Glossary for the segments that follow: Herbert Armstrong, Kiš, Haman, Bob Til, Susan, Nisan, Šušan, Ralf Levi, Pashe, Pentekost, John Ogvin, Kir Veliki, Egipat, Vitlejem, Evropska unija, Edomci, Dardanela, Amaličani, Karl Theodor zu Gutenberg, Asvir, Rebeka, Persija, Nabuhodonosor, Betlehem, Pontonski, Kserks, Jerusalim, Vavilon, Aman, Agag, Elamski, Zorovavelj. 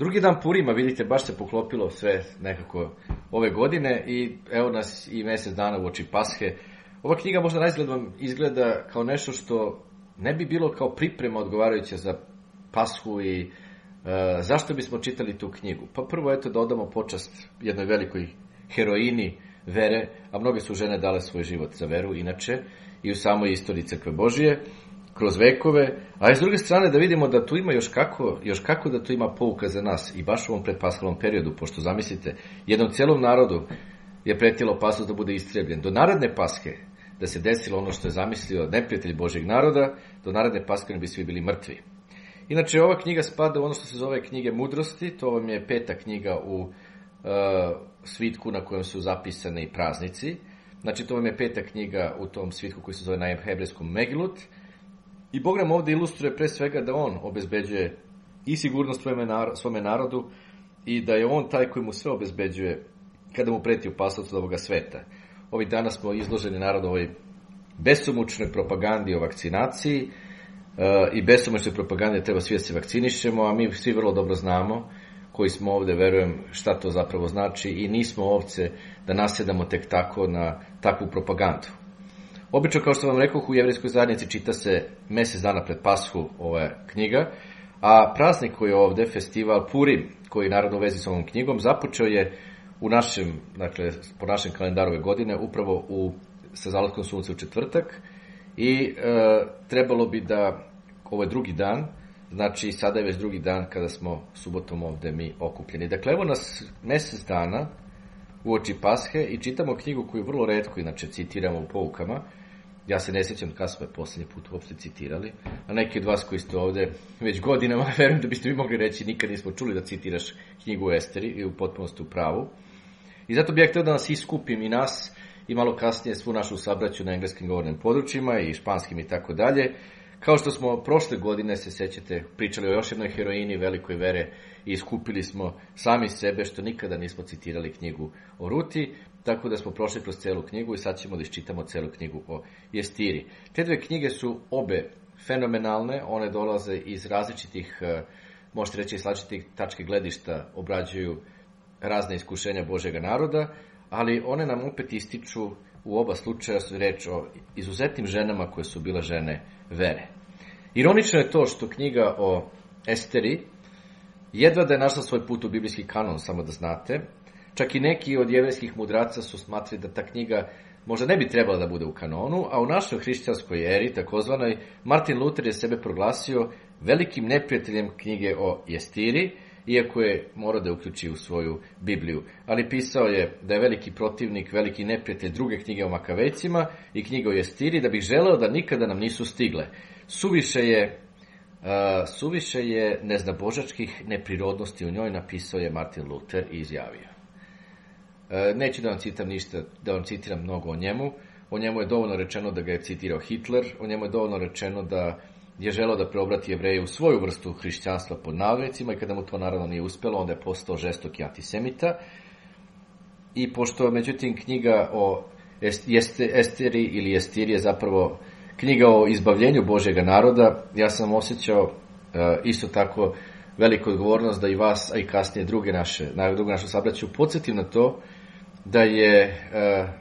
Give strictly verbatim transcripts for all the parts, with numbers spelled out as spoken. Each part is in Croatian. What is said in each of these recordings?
Drugi dan Purima, vidite, baš se poklopilo sve nekako ove godine i evo nas i mjesec dana uoči Pashe. Ova knjiga možda na izgled vam izgleda kao nešto što ne bi bilo kao priprema odgovarajuća za Pashu i e, zašto bismo čitali tu knjigu? Pa prvo, eto, da odamo počast jednoj velikoj heroini vere, a mnoge su žene dale svoj život za veru, inače, i u samoj istoriji Crkve Božije, kroz vekove, a i s druge strane da vidimo da tu ima još kako, još kako da tu ima pouka za nas i baš u ovom predpashalnom periodu, pošto zamislite, jednom cijelom narodu je pretila opasnost da bude istrebljen. Do naredne Pashe da se desilo ono što je zamislio neprijatelj Božjeg naroda, do naredne Pashe bi svi bili mrtvi. Inače, ova knjiga spada u ono što se zove knjige mudrosti, to vam je peta knjiga u uh, svitku na kojem su zapisane i praznici. Znači, to vam je peta knjiga u tom svitku koji se zove na hebrejskom Megilut. I Bog nam ovdje ilustruje pre svega da on obezbeđuje i sigurnost svome narodu i da je on taj koji mu sve obezbeđuje kada mu preti opasnost od ovoga sveta. Ovih dana smo izloženi naravno ovoj besomučnoj propagandi o vakcinaciji i besomučnoj propagandi treba svi da se vakcinišemo, a mi svi vrlo dobro znamo koji smo ovdje, verujem, šta to zapravo znači i nismo ovce da nasjedamo tek tako na takvu propagandu. Obično, kao što vam rekao, u jevrijskoj zajednici čita se mjesec dana pred Pashu ova knjiga, a praznik koji je ovdje, festival Purim, koji je naravno u vezi s ovom knjigom, započeo je u našem, dakle, po našem kalendaru ove godine, upravo u, sa zalaskom sunca u četvrtak i e, trebalo bi da, ovo je drugi dan, znači sada je već drugi dan kada smo subotom ovdje mi okupljeni. Dakle, evo nas mjesec dana uoči Pashe i čitamo knjigu koju vrlo retko, inače, citiramo u poukama. Ja se ne sjećam kada smo je posljednji put uopšte citirali, a neki od vas koji ste ovdje već godinama, verujem da biste mi mogli reći, nikad nismo čuli da citiraš knjigu o Esteri i u potpunosti u pravu. I zato bih ja htio da nas iskupim i nas i malo kasnije svu našu sabraću na engleskim govornim područjima i španskim i tako dalje. Kao što smo prošle godine, se sjećate, pričali o još jednoj heroini velikoj vere i iskupili smo sami sebe što nikada nismo citirali knjigu o Ruti, tako da smo prošli kroz celu knjigu i sad ćemo da iščitamo celu knjigu o Jestiri. Te dve knjige su obe fenomenalne, one dolaze iz različitih, možete reći iz različitih tačke gledišta, obrađuju razne iskušenja Božjega naroda, ali one nam opet ističu u oba slučaja su reč o izuzetnim ženama koje su bile žene vere. Ironično je to što knjiga o Esteri jedva da je našla svoj put u biblijski kanon, samo da znate. Čak i neki od jevrejskih mudraca su smatrali da ta knjiga možda ne bi trebala da bude u kanonu, a u našoj hrišćanskoj eri, takozvanoj, Martin Luther je sebe proglasio velikim neprijateljem knjige o Jestiri, iako je morao da uključi u svoju Bibliju. Ali pisao je da je veliki protivnik, veliki neprijatelj druge knjige o Makavejcima i knjige o Jestiri, da bih želeo da nikada nam nisu stigle. Suviše je, uh, suviše je neznabožačkih neprirodnosti u njoj, napisao je Martin Luther i izjavio. Uh, neću da vam citam ništa, da vam citiram mnogo o njemu. O njemu je dovoljno rečeno da ga je citirao Hitler, o njemu je dovoljno rečeno da je želeo da preobrati Jevreje u svoju vrstu hrišćanstva pod navodnicima i kada mu to naravno nije uspjelo, onda je postao žestoki antisemita. I pošto, međutim, knjiga o Esteri ili Jestiri je zapravo knjiga o izbavljenju Božjega naroda, ja sam osjećao isto tako veliku odgovornost da i vas, a i kasnije druge naše, drugu našu sabraću, podsjetim na to da je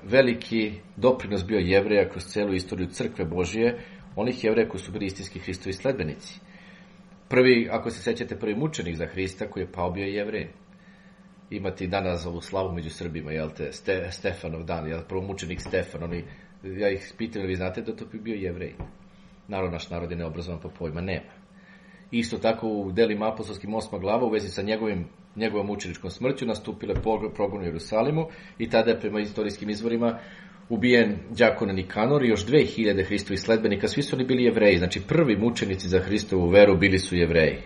veliki doprinos bio Jevreja kroz celu istoriju Crkve Božije, onih Jevreja koji su bili istinski Hristovi sledbenici. Prvi, ako se sjećate, prvi mučenik za Hrista koji je pao bio je Jevrej. Imate i danas ovu slavu među Srbima, jel te, Ste, Stefanov dan, jel, prvo mučenik Stefan, oni, ja ih pitam, vi znate da to bi bio Jevrej. Naravno, naš narod je neobrazovan, pa pojma nema. Isto tako u delima apostolskim osma glava u vezi sa njegovim, njegovom mučeničkom smrću nastupile progon u Jerusalimu i tada je prema istorijskim izvorima ubijen đakon Nikanor i još dve hiljade Hristovih sledbenika, svi su oni bili Jevreji. Znači, prvi mučenici za Hristovu veru bili su Jevreji.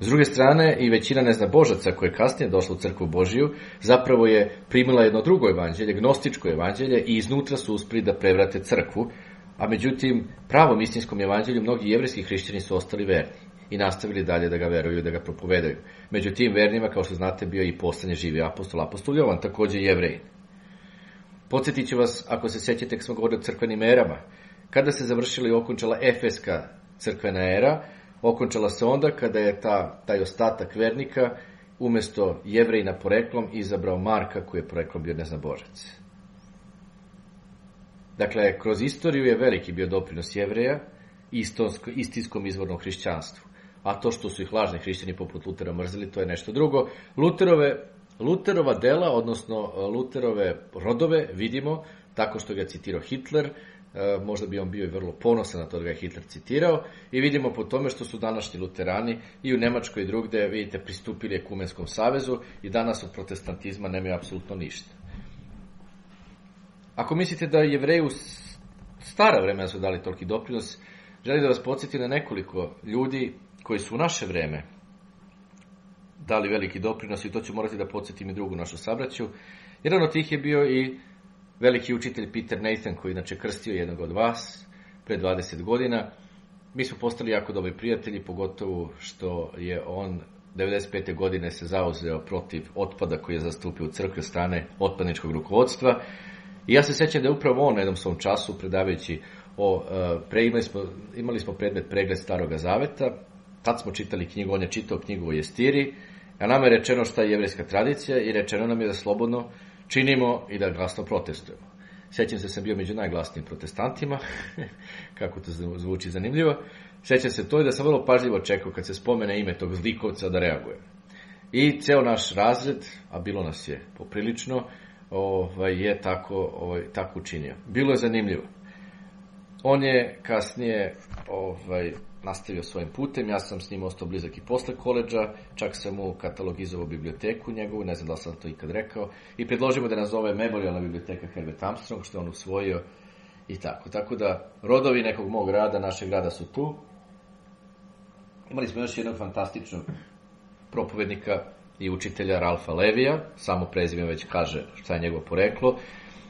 S druge strane, i većina neznabožaca koja je kasnije došla u Crkvu Božiju, zapravo je primila jedno drugo evanđelje, gnostičko evanđelje, i iznutra su uspjeli da prevrate crkvu, a međutim, pravom istinskom evanđelju mnogi jevrijski hrišćani su ostali verni i nastavili dalje da ga veruju i da ga propovedaju. Među tim vernima, kao što znate, bio i poslednji živi apostol, apostol Jovan, također Jevrejin. Podsjetit ću vas, ako se sjećate, smo govorili o crkvenim erama. Kada se završila i okončala Efeska crkvena era, okončala se onda kada je ta, taj ostatak vernika umjesto Jevrejina poreklom izabrao Marka koji je poreklom bio neznabožac. Dakle, kroz istoriju je veliki bio doprinos Jevreja istinskom izvornom hrišćanstvu. A to što su ih lažni hrišćani poput Lutera mrzili, to je nešto drugo. Luterove, Luterova dela, odnosno Luterove rodove, vidimo tako što ga citirao Hitler, možda bi on bio i vrlo ponosan na to da ga je Hitler citirao, i vidimo po tome što su današnji luterani i u Nemačkoj i drugdje, vidite, pristupili ekumenskom savezu i danas od protestantizma nemaju apsolutno ništa. Ako mislite da Jevreju stara vremena su dali toliki doprinos, želim da vas podsjetim na nekoliko ljudi koji su u naše vreme dali veliki doprinos, i to ću morati da podsjetim i drugu našu sabraću. Jedan od tih je bio i veliki učitelj Peter Nathan, koji inače krstio jednog od vas pre dvadeset godina. Mi smo postali jako dobri prijatelji, pogotovo što je on devedeset pete godine se zauzeo protiv otpada koji je zastupio u crkve strane otpadničkog rukovodstva. I ja se sjećam da je upravo on na jednom svom času, predavajući o, pre, imali, smo, imali smo predmet pregled Staroga Zaveta, tad smo čitali knjigu, on je čitao knjigu o Jestiri, a nama je rečeno šta je jevrijska tradicija i rečeno nam je da slobodno činimo i da glasno protestujemo. Sjećam se da sam bio među najglasnijim protestantima, kako to zvuči zanimljivo. Sjećam se to i da sam vrlo pažljivo čekao kad se spomene ime tog zlikovca da reagujem. I ceo naš razred, a bilo nas je poprilično, ovaj, je tako, ovaj, tako učinio. Bilo je zanimljivo. On je kasnije ovaj, nastavio svojim putem, ja sam s njim ostao blizak i posle koleđa, čak sam mu katalogizovao biblioteku njegovu, ne znam da sam to ikad rekao, i predložimo da nazove memorijalna biblioteka Herbert Armstrong, što je on usvojio i tako. Tako da, rodovi nekog mog rada, našeg grada su tu. Imali smo još jednog fantastičnog propovednika i učitelja Ralfa Levija, samo prezime već kaže šta je njegovo poreklo,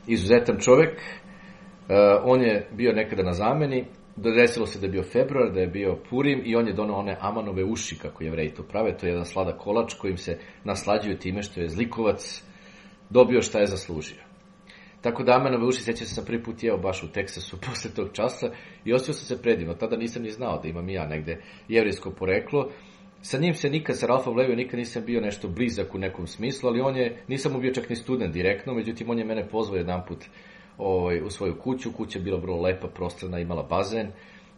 izuzetan čovjek, uh, on je bio nekada na zameni, desilo se da je bio februar, da je bio Purim, i on je donao one amanove uši, kako Jevreji to prave, to je jedan sladak kolač kojim se naslađuju time što je zlikovac dobio šta je zaslužio. Tako da amanove uši, sjećam se sam prvi put jeo baš u Teksasu posle tog časa i osjećao sam se predivno, tada nisam ni znao da imam ja negde jevrijsko poreklo. Sa njim se nikad, sa Ralfom Levijom, nikad nisam bio nešto blizak u nekom smislu, ali on je, nisam mu bio čak ni student direktno, međutim on je mene pozvao jedan put ovaj, u svoju kuću, kuća je bila vrlo lepa, prostrana, imala bazen,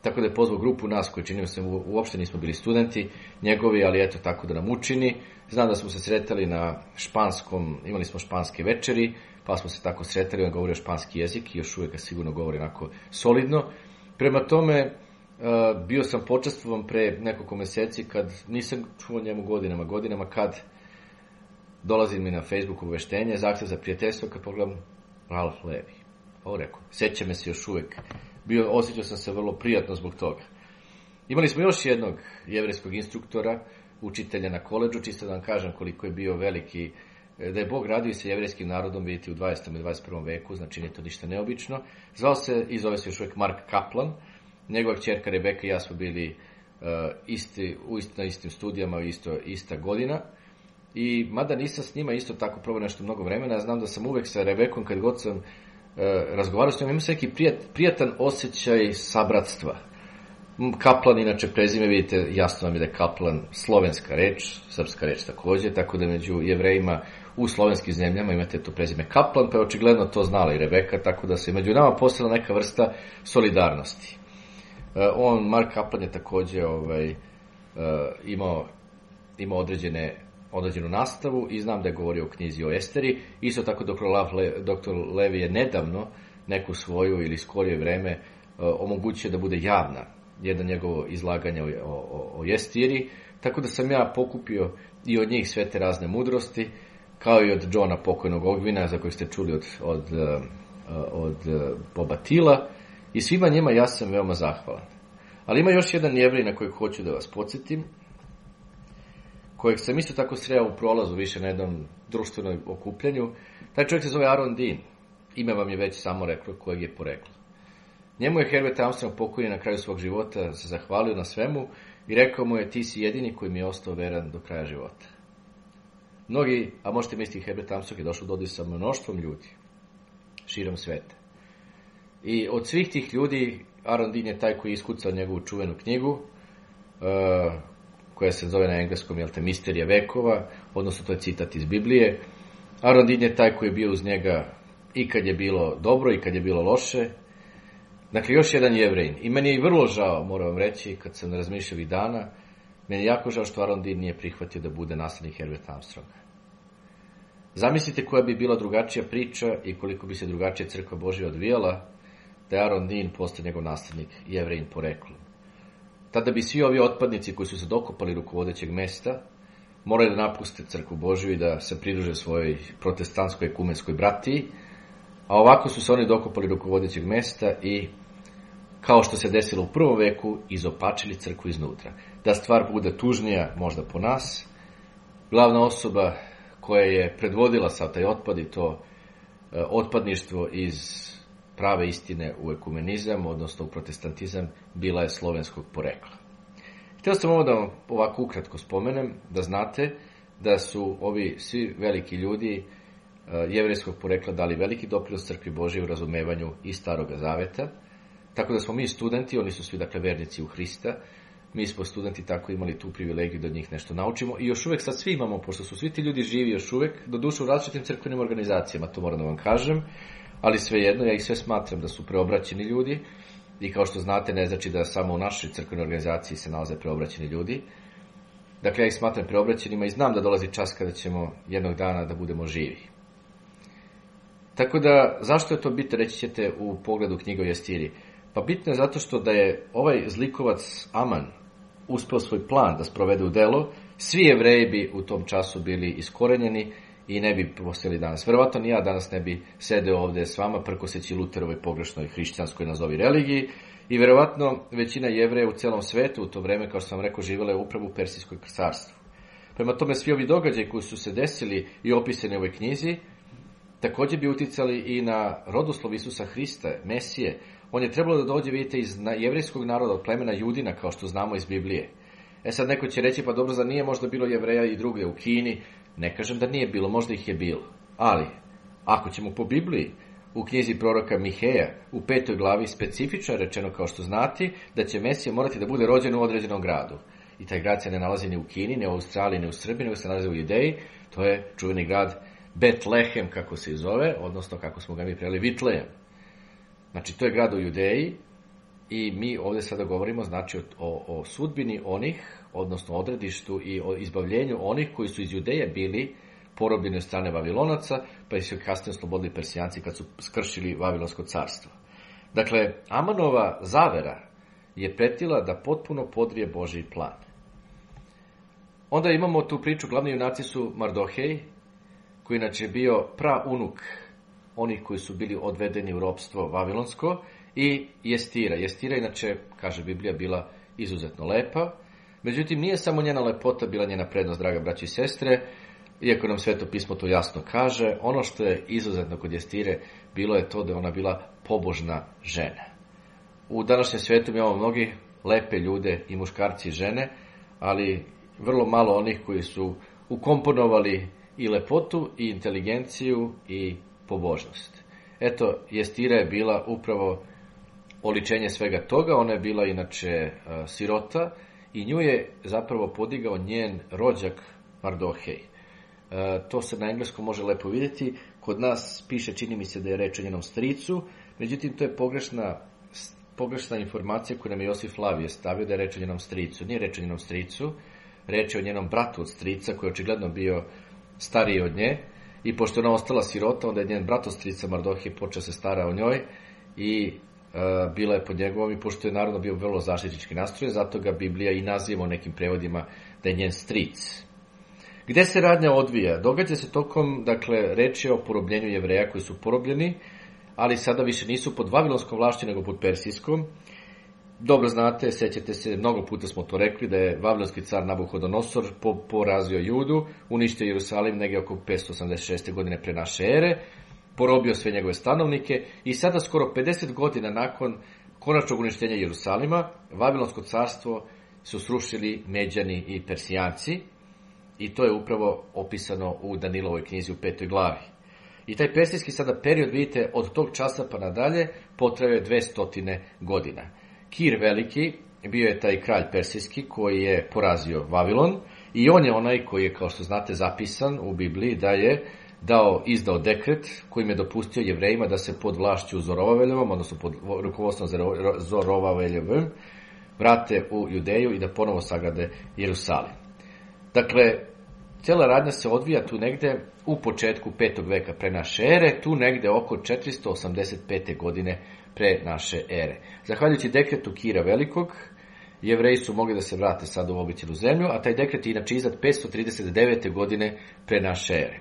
tako da je pozvao grupu nas koji činimo se, uopšte nismo bili studenti njegovi, ali eto tako da nam učini. Znam da smo se sretali na španskom, imali smo španske večeri, pa smo se tako sretali, on govorio španski jezik i još uvijek sigurno govori onako solidno. Prema tome, Uh, bio sam počastvovan pre nekoliko meseci kad nisam čuo njemu godinama, godinama kad dolazi mi na Facebook obaveštenje, zahtjev za prijateljstvo, kad pogledam Ralf Levi. Ovo rekao, sjeća me se još uvijek. Bio, osjećao sam se vrlo prijatno zbog toga. Imali smo još jednog jevrejskog instruktora, učitelja na koleđu, čisto da vam kažem koliko je bio veliki, da je Bog radio sa jevrejskim narodom, vidite, u dvadesetom i dvadeset prvom veku, znači nije to ništa neobično. Zvao se i zove se još uvijek Mark Kaplan. Njegova kćerka Rebeka i ja smo bili uh, isti, u isti, na istim studijama, isto, ista godina. I mada nisam s njima isto tako probao nešto mnogo vremena, ja znam da sam uvek sa Rebekom, kad god sam uh, razgovarao s njom, imao sam neki prijat, prijatan osjećaj sabratstva. Kaplan, inače prezime, vidite, jasno vam je da je Kaplan slovenska reč, srpska reč također, tako da među Jevrejima u slovenskim zemljama imate to prezime Kaplan, pa je očigledno to znala i Rebeka, tako da se među nama postala neka vrsta solidarnosti. On, Mark Kaplan, je također ovaj, imao, imao određene, određenu nastavu i znam da je govorio o knjizi o Esteri. Isto tako doktor Levi je nedavno neku svoju ili skorije vreme omogućio da bude javna jedno njegovo izlaganje o, o, o Jestiri. Tako da sam ja pokupio i od njih sve te razne mudrosti, kao i od Johna pokojnog Ogvina, za kojeg ste čuli od, od, od, od Boba Tila. I svima njima ja sam veoma zahvalan. Ali ima još jedan Jevrej na kojeg hoću da vas podsjetim, kojeg sam isto tako sreo u prolazu više na jednom društvenom okupljanju. Taj čovjek se zove Aron Dean. Ime vam je već samo reklo kojeg je poreklo. Njemu je Herbert Armstrong, pokojni na kraju svog života, se zahvalio na svemu i rekao mu je: ti si jedini koji mi je ostao veran do kraja života. Mnogi, a možete misliti, Herbert Armstrong je došao do dodir sa mnoštvom ljudi širom sveta. I od svih tih ljudi, Aron Dean je taj koji je iskucao njegovu čuvenu knjigu, koja se zove na engleskom, jel te, Misterija vekova, odnosno to je citat iz Biblije. Aron Dean je taj koji je bio uz njega i kad je bilo dobro i kad je bilo loše. Dakle, još jedan Jevrejin. I meni je i vrlo žao, moram vam reći, kad sam razmišljao i dana, meni je jako žao što Aron Dean nije prihvatio da bude naslednik Herberta Armstronga. Zamislite koja bi bila drugačija priča i koliko bi se drugačija crkva Božja odvijala da je Aron Dean postao njegov naslednik, Jevrejin poreklom. Tada bi svi ovi otpadnici koji su se dokopali rukovodećeg mesta morali da napuste crkvu Božju i da se pridruže svojoj protestantskoj ekumenskoj bratiji, a ovako su se oni dokopali rukovodećeg mesta i, kao što se desilo u prvom veku, izopačili crkvu iznutra. Da stvar bude tužnija možda po nas, glavna osoba koja je predvodila sad taj otpad i to otpadništvo iz prave istine u ekumenizam, odnosno u protestantizam, bila je slovenskog porekla. Htio sam ovo da vam ovako ukratko spomenem, da znate da su ovi svi veliki ljudi jevrejskog porekla dali veliki doprinos crkvi Božije u razumevanju i Staroga Zaveta, tako da smo mi studenti, oni su svi dakle vernici u Hrista, mi smo studenti tako imali tu privilegiju da od njih nešto naučimo i još uvek sad svi imamo, pošto su svi ti ljudi živi još uvek, doduše u različitim crkvenim organizacijama, to moram da vam kažem, ali svejedno, ja ih sve smatram da su preobraćeni ljudi i kao što znate ne znači da samo u našoj crkvenoj organizaciji se nalaze preobraćeni ljudi. Dakle, ja ih smatram preobraćenima i znam da dolazi čas kada ćemo jednog dana da budemo živi. Tako da, zašto je to bitno, reći ćete u pogledu knjige o Jestiri? Pa bitno je zato što da je ovaj zlikovac Aman uspeo svoj plan da sprovede u delo, svi Jevreji bi u tom času bili iskorenjeni i ne bi postali danas. Verovatno ni ja danas ne bi sedeo ovde s vama prkoseći Luterovoj pogrešnoj hrišćanskoj nazovi religiji i verovatno većina Jevreja u celom svetu u to vreme, kao što sam rekao, živjela je upravo u Persijskoj carstvu. Prema tome, svi ovi događaji koji su se desili i opisani u ovoj knjizi takođe bi uticali i na rodoslov Isusa Hrista, Mesije. On je trebalo da dođe, vidite, iz jevrejskog naroda, od plemena Judina, kao što znamo iz Biblije. E sad neko će reći, pa dobro, zar nije možda bilo Jevreja i drugde u Kini? Ne kažem da nije bilo, možda ih je bilo. Ali, ako ćemo po Bibliji, u knjizi proroka Miheja, u petoj glavi, specifično je rečeno, kao što znate, da će Mesija morati da bude rođen u određenom gradu. I taj grad se ne nalazi ni u Kini, ni u Australiji, ni u Srbiji, nego se nalazi u Judeji. To je čuveni grad Betlehem, kako se i zove, odnosno kako smo ga mi preveli Vitlejem. Znači, to je grad u Judeji i mi ovde sada govorimo, znači, o, o sudbini onih, odnosno odredištu i o izbavljenju onih koji su iz Judeje bili porobljeni od strane Vavilonaca, pa su kasnije oslobodili Persijanci kad su skršili Vavilonsko carstvo. Dakle, Amanova zavera je pretila da potpuno podrije Božji plan. Onda imamo tu priču, glavni junaci su Mardohej, koji inače je bio praunuk onih koji su bili odvedeni u ropstvo vavilonsko, i Jestira. Jestira, inače, kaže Biblija, bila izuzetno lepa. Međutim, nije samo njena lepota bila njena prednost, draga braći i sestre, iako nam Sveto pismo to jasno kaže, ono što je izuzetno kod Jestire bilo je to da je ona bila pobožna žena. U današnjem svetu mi imamo mnogi lepe ljude, i muškarci i žene, ali vrlo malo onih koji su ukomponovali i lepotu, i inteligenciju, i pobožnost. Eto, Jestira je bila upravo oličenje svega toga, ona je bila inače sirota i nju je zapravo podigao njen rođak Mardohej. To se na engleskom može lepo vidjeti, kod nas piše, čini mi se da je reč o njenom stricu, međutim to je pogrešna, pogrešna informacija koju nam je Josif Lavije stavio, da je reč o njenom stricu. Nije reč o njenom stricu, reč je o njenom bratu od strica, koji je očigledno bio stariji od nje, i pošto ona ostala sirota, onda je njen bratostrica Mardohej počeo se stara o njoj i e, bila je pod njegovom, i pošto je naravno bio vrlo zaštitnički nastrojen, zato ga Biblija i nazivamo nekim prevodima da je njen stric. Gde se radnja odvija? Događa se tokom, dakle, reči o porobljenju Jevreja koji su porobljeni, ali sada više nisu pod vavilonskom vlašću nego pod persijskom. Dobro znate, sećate se, mnogo puta smo to rekli, da je vavilonski car Nabuhodonosor porazio Judu, uništio Jerusalim negdje oko pet stotina osamdeset šeste. godine pre naše ere, porobio sve njegove stanovnike i sada skoro pedeset godina nakon konačnog uništenja Jerusalima, Vavilonsko carstvo su srušili Međani i Persijanci i to je upravo opisano u Danilovoj knjizi u petoj glavi. I taj persijski sada period, vidite, od tog časa pa nadalje potrajao je dvesta godina. Kir Veliki, bio je taj kralj persijski koji je porazio Vavilon i on je onaj koji je, kao što znate, zapisan u Bibliji da je dao, izdao dekret kojim je dopustio Jevrejima da se pod vlašću Zorovaveljevom, odnosno pod rukovodstvom Zorovaveljevim, vrate u Judeju i da ponovo sagrade Jerusalim. Dakle, cijela radnja se odvija tu negde u početku petog veka pre naše ere, tu negde oko četiristo osamdeset pete. godine pre naše ere. Zahvaljujući dekretu Kira Velikog, Jevreji su mogli da se vrate sad u obećanu zemlju, a taj dekret je inače izdat petsto trideset devete. godine pre naše ere.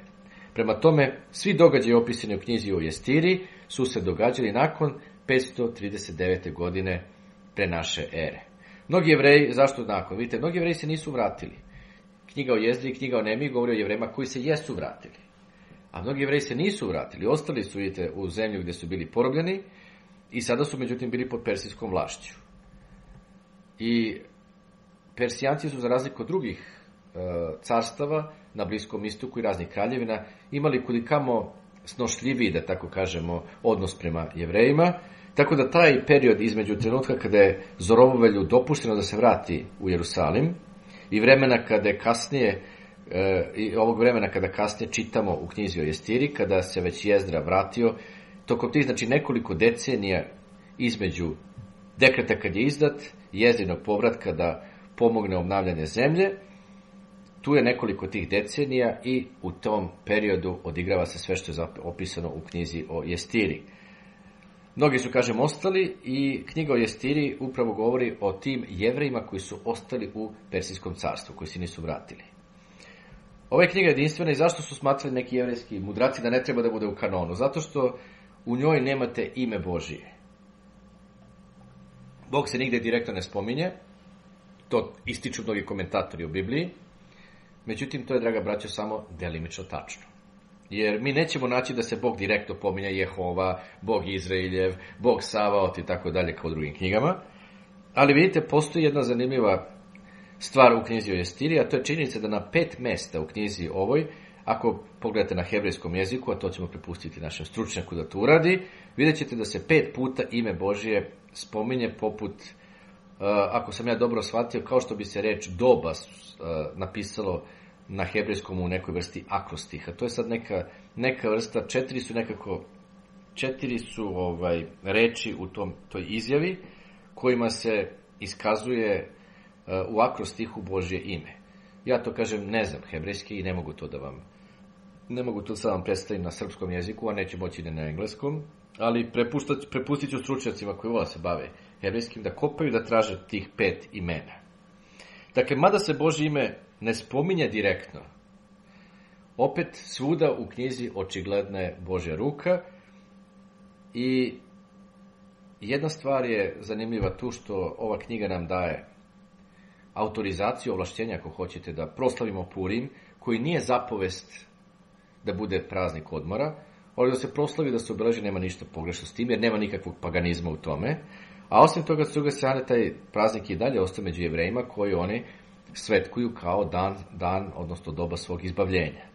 Prema tome, svi događaji opisani u knjizi o Jestiri su se događali nakon petsto trideset devete. godine pre naše ere. Mnogi Jevreji, zašto nakon? Vidite, mnogi Jevreji se nisu vratili. Knjiga o Jestiri i knjiga o Nehemiji govori o Jevrejima koji se jesu vratili. A mnogi Jevreji se nisu vratili, ostali su, vidite, u zemlju gdje su bili porobljeni i sada su međutim bili pod persijskom vlašću. I Persijanci su, za razliku od drugih carstava na Bliskom istoku i raznih kraljevina, imali kudikamo snošljiviji, da tako kažemo, odnos prema Jevrejima, tako da taj period između trenutka kada je Zorovavelju dopušteno da se vrati u Jerusalim i vremena kada je kasnije i ovog vremena kada kasnije čitamo u knjizi o Jestiri, kada se već Jezdra vratio, tokom tih, znači, nekoliko decenija između dekreta kad je izdat, Jezdrinog povratka da pomogne obnavljanje zemlje, tu je nekoliko tih decenija i u tom periodu odigrava se sve što je opisano u knjizi o Jestiri. Mnogi su, kažem, ostali i knjiga o Jestiri upravo govori o tim Jevrejima koji su ostali u Persijskom carstvu, koji se nisu vratili. Ova je knjiga jedinstvena i zašto su smatrali neki jevrejski mudraci da ne treba da bude u kanonu? Zato što u njoj nemate ime Božije. Bog se nigde direktno ne spominje, to ističu mnogi komentatori u Bibliji. Međutim, to je, draga braćo, samo delimično tačno. Jer mi nećemo naći da se Bog direktno pominja, Jehova, Bog Izraeljev, Bog Savaot i tako dalje kao u drugim knjigama. Ali vidite, postoji jedna zanimljiva stvar u knjizi o Jestiri, a to je činjenica da na pet mesta u knjizi ovoj, ako pogledate na hebrejskom jeziku, a to ćemo prepustiti našem stručnjaku da to uradi, vidjet ćete da se pet puta ime Božije spominje poput, ako sam ja dobro shvatio, kao što bi se reč doba napisalo na hebrejskom u nekoj vrsti akrostiha. To je sad neka, neka vrsta, četiri su nekako, četiri su ovaj, reči u tom, toj izjavi kojima se iskazuje u akrostihu Božje ime. Ja to, kažem, ne znam hebrejski i ne mogu to da vam, ne mogu to sad vam predstaviti na srpskom jeziku, a neće moći ni na engleskom, ali prepustit ću stručnjacima koji ovo se bave hebrejskim da kopaju, da traže tih pet imena. Dakle, mada se Božje ime ne spominja direktno, opet svuda u knjizi očigledna je Božja ruka. I jedna stvar je zanimljiva tu, što ova knjiga nam daje autorizaciju, ovlaštenja, ako hoćete, da proslavimo Purim, koji nije zapovest da bude praznik odmora, ali da se proslavi, da se obeleži, nema ništa pogrešno s tim, jer nema nikakvog paganizma u tome. A osim toga, s druge strane, taj praznik i dalje ostaje među Jevrejima, koji oni svetkuju kao dan, dan, odnosno doba svog izbavljenja.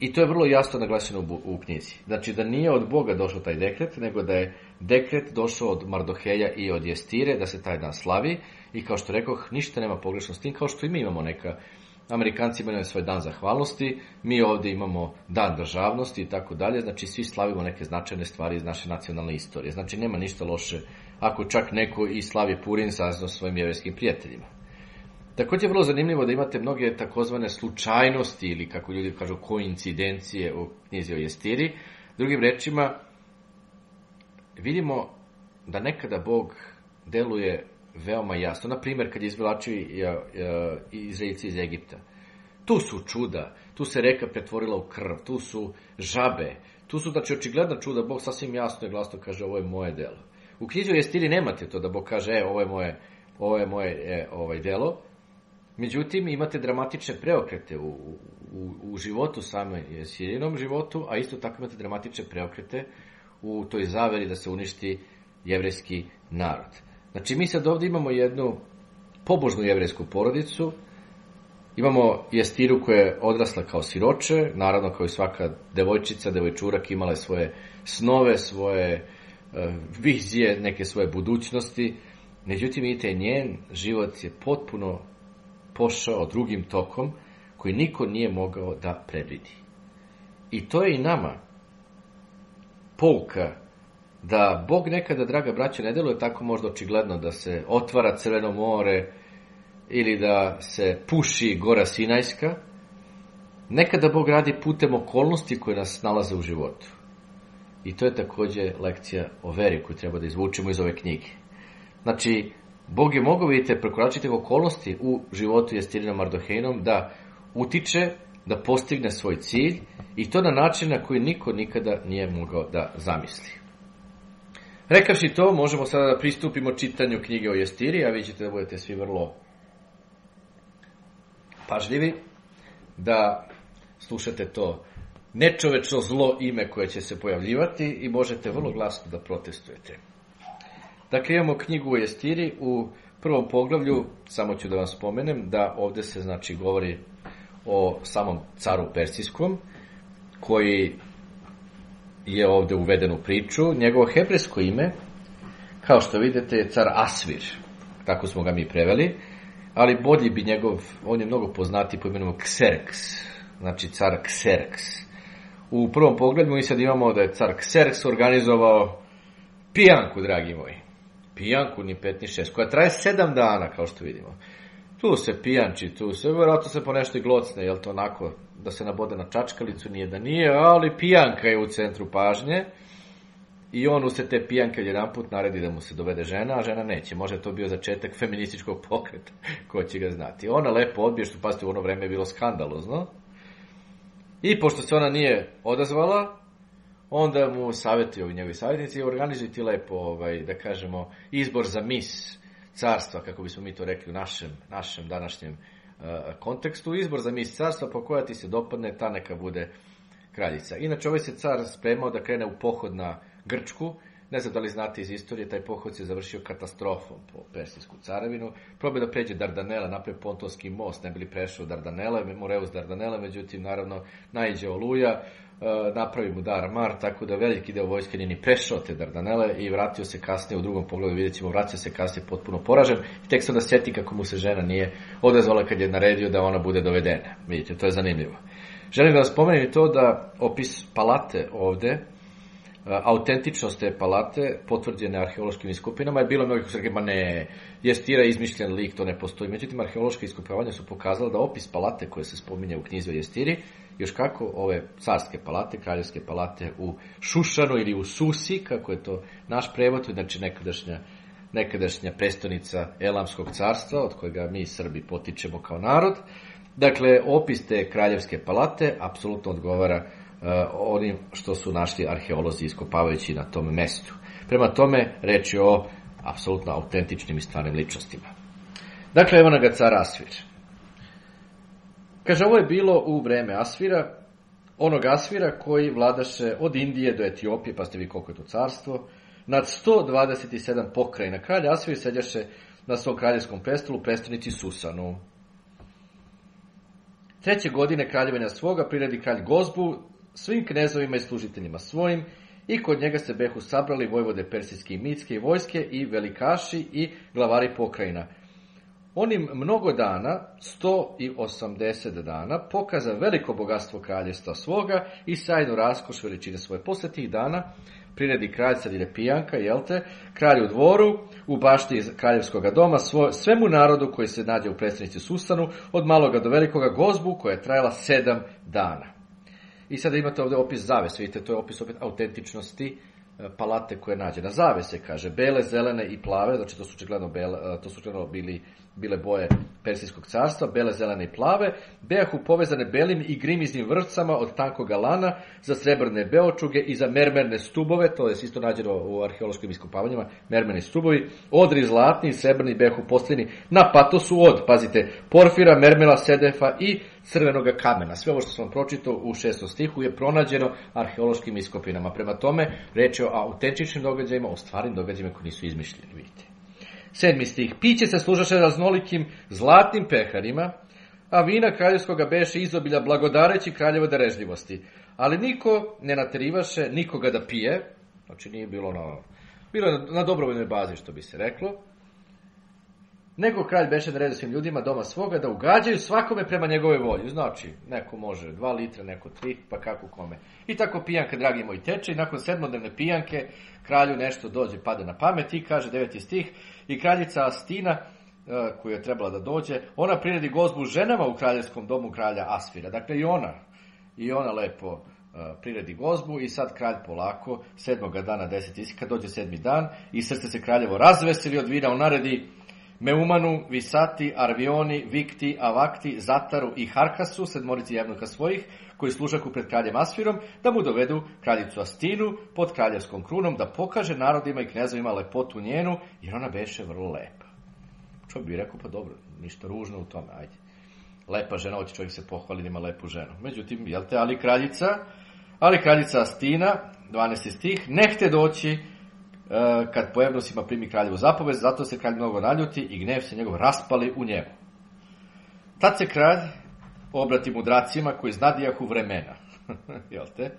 I to je vrlo jasno naglašeno u, u knjizi. Znači, da nije od Boga došao taj dekret, nego da je dekret došao od Mardoheja i od Jestire, da se taj dan slavi. I kao što rekoh, ništa nema pogrešno s tim, kao što i mi imamo neka, Amerikanci imaju svoj dan zahvalnosti, mi ovdje imamo dan državnosti i tako dalje, znači svi slavimo neke značajne stvari iz naše nacionalne istorije. Znači, nema ništa loše ako čak neko i slavi Purim sa svojim jevrejskim prijateljima. Također je vrlo zanimljivo da imate mnoge takozvane slučajnosti ili, kako ljudi kažu, koincidencije u knjizi o Jestiri. Drugim rečima, vidimo da nekada Bog deluje veoma jasno. Na primjer, kad je izvlačio Izraelce iz Egipta. Tu su čuda, tu se reka pretvorila u krv, tu su žabe, tu su, znači, očigledna čuda. Bog sasvim jasno i glasno kaže, ovo je moje delo. U knjizi o Jestiri nemate to da Bog kaže, e, ovo je moje, ovo je moje e, ovaj delo. Međutim, imate dramatične preokrete u, u, u životu, samom Jestirinom životu, a isto tako imate dramatične preokrete u toj zaveri da se uništi jevrejski narod. Znači, mi sad ovdje imamo jednu pobožnu jevrejsku porodicu, imamo Jestiru koja je odrasla kao siroče, naravno kao i svaka devojčica, devojčurak, imala je svoje snove, svoje uh, vizije, neke svoje budućnosti, Međutim, vidite, njen život je potpuno pošao drugim tokom koji niko nije mogao da predvidi. I to je i nama pouka da Bog nekada, draga braća, ne deluje tako možda očigledno da se otvara Crveno more ili da se puši gora Sinajska. Nekada Bog radi putem okolnosti koje nas nalaze u životu. I to je također lekcija o veri koju treba da izvučemo iz ove knjige. Znači, Bog je mogao, vidite, prekoračiti okolnosti u životu Jestirinom Mardohejnom da utiče, da postigne svoj cilj i to na način na koji niko nikada nije mogao da zamisli. Rekavši to, možemo sada da pristupimo čitanju knjige o Jestiri, a vi ćete da budete svi vrlo pažljivi, da slušate to nečovečno zlo ime koje će se pojavljivati i možete vrlo glasno da protestujete. Dakle, imamo knjigu o Jestiri u prvom poglavlju, samo ću da vam spomenem da ovdje se, znači, govori o samom caru Persijskom, koji je ovdje uveden u priču. Njegovo hebrejsko ime, kao što vidite, je car Asvir, tako smo ga mi preveli, ali bolji bi njegov, on je mnogo poznati po imenu Kserks, znači car Kserks. U prvom pogledu mi sad imamo da je car Kserks organizovao pijanku, dragi moji. Pijanku ni pet ni šest, koja traje sedam dana, kao što vidimo. Tu se pijanči, tu se, vjerojatno se po nešto i glocne, jel to onako, da se nabode na čačkalicu, nije da nije, ali pijanka je u centru pažnje i on usred te pijanke jedan put naredi da mu se dovede žena, a žena neće. Možda je to bio začetak feminističkog pokreta, ko će ga znati. Ona lepo odbije, što pazite, u ono vreme je bilo skandalozno. I pošto se ona nije odazvala, onda mu savjetuju njegovi savjetnici i organizuju ti lepo, ovaj, da kažemo, izbor za mis carstva, kako bismo mi to rekli u našem, našem današnjem uh, kontekstu, izbor za mis carstva, po koja ti se dopadne, ta neka bude kraljica. Inače, ovaj se car spremao da krene u pohod na Grčku, ne znam da li znate iz istorije, taj pohod se završio katastrofom po Persijsku carevinu, probao da pređe Dardanela, napravio pontonski most, ne bili prešao Dardanela, Moreus Dardanela, međutim, naravno, naiđe oluja, napravi mu dar mar, tako da veliki deo vojske nije ni prešao te Dardanele i vratio se kasnije, u drugom pogledu vidjet ćemo, vratio se kasnije potpuno poražen i tek se onda sjeti kako mu se žena nije odazvala kad je naredio da ona bude dovedena. Vidite, to je zanimljivo. Želim da vam spomenem i to da opis palate ovde, autentičnost te palate potvrđene arheološkim iskopinama je bilo mnogo koji su rekli, ma ne, Jestira izmišljen lik, to ne postoji. Međutim, arheološke iskopavanja su pokazala da opis palate koje se spominje u knjizi o Jestiri, još kako ove carske palate, kraljevske palate u Šušanu ili u Susi, kako je to naš prevod, znači nekadašnja, nekadašnja prestonica Elamskog carstva, od kojega mi Srbi potičemo kao narod. Dakle, opis te kraljevske palate apsolutno odgovara onim što su našli arheolozi iskopavajući na tom mestu. Prema tome, reč je o apsolutno autentičnim i stvarnim ličnostima. Dakle, evo na ga car Asvir. Kaže, ovo je bilo u vreme Asvira, onog Asvira koji vladaše od Indije do Etiopije, pa ste vi koliko je to carstvo, nad sto dvadeset sedam pokrajina. Kralj Asvir sedjaše na svom kraljevskom prestolu, prestolnici Susanu. Treće godine kraljevanja svoga priredi kralj Gozbu, svim knezovima i služiteljima svojim, i kod njega se behu sabrali vojvode persijske i mitske i vojske i velikaši i glavari pokrajina. Onim mnogo dana, sto osamdeset dana, pokaza veliko bogatstvo kraljevstva svoga i sajnu raskoš veličine svoje. Posle tih dana priredi kralj, sad ide pijanka, jelte, kralj u dvoru, u bašti kraljevskog doma, svoj, svemu narodu koji se nađe u predstavnici Susanu, od maloga do velikoga, gozbu koja je trajala sedam dana. I sada imate ovdje opis zavese, vidite, to je opis opet autentičnosti palate koje je nađena. Zavese, kaže, bele, zelene i plave, znači to su očigledno, bele, to su očigledno bili, bile boje Persijskog carstva, bele, zelene i plave, bejahu povezane belim i grimiznim vrvcama od tankog lana za srebrne beočuge i za mermerne stubove, to je isto nađeno u arheološkim iskopavanjima, mermerni stubovi, odri zlatni i srebrni bejahu postavljeni na patosu od, pazite, porfira, mermela, sedefa i crvenoga kamena. Sve ovo što sam pročitao u šestom stihu je pronađeno arheološkim iskopinama. Prema tome, reč je o autentičnim događajima, o stvarnim događajima koji nisu izmišljeni, vidite. Sedmi stih. Piće se služaše raznolikim zlatnim peharima, a vina kraljevskoga beše izobilja blagodareći kraljevoj darežljivosti. Ali niko ne naterivaše nikoga da pije, znači nije bilo na, bilo na dobrovoljnoj bazi, što bi se reklo, Nego kralj beše naredio svim ljudima doma svoga da ugađaju svakome prema njegove volji. Znači, neko može dva litra, neko tri, pa kako kome. I tako pijanka, dragi moji, teče i nakon sedmodnevne pijanke kralju nešto dođe, pada na pamet i kaže deveti stih, i kraljica Astina, koja je trebala da dođe, ona priredi gozbu ženama u kraljevskom domu kralja Asvira. Dakle, i ona, i ona lepo priredi gozbu i sad kralj polako, sedmoga dana deset istika, dođe sedmi dan i srce se kraljevo razveseli od vina, on naredi Meumanu, Visati, Arvioni, Vikti, Avakti, Zataru i Harkasu, sedmorici javnika svojih, koji služaku pred kraljem Asfirom, da mu dovedu kraljicu Astinu pod kraljevskom krunom, da pokaže narodima i knezovima lepotu njenu, jer ona beše vrlo lepa. Čovjek bi rekao, pa dobro, ništa ružno u tome, ajde. Lepa žena, hoće čovjek se pohvali da ima lepu ženu. Međutim, jel te, ali kraljica, ali kraljica Astina, dvanaesti stih, ne hte doći, kad po evnosima primi kraljevu zapovest, zato se kralj mnogo naljuti i gnev se njegov raspali u njemu. Tad se kralj obrati mudracima koji znadijahu vremena. Jel te?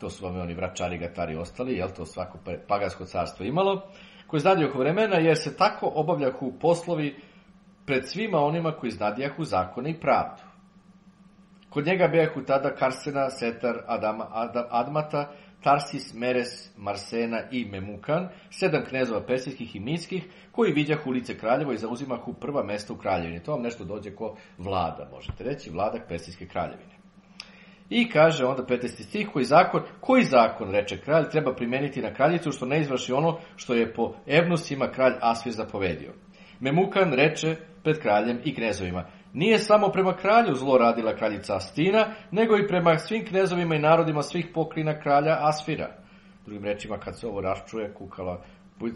To su vam oni vračari, gatari ostali, jel to svako pagansko carstvo imalo, koji znadijahu vremena, jer se tako obavljahu poslovi pred svima onima koji znadijahu zakone i pravdu. Kod njega bijahu tada Karsena, Setar, Adama, Adama, Admata, Tarsis, Meres, Marsena i Memukan, sedam knezova persijskih i minskih, koji viđahu ulice kraljevo i zauzimahu prva mesta u kraljevini. To vam nešto dođe ko vlada, možete reći, vladak persijske kraljevine. I kaže onda petnaesti stih, koji zakon, koji zakon, reče kralj, treba primeniti na kraljicu, što ne izvrši ono što je po evnusima kralj Asvir zapovedio. Memukan reče pred kraljem i knezovima, nije samo prema kralju zlo radila kraljica Astina, nego i prema svim knezovima i narodima svih pokrina kralja Asfira. Drugim rečima, kad se ovo raščuje, kukala,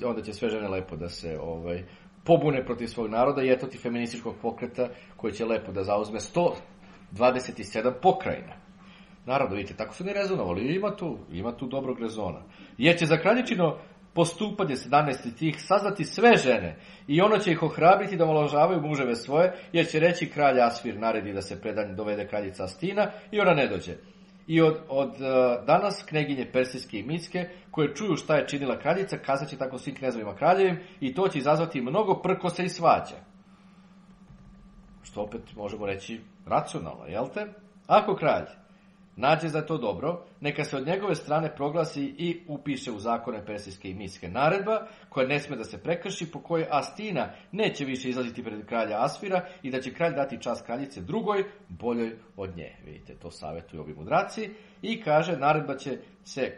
onda će sve žene lepo da se ovaj, pobune protiv svog naroda i eto ti feminističkog pokreta koji će lepo da zauzme sto dvadeset sedam pokrajina. Naravno, vidite, tako su ne rezonovali, ima tu, ima tu dobrog rezona. Jer će za kraljičino postupanje sedamnaesti tih saznati sve žene i ono će ih ohrabriti da omalovažavaju muževe svoje, jer će reći kralj Asvir naredi da se predanj dovede kraljica Astina i ona ne dođe. I od, od danas kneginje persijske i mitske koje čuju šta je činila kraljica kazat će tako svim knezovima kraljevim i to će izazvati mnogo prkose i svađa. Što opet možemo reći racionalno, jel te? Ako kralj nađe za to dobro, neka se od njegove strane proglasi i upiše u zakone persijske i mitske naredba, koja ne sme da se prekrši, po kojoj Astina neće više izlaziti pred kralja Asvira i da će kralj dati čast kraljice drugoj, boljoj od nje. Vidite, to savjetuju ovi mudraci i kaže, naredba će se e,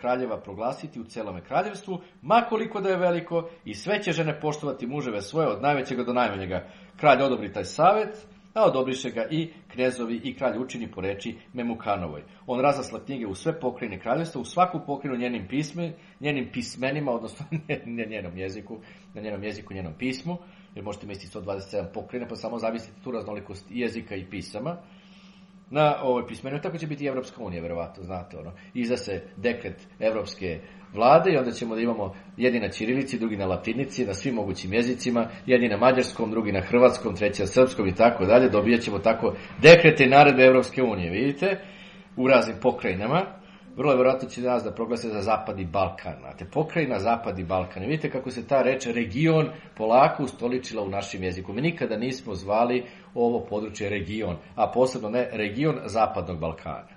kraljeva proglasiti u celome kraljevstvu, makoliko da je veliko i sve će žene poštovati muževe svoje od najvećega do najmanjega. Kralj odobri taj savjet, a odobriše ga i knezovi i kralj učini po reči Memukanovoj. On razasla knjige u sve pokrajine kraljevstva, u svaku pokrajinu njenim, pisme, njenim pismenima, odnosno na njenom jeziku, na njenom jeziku, njenom pismu, jer možete misliti sto dvadeset sedam pokrajina, pa samo zavisite tu raznolikost jezika i pisama. Na ovoj pismenu, tako će biti i Evropska unija, verovatno, znate ono. Iza se dekret Evropske vlade i onda ćemo da imamo jedni na ćirilici, drugi na latinici, na svim mogućim jezicima, jedni na mađarskom, drugi na hrvatskom, treći na srpskom i tako dalje. Dobijat ćemo tako dekrete i naredbe Evropske unije, vidite, u raznim pokrajinama. Vrlo verovatno će nas da proglase za Zapadni Balkan. Znate, pokrajina Zapadni Balkan. Vidite kako se ta reč region polako ustoličila u našem jeziku. Mi nikada nismo zvali ovo područje region, a posebno ne region Zapadnog Balkana.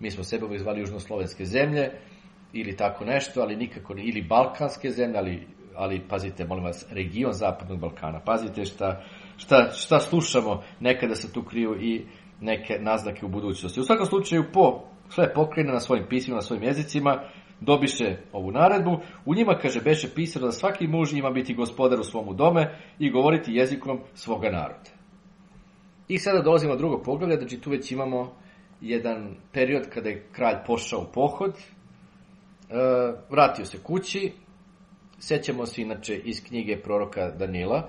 Mi smo sebe zvali južnoslovenske zemlje ili tako nešto, ali nikako ne, ili balkanske zemlje, ali, ali pazite, molim vas, region Zapadnog Balkana. Pazite šta, šta, šta slušamo, nekada se tu kriju i neke naznake u budućnosti. U svakom slučaju, po sve pokrajine na svojim pismima, na svojim jezicima, dobiše ovu naredbu. U njima, kaže, beše pisano da svaki muž ima biti gospodar u svomu dome i govoriti jezikom svoga naroda. I sada dolazimo do drugog poglavlja, znači tu već imamo jedan period kada je kralj pošao u pohod, vratio se kući. Sećamo se inače iz knjige proroka Danila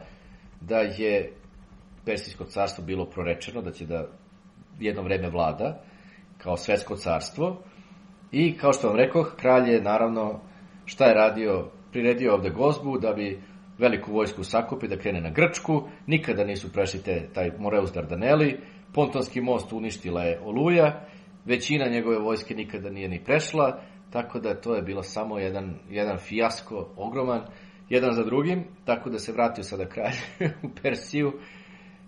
da je Persijsko carstvo bilo prorečeno, da će da jedno vreme vlada kao svetsko carstvo i kao što vam rekoh, kralj je naravno šta je radio, priredio ovde gozbu da bi veliku vojsku sakupi da krene na Grčku, nikada nisu prešli te, taj Moreus Dardaneli, pontonski most uništila je oluja, većina njegove vojske nikada nije ni prešla, tako da to je bilo samo jedan, jedan fijasko ogroman jedan za drugim, tako da se vratio sada kralj u Persiju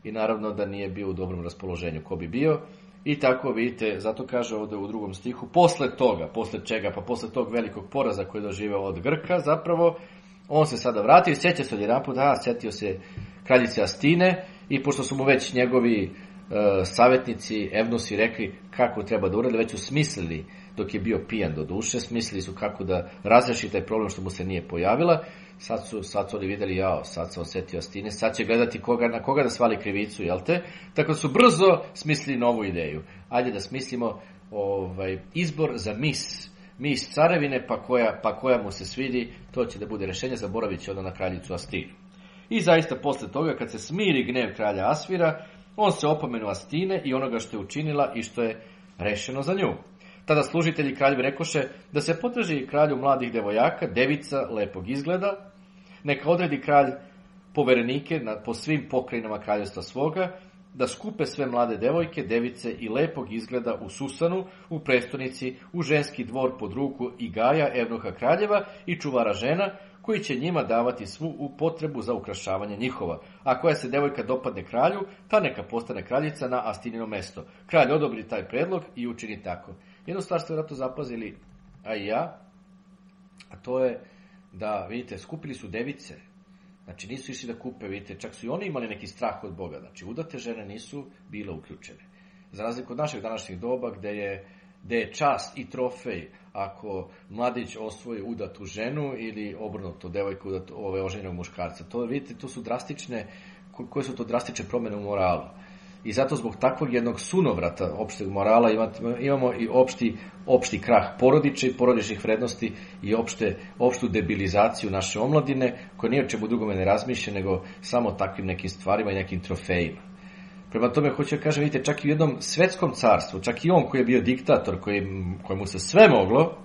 i naravno da nije bio u dobrom raspoloženju ko bi bio. I tako vidite, zato kaže ovdje u drugom stihu, posle toga, posle čega, pa posle tog velikog poraza koji je doživeo od Grka zapravo, on se sada vratio i sjetio se odjedanput, a sjetio se kraljice Astine i pošto su mu već njegovi e, savjetnici, evnusi rekli kako treba da uradi, već su smislili dok je bio pijan do duše, smislili su kako da razreši taj problem što mu se nije pojavila, sad su, sad su oni vidjeli, jao, sad se on sjetio Astine, sad će gledati koga, na koga da svali krivicu, jel te? Tako su brzo smislili novu ideju. Ajde da smislimo ovaj, izbor za mis, mis carevine, pa koja, pa koja mu se svidi, to će da bude rješenje, zaboravit će onda na kraljicu Astinu. I zaista posle toga, kad se smiri gnev kralja Asvira, on se opomenu Astine i onoga što je učinila i što je rešeno za nju. Tada služitelji kraljevi rekoše da se potraži kralju mladih devojaka, devica lepog izgleda, neka odredi kralj poverenike po svim pokrajinama kraljevstva svoga, da skupe sve mlade devojke, device i lepog izgleda u Susanu, u prestonici, u ženski dvor pod ruku Igaja, evnuha kraljeva i čuvara žena, koji će njima davati svu potrebu za ukrašavanje njihova. A koja se devojka dopadne kralju, ta neka postane kraljica na Astinino mesto. Kralj odobri taj predlog i učini tako. Jednu stvar ste vjerojatno zapazili, a i ja, a to je da, vidite, skupili su device. Znači nisu išli da kupe, vidite, čak su i oni imali neki strah od Boga. Znači udate žene nisu bile uključene. Za razliku od našeg današnjih doba gde je, gde je čast i trofej ako mladić osvoji udatu ženu ili obrnuto devojku udatu ove oženjenog muškarca. To vidite, to su drastične, koje su to drastične promjene u moralu. I zato zbog takvog jednog sunovrata opšteg morala imamo i opšti, opšti krah porodiče i porodičnih vrednosti i opšte, opštu debilizaciju naše omladine koja nije o čemu drugome ne razmišlja nego samo takvim nekim stvarima i nekim trofejima. Prema tome hoću da kažem, vidite, čak i u jednom svetskom carstvu, čak i on koji je bio diktator, koji, kojemu se sve moglo,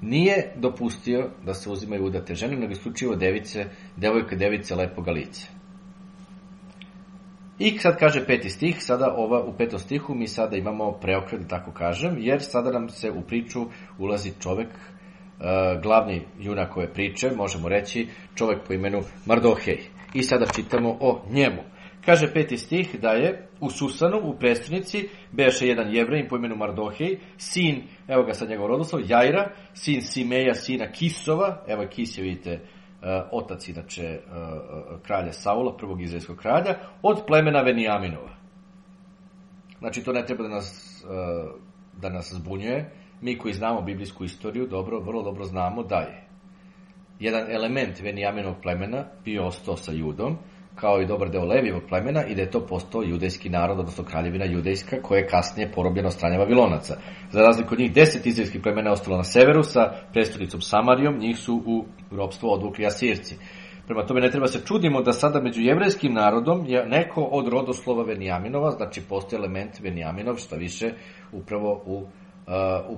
nije dopustio da se uzimaju udate žene, nego isključivo device, devojke, device lepoga lice. I sad kaže peti stih, sada ova u petom stihu mi sada imamo preokret, tako kažem, jer sada nam se u priču ulazi čovek, glavni junak ove priče, možemo reći čovek po imenu Mardohej. I sada čitamo o njemu. Kaže peti stih da je u Susanu, u prestonici, beše jedan Jevrejin po imenu Mardohej, sin, evo ga sad njegov rodoslov, Jaira, sin Simeja, sina Kisova, evo Kis je, vidite, otac inače kralja Saula, prvog izraelskog kralja, od plemena Venijaminova. Znači to ne treba da nas, da nas zbunjuje, mi koji znamo biblijsku istoriju, dobro, vrlo dobro znamo da je jedan element Venijaminovog plemena bio ostao sa Judom, kao i dobar deo Levijevog plemena i da je to postao judejski narod, odnosno kraljevina judejska, koja je kasnije porobljena od strane Vavilonaca. Za razliku od njih, deset izraelskih plemena je ostalo na severu sa prestonicom Samarijom, njih su u ropstvo odvukli Asirci. Prema tome ne treba se čudimo da sada među jevrejskim narodom je neko od rodoslova Venijaminova, znači postoji element Venijaminov, što više upravo u, uh,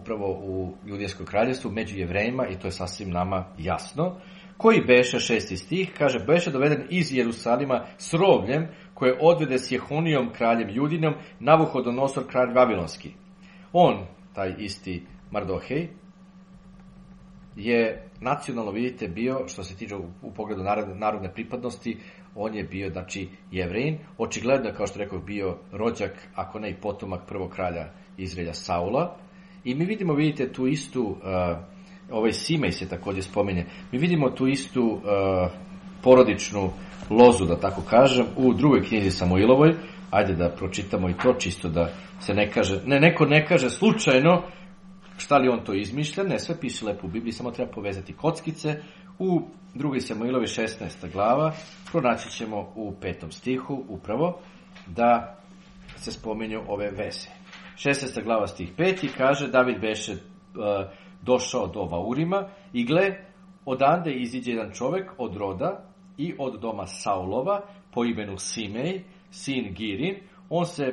upravo u judejskom kraljevstvu među jevrejima i to je sasvim nama jasno. Koji beše, šesti stih, kaže, beše doveden iz Jerusalima s robljem koje odvede s Jehonijom, kraljem Judinom, Navuhodonosor, kralj Vavilonski. On, taj isti Mardohej, je nacionalno, vidite, bio, što se tiče u, u pogledu narodne pripadnosti, on je bio, znači, Jevrejin, očigledno, kao što rekao, bio rođak, ako ne i potomak prvog kralja Izraelja Saula. I mi vidimo, vidite, tu istu... Uh, ovaj Simej se također spominje. Mi vidimo tu istu uh, porodičnu lozu, da tako kažem, u drugoj knjizi Samuilovoj. Ajde da pročitamo i to čisto da se ne kaže, ne, neko ne kaže slučajno šta li on to izmišlja, ne, sve piše lepo u Bibliji, samo treba povezati kockice. U drugoj Samuilovi šesnaesta glava pronaći ćemo u petom stihu upravo da se spominju ove veze. šesnaesta glava stih peti kaže David beše uh, došao do Vaurima i gle, odande iziđe jedan čovjek od roda i od doma Saulova po imenu Simej, sin Girin, on se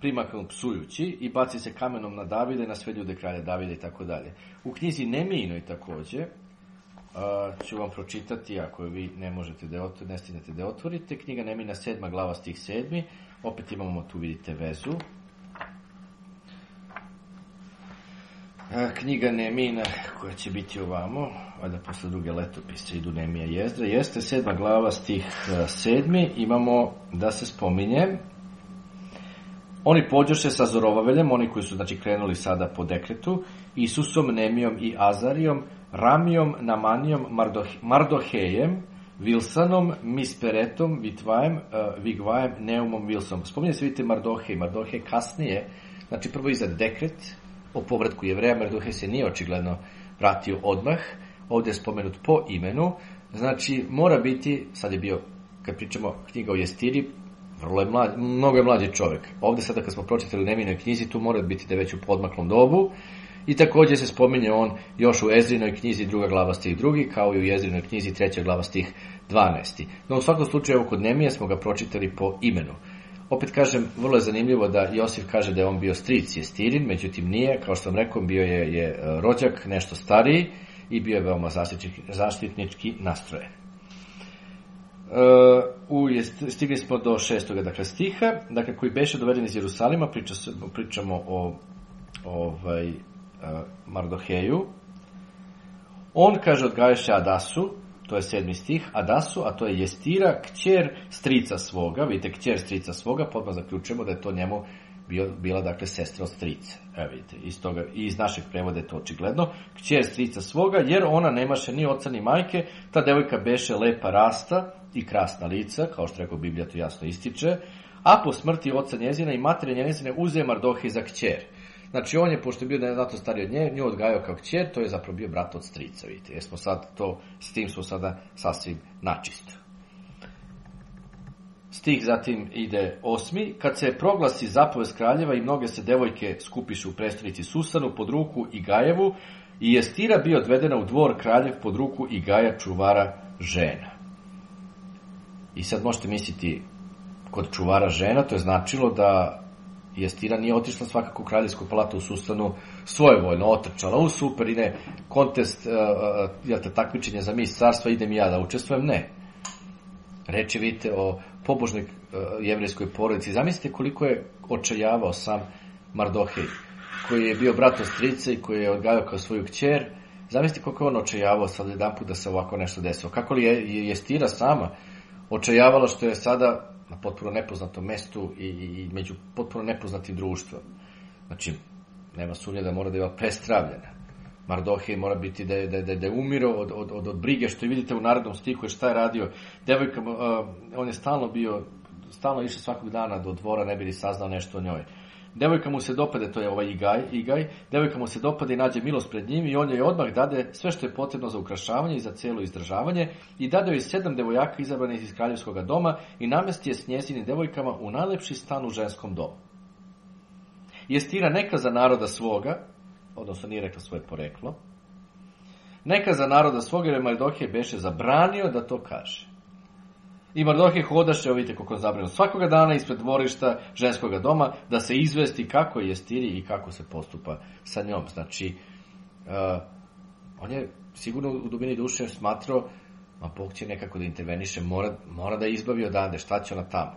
primaknu psujući i baci se kamenom na Davida i na sve ljude kralja Davida i tako dalje. U knjizi Nemijinoj također, uh, ću vam pročitati, ako vi ne možete da otvorite, ne stignete da otvorite, knjiga Nemijina sedma glava stih sedmi, opet imamo tu, vidite, vezu. knjiga Nemijina koja će biti ovamo, valjda posle druge letopisce idu Nemija i Jezdra, jeste sedma glava stih sedmi, imamo da se spominje oni pođoše sa Zorovaveljem, oni koji su znači krenuli sada po dekretu, Isusom, Nemijom i Azarijom, Ramijom, Namanijom, Mardohejem, Vilsanom, Misperetom, Vitvajem, Vigvajem, Neumom, Vilsom. Spominje se, vidite, Mardohej. Mardohej kasnije, znači prvo iza dekret o povratku Jevreja, Mardohej se nije očigledno vratio odmah, ovdje je spomenut po imenu, znači mora biti, sad je bio, kad pričamo knjiga o Jestiri, vrlo je mlad, mnogo je mlađi čovjek. Ovdje sada kad smo pročitali Neminoj knjizi, tu mora biti da je već u podmaklom dobu. I također se spominje on još u Ezrinoj knjizi druga glava stih drugi, kao i u Jezrinoj knjizi treća glava stih dvanaesti. No u svakom slučaju, evo kod Nemije smo ga pročitali po imenu. Opet kažem, vrlo je zanimljivo da Josif kaže da je on bio stric Jestirin, međutim nije, kao što sam rekao, bio je, je rođak, nešto stariji i bio je veoma zaštitnički nastrojen. Uh, stigli smo do šestoga dakle, stiha, dakle, koji beše doveden iz Jerusalima, priča se, pričamo o ovaj, uh, Mardoheju. On, kaže, odgaješe Adasu, to je sedmi stih, Adasu, a to je Jestira, kćer strica svoga, vidite, kćer strica svoga, potom zaključujemo da je to njemu bio, bila, dakle, sestra od strica. Evo vidite, iz, toga, iz našeg prevoda je to očigledno, kćer strica svoga, jer ona nemaše ni oca ni majke, ta devojka beše lepa rasta i krasna lica, kao što rekao Biblija to jasno ističe, a po smrti oca njezina i matere njezine uze Mardohej za kćer. Znači on je, pošto je bio neznato stariji od nje, nju odgajao kao kćer, to je zapravo bio brat od strica, vidite, jer smo sad to, s tim smo sada sasvim načisto. Stih zatim ide osmi, kad se proglasi zapovest kraljeva i mnoge se devojke skupišu u prestonici Susanu pod ruku Igajevu i Jestira bio odvedena u dvor kraljev pod ruku Igaja čuvara žena. I sad možete misliti, kod čuvara žena, to je značilo da Jestira nije otišla svakako u kraljevsku palatu u Susanu svojevoljno, otrčala u superine, kontest, uh, jel te, takmičenje za mis carstva, idem ja da učestvujem, ne. Reči, vidite, o pobožnoj uh, jevrijskoj porodici. Zamislite koliko je očajavao sam Mardohej, koji je bio brat od strice i koji je odgajao kao svoju kćer. Zamislite koliko je on očajavao sad jedan put da se ovako nešto desilo. Kako li je Jestira sama očajavala što je sada na potpuno nepoznatom mestu i, i, i među potpuno nepoznatim društvom. Znači, nema sumnje da mora da je prestravljena. Mardohej mora biti da je, da je, da je umirao od, od, od, od brige, što vidite u narodnom stiku je šta je radio. Devojka, uh, on je stalno bio, stalno išao svakog dana do dvora, ne bi li saznao nešto o njoj. Devojka mu se dopade, to je ovaj Igaj, Igaj, devojka mu se dopade i nađe milost pred njim i on joj odmah dade sve što je potrebno za ukrašavanje i za cijelo izdržavanje i dade joj sedam devojaka izabranih iz kraljevskog doma i namesti je s njezinim devojkama u najlepši stan u ženskom domu. Jestira neka za naroda svoga, odnosno nije rekla svoje poreklo, neka za naroda svoga, jer je Mardohej beše zabranio da to kaže. I Mardohej hodaše, vidite kako je zabranio, svakoga dana ispred dvorišta ženskoga doma da se izvesti kako je Jestiri i kako se postupa sa njom. Znači, uh, on je sigurno u dubini duše smatrao, ma Bog će nekako da interveniše, mora, mora da izbavi odande, šta će ona tamo.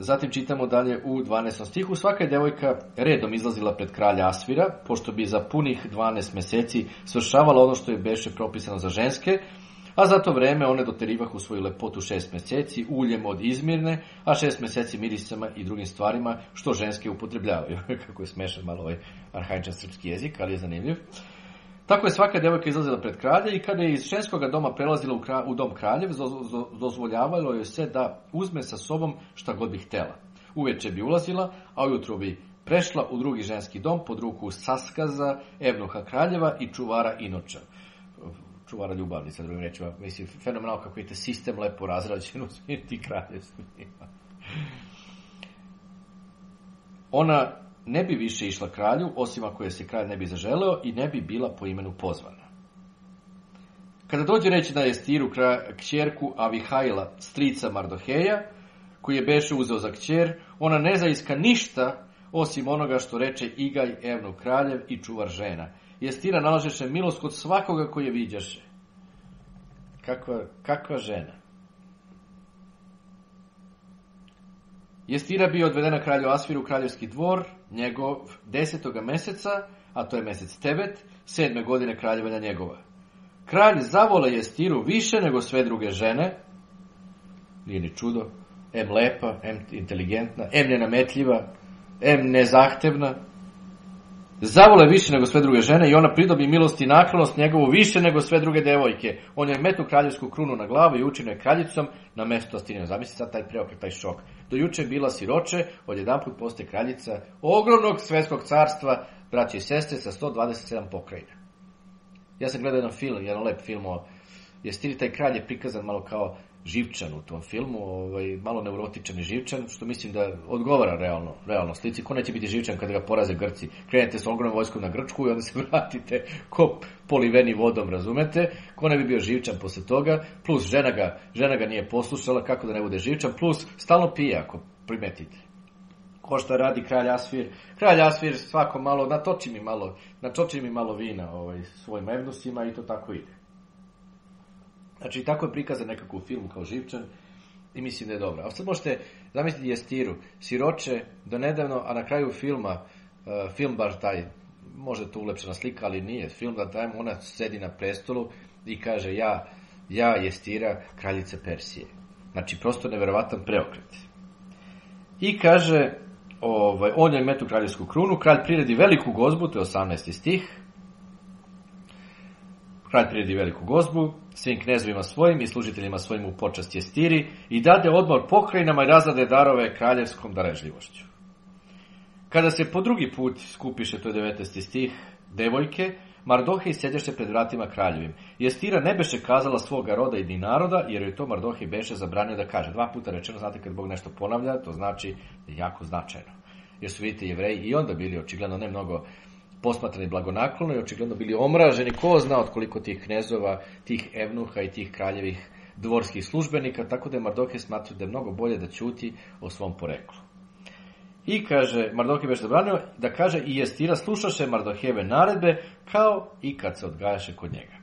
Zatim čitamo dalje u dvanaestom stihu. Svaka je devojka redom izlazila pred kralja Asvira, pošto bi za punih dvanaest meseci svršavala ono što je beše propisano za ženske, a za to vreme one doterivahu svoju lepotu šest meseci, uljem od izmirne, a šest meseci mirisama i drugim stvarima, što ženske upotrebljavaju. Kako je smešan malo ovaj arhaičan srpski jezik, ali je zanimljiv. Tako je svaka devojka izlazila pred kralja i kada je iz ženskog doma prelazila u, kralj, u dom kraljev, dozvoljavalo joj se da uzme sa sobom šta god bi htjela. Uveče bi ulazila, a ujutro bi prešla u drugi ženski dom pod ruku Saskaza, evnuha kraljeva i čuvara Inoča. Čuvara ljubavnica, drugim rečima. Mislim, fenomenalno kako je sistem lepo razrađen u svim ti kraljevstvima. Ona ne bi više išla kralju, osim ako je se kralj ne bi zaželeo i ne bi bila po imenu pozvana. Kada dođe reći na Jestiru kćerku Avihajla, strica Mardoheja, koji je beše uzeo za kćer, ona ne zaiska ništa osim onoga što reče Igaj, evno kraljev i čuvar žena. Jestira nalažeše milost kod svakoga koji je viđaše. Kakva, kakva žena? Jestira bio odvedena kralju Asviru u kraljevski dvor, njegov desetoga meseca, a to je mesec Tebet, sedme godine kraljevanja njegova. Kralj zavole Jestiru više nego sve druge žene, nije ni čudo, em lepa, em inteligentna, em nenametljiva, em nezahtevna. Zavole više nego sve druge žene i ona pridobi milost i naklonost njegovu više nego sve druge devojke. On je metnu kraljevsku krunu na glavu i učine kraljicom na mesto Astirina. Zamisli sad taj preokret, taj šok. Do juče je bila siroče, odjedanput postaje kraljica ogromnog svetskog carstva, braće i sestre, sa sto dvadeset sedam pokrajina. Ja sam gledao jedan film, jedan lep film o Jestiri. Taj kralj je prikazan malo kao živčan u tom filmu, ovaj, malo neurotičan i živčan, što mislim da odgovara realno, realno slici. Ko neće biti živčan kada ga poraze Grci? Krenete s ogromnom vojskom na Grčku i onda se vratite ko poliveni vodom, razumete? Ko ne bi bio živčan posle toga? Plus, žena ga, žena ga nije poslušala, kako da ne bude živčan, plus, stalno pije, ako primetite. Ko šta radi kralj Asvir? Kralj Asvir svako malo, natoči mi malo, natoči mi malo vina ovaj, svojim evnusima i to tako ide. Znači, tako je prikazan nekako u filmu kao živčan i mislim da je dobro. A sad možete zamisliti Jestiru, siroče, donedavno, a na kraju filma, film baš taj, možda to ulepšena slika, ali nije, film da taj, ona sedi na prestolu i kaže, ja, ja Jestira, kraljica Persije. Znači, prosto neverovatan preokret. I kaže, ovaj, on je metu kraljevsku krunu, kralj priredi veliku gozbu, to je osamnaesti stih, kralj priredi veliku gozbu, svim knezovima svojim i služiteljima svojim u počast Jestiri i dade odmor pokrajinama i razade darove kraljevskom darežljivošću. Kada se po drugi put skupiše, to je devetnaesti stih, devojke, Mardohej sedeše pred vratima kraljevim. Jestira ne beše kazala svoga roda i ni naroda, jer joj to Mardohej beše zabranio da kaže. Dva puta rečeno, znate, kad Bog nešto ponavlja, to znači jako značajno. Jer su, vidite, Jevreji i onda bili očigledno ne mnogo posmatrani blagonaklono i očigledno bili omraženi, ko zna od koliko tih knezova, tih evnuha i tih kraljevih dvorskih službenika, tako da je Mardohej smatrao da je mnogo bolje da ćuti o svom poreklu. I kaže, Mardohej beše zabranio da kaže, i Jestira slušaše Mardohejeve naredbe kao i kad se odgajaše kod njega.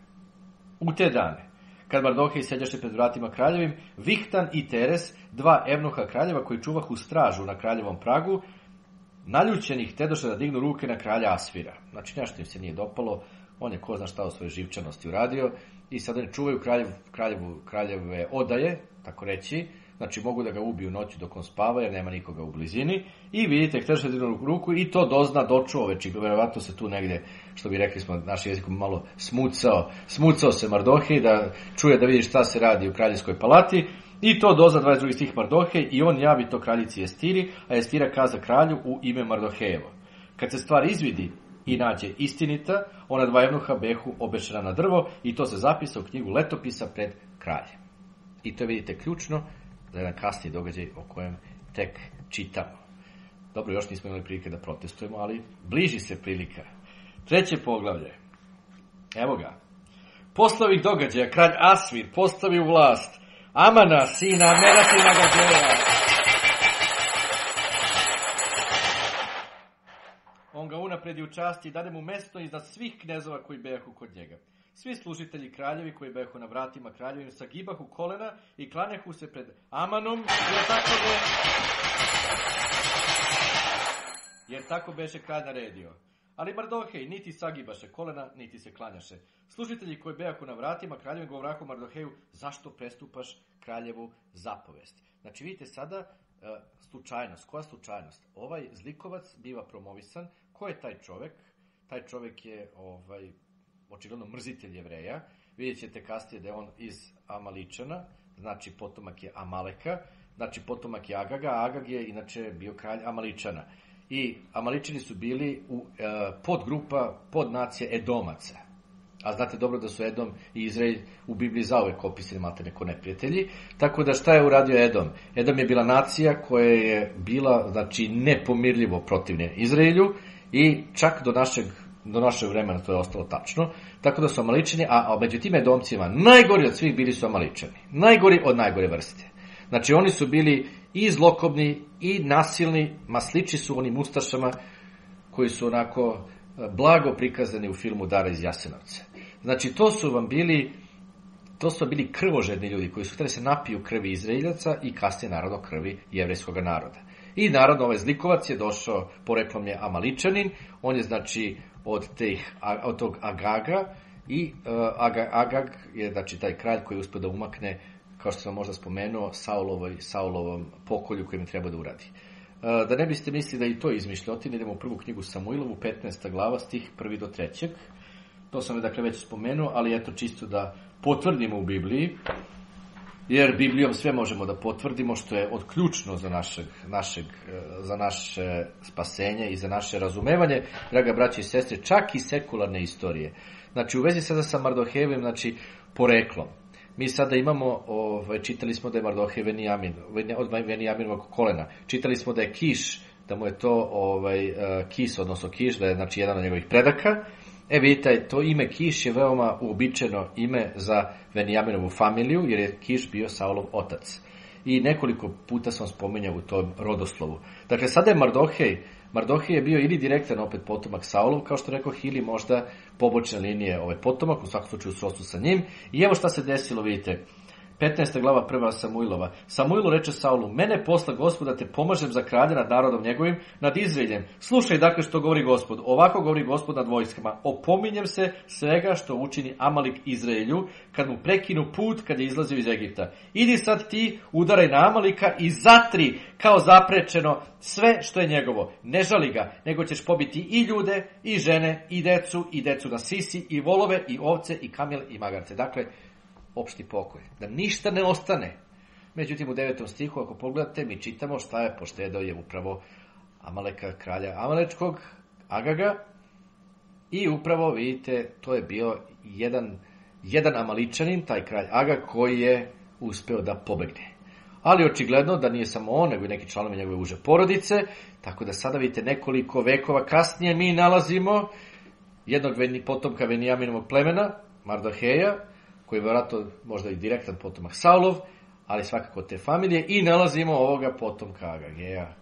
U te dane, kad Mardohej seđaše pred vratima kraljevim, Vihtan i Teres, dva evnuha kraljeva koji čuvahu stražu na kraljevom pragu, naljućenih tedoše da dignu ruke na kralja Asvira. Znači, nešto im se nije dopalo, on je ko zna šta o svojoj živčanosti uradio i sada ne čuvaju kraljev, kraljev, kraljeve odaje, tako reći, znači mogu da ga ubiju noću dok on spava jer nema nikoga u blizini i vidite, tedoše da dignu ruku i to dozna dočuo već i verovatno se tu negde, što bi rekli smo našim jezikom, malo smucao, smucao se Mardohej da čuje, da vidi šta se radi u kraljevskoj palati. I to doza dvadeset drugi stih Mardohej i on javi to kraljici Jestiri, a Jestira kaza kralju u ime Mardohejevo. Kad se stvar izvidi i nađe istinita, ona dva evnuha behu obešena na drvo i to se zapisa u knjigu Letopisa pred kraljem. I to je, vidite, ključno za jedan kasni događaj o kojem tek čitamo. Dobro, još nismo imali prilike da protestujemo, ali bliži se prilika. Treće poglavlje. Evo ga. Posle ovih događaja kralj Asvir postavi u vlast Amana, sina Meratina Gađeja. On ga unapredi u časti i dade mu mesto iznad svih knezova koji behu kod njega. Svi služitelji kraljevi koji behu na vratima kraljevim sagibahu kolena i klanehu se pred Amanom, jer tako, be... jer tako beše kralj naredio. Ali Mardohej niti sagibaše kolena, niti se klanjaše. Služitelji koji bejaku na vratima kraljevim govraku Mardoheju, zašto prestupaš kraljevu zapovest? Znači, vidite sada slučajnost. Koja slučajnost? Ovaj zlikovac biva promovisan. Ko je taj čovek? Taj čovek je ovaj, očigledno mrzitelj Jevreja. Vidjet ćete kasnije da je on iz Amaličana, znači potomak je Amaleka, znači potomak je Agaga, a Agag je inače bio kralj Amaličana. I Amaličani su bili u e, podgrupa, podnacije Edomaca. A znate dobro da su Edom i Izrael u Bibliji zauvek opisani maltene kao neprijatelji. Tako da šta je uradio Edom? Edom je bila nacija koja je bila, znači, nepomirljivo protivna Izraelju i čak do našeg, do našeg vremena to je ostalo tačno. Tako da su Amaličani, a, a među tim Edomcima najgori od svih bili su Amaličani. Najgori od najgore vrste. Znači, oni su bili i zlokobni i nasilni, ma sliči su onim ustašama koji su onako blago prikazani u filmu Dara iz Jasenovca. Znači, to su vam bili, to su bili krvožedni ljudi koji su hteli se napiju krvi Izraeljaca i kasnije, naravno, krvi jevrejskog naroda. I naravno ovaj zlikovac je došao, poreklom je Amaličanin, on je znači od, teh, od tog Agaga i uh, Agag, Agag je znači taj kralj koji je uspio da umakne, kao što sam možda spomenuo, Saulovoj, Saulovom pokolju kojim treba da uradi. Uh, da ne biste mislili da je i to izmišljotin, idemo u prvu knjigu Samuilovu, petnaesta glava, stih prvi do trećeg. To sam je dakle već spomenuo, ali eto čisto da potvrdimo u Bibliji, jer Biblijom sve možemo da potvrdimo što je od ključno za, našeg, našeg, za naše spasenje i za naše razumevanje, draga braće i sestre, čak i sekularne istorije. Znači, u vezi sada sa Mardohejevim, znači, poreklom. Mi sada imamo, ovaj, čitali smo da je Mardohej Venijamin, od Venijaminova kolena. Čitali smo da je Kiš, da mu je to ovaj, Kis, odnosno Kiš, da je znači, jedan od njegovih predaka. E vidite, to ime Kiš je veoma uobičajeno ime za Venijaminovu familiju, jer je Kiš bio Saulov otac. I nekoliko puta sam spominjao u tom rodoslovu. Dakle, sada je Mardohej. Mardohej je bio ili direktan opet potomak Saulov, kao što rekao, ili možda pobočne linije ovaj potomak, u svakom slučaju u srodstvu sa njim. I evo šta se desilo, vidite. petnaesta glava prva Samuilova. Samuilu reče Saulu, mene posla Gospoda te pomažem za kralja nad narodom njegovim, nad Izraeljem. Slušaj dakle što govori Gospod. Ovako govori Gospod nad vojskama. Opominjem se svega što učini Amalek Izraelju, kad mu prekinu put kad je izlazio iz Egipta. Idi sad ti, udaraj na Amalika i zatri kao zaprečeno sve što je njegovo. Ne žali ga, nego ćeš pobiti i ljude, i žene, i decu, i decu na sisi, i volove, i ovce, i kamjele, i magarce. Dakle, opšti pokoj, da ništa ne ostane. Međutim, u devetom stihu, ako pogledate, mi čitamo šta je poštedao je upravo Amaleka, kralja Amalečkog, Agaga, i upravo, vidite, to je bio jedan, jedan Amaličanin, taj kralj Agag, koji je uspeo da pobegne. Ali očigledno da nije samo on, nego i neki članovi njegove uže porodice, tako da sada, vidite, nekoliko vekova kasnije mi nalazimo jednog potomka Venijaminovog plemena, Mardoheja, koji je vjerojatno možda i direktan potomak Saulov, ali svakako te familije, i nalazimo ovoga potomka Agageja.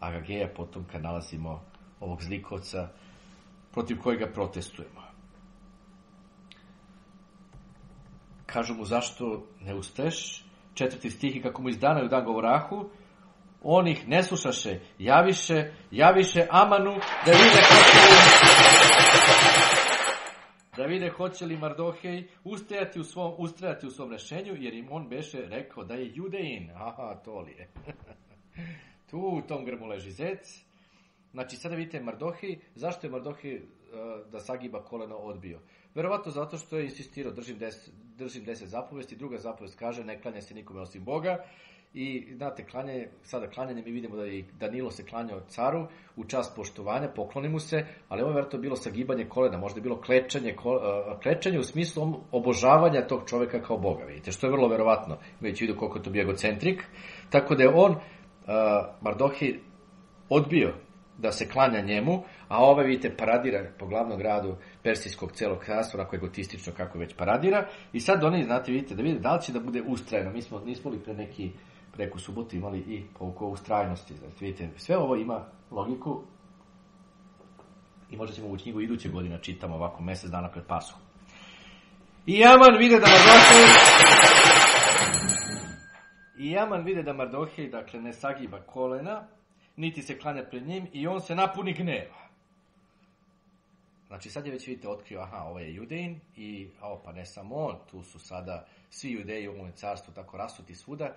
Agageja potomka nalazimo ovog zlikovca protiv kojega protestujemo. Kažu mu zašto ne ustaješ? Četvrti stih i kako mu iz dana u dan govorahu, on ih ne slušaše, javiše, javiše Amanu da vide kako... da vide hoće li Mardohej ustajati u svom, ustrajati u svom rešenju, jer im on beše rekao da je Judejin. Aha, to li je. Tu u tom grmu leži zec. Znači, sada vidite Mardohej. Zašto je Mardohej uh, da sagiba koleno odbio? Verovatno zato što je insistirao, držim deset, držim deset zapovesti. Druga zapovest kaže, ne klanja se nikome osim Boga. I, znate, klanje, sada klanjanje, mi vidimo da je Danilo se klanjao caru u čast poštovanja, pokloni mu se, ali ovo je vjerojatno bilo sagibanje kolena, možda je bilo klečanje, klečanje u smislu obožavanja tog čoveka kao Boga, vidite, što je vrlo verovatno, imajući vidu koliko je to bio egocentrik, tako da je on, Mardohej, odbio da se klanja njemu, a ovaj, vidite, paradira po glavnom gradu Persijskog celog krastva, onako egotistično kako već paradira, i sad oni, znate, vidite, da vidite da li će da bude ustrajno, mi smo, nismo li pre neki preko subotu imali i oko ustrajnosti. Znači, vidite, sve ovo ima logiku i možda ćemo u knjigu iduće godine čitamo ovako mesec dana pred Pashu. I Aman vide da Mardohej i Aman vide da Mardohej, dakle, ne sagiba kolena, niti se klanja pred njim i on se napuni gneva. Znači, sad je već, vidite, otkrio, aha, ovo je Judejin i, o, pa ne samo on, tu su sada svi Judeji u ovom carstvu tako rasuti svuda.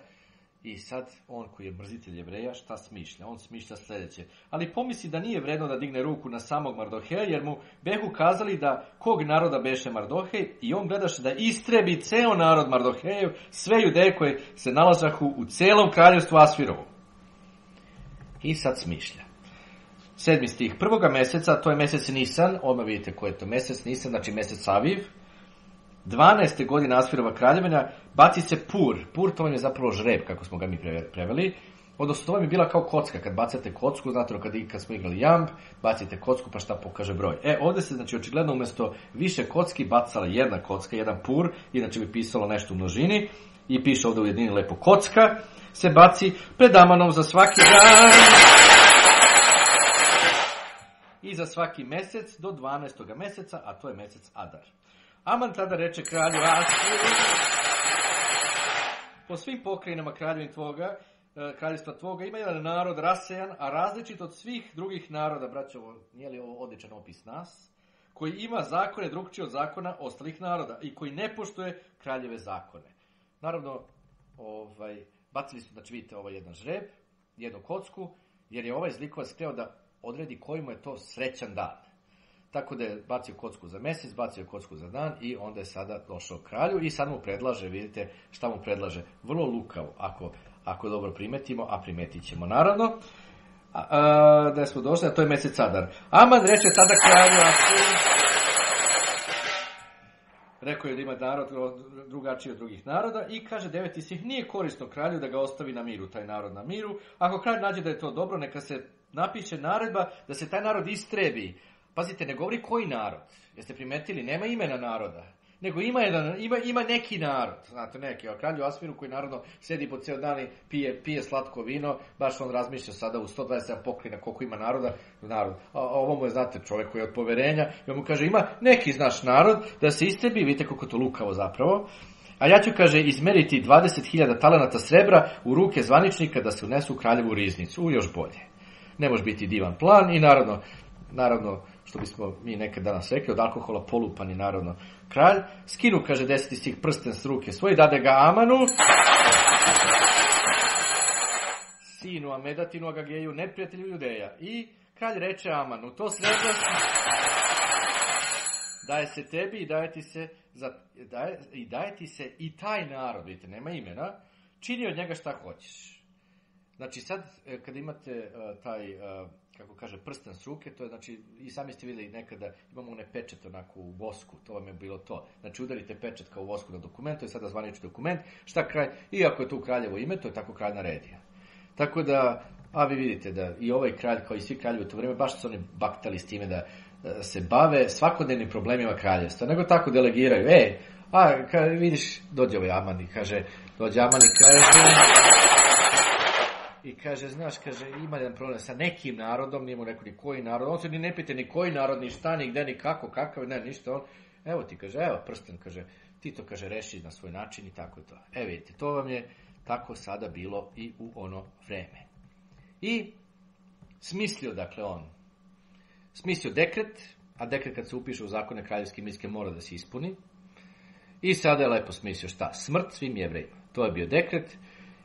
I sad, on koji je mrzitelj Jevreja, šta smišlja? On smišlja sljedeće. Ali pomisli da nije vredno da digne ruku na samog Mardoheja, jer mu behu kazali da kog naroda beše Mardohej i on gledaše da istrebi ceo narod Mardohejev, sve Judeje koje se nalazahu u celom kraljevstvu Asvirovu. I sad smišlja. Sedmi stih prvoga meseca, to je mesec Nisan, odmah vidite ko je to mesec Nisan, znači mesec Aviv, dvanaeste godine Asvirova kraljevina, baci se pur. Pur to vam je zapravo žreb, kako smo ga mi preveli. Odnosno, to vam je bila kao kocka. Kad bacate kocku, znate, kad, kad smo igrali jamb, bacite kocku, pa šta pokaže broj. E, ovdje se, znači, očigledno, umjesto više kocki, bacala jedna kocka, jedan pur, inače bi pisalo nešto u množini, i piše ovdje u jednini lepo kocka, se baci pred Amanom za svaki dan i za svaki mesec do dvanaestog meseca, a to je mesec Adar. Aman tada reče kralju Asviru, po svim pokrajinama kraljevin tvoga kraljevstva tvoga, ima jedan narod rasejan, a različit od svih drugih naroda, braćo, nije li ovo odličan opis nas, koji ima zakone drukčije od zakona ostalih naroda i koji ne poštuje kraljeve zakone. Naravno, ovaj, bacili su, znači vidite, ovaj jedan žreb, jednu kocku, jer je ovaj zlikovac hteo da odredi koji mu je to srećan dan. Tako da je bacio kocku za mjesec, bacio kocku za dan i onda je sada došao kralju i sad mu predlaže, vidite šta mu predlaže. Vrlo lukavo, ako, ako dobro primetimo, a primetit ćemo naravno. A, a, da smo došli, a to je mjesec Adar. Aman reče tada kralju Asviru. Rekao je da ima narod drugačiji od drugih naroda i kaže deveti stih, nije korisno kralju da ga ostavi na miru, taj narod na miru. Ako kralj nađe da je to dobro, neka se napiše naredba da se taj narod istrebi. Pazite, ne govori koji narod. Jeste primetili, nema imena naroda. Nego ima, jedan, ima, ima neki narod. Znate, neki, o kralju Asviru koji narodno sjedi po cijel dan i pije, pije slatko vino. Baš on razmišlja sada u sto dvadeset pokrina koliko ima naroda. Narod. A, a ovo mu je, znate, čovjek koji je od poverenja. I on mu kaže, ima neki znaš narod da se istrebi. Vidite koliko to lukavo zapravo. A ja ću, kaže, izmeriti dvadeset hiljada talenata srebra u ruke zvaničnika da se unesu u kraljevu riznicu. U, još bolje. Ne može biti divan plan i naravno, naravno što bismo mi nekad danas rekli, od alkohola polupan je naravno kralj. Skinu, kaže, deseti stih prsten s ruke svoje, dade ga Amanu, sinu Amedatinu Agageju, neprijatelju Judeja. I kralj reče Amanu, to srebro daje se tebi i daje ti se, za, daje, i, daje ti se i taj narod, vidite, nema imena, čini od njega šta hoćeš. Znači sad, kada imate uh, taj... Uh, kako kaže, prsten s ruke, to je, znači, i sami ste vidjeli nekada, imamo one pečet onako u vosku, to vam je bilo to. Znači, udarite pečet kao u vosku na dokument, to je sada zvanični dokument, šta kraj, iako je to kraljevo ime, to je tako kralj naredio. Tako da, a vi vidite da i ovaj kralj, kao i svi kraljevi u to vrijeme, baš su oni baktali s time da se bave svakodnevnim problemima kraljevstva, nego tako delegiraju, ej, a, ka, vidiš, dođe ovaj Aman i kaže, dođe Aman i kaže... I kaže, znaš, kaže, ima jedan problem sa nekim narodom, nije mu rekao ni koji narod, on se ni ne pita ni koji narod, ni šta, ni gde, ni kako, kakav, ne, ništa, on, evo ti, kaže, evo prsten, kaže, ti to, kaže, reši na svoj način i tako je to. Evo vidite, to vam je tako sada bilo i u ono vreme. I smislio, dakle, on, smislio dekret, a dekret kad se upiše u zakone kraljevske i minske mora da se ispuni, i sada je lepo smislio šta? Smrt svim jevrejima. To je bio dekret.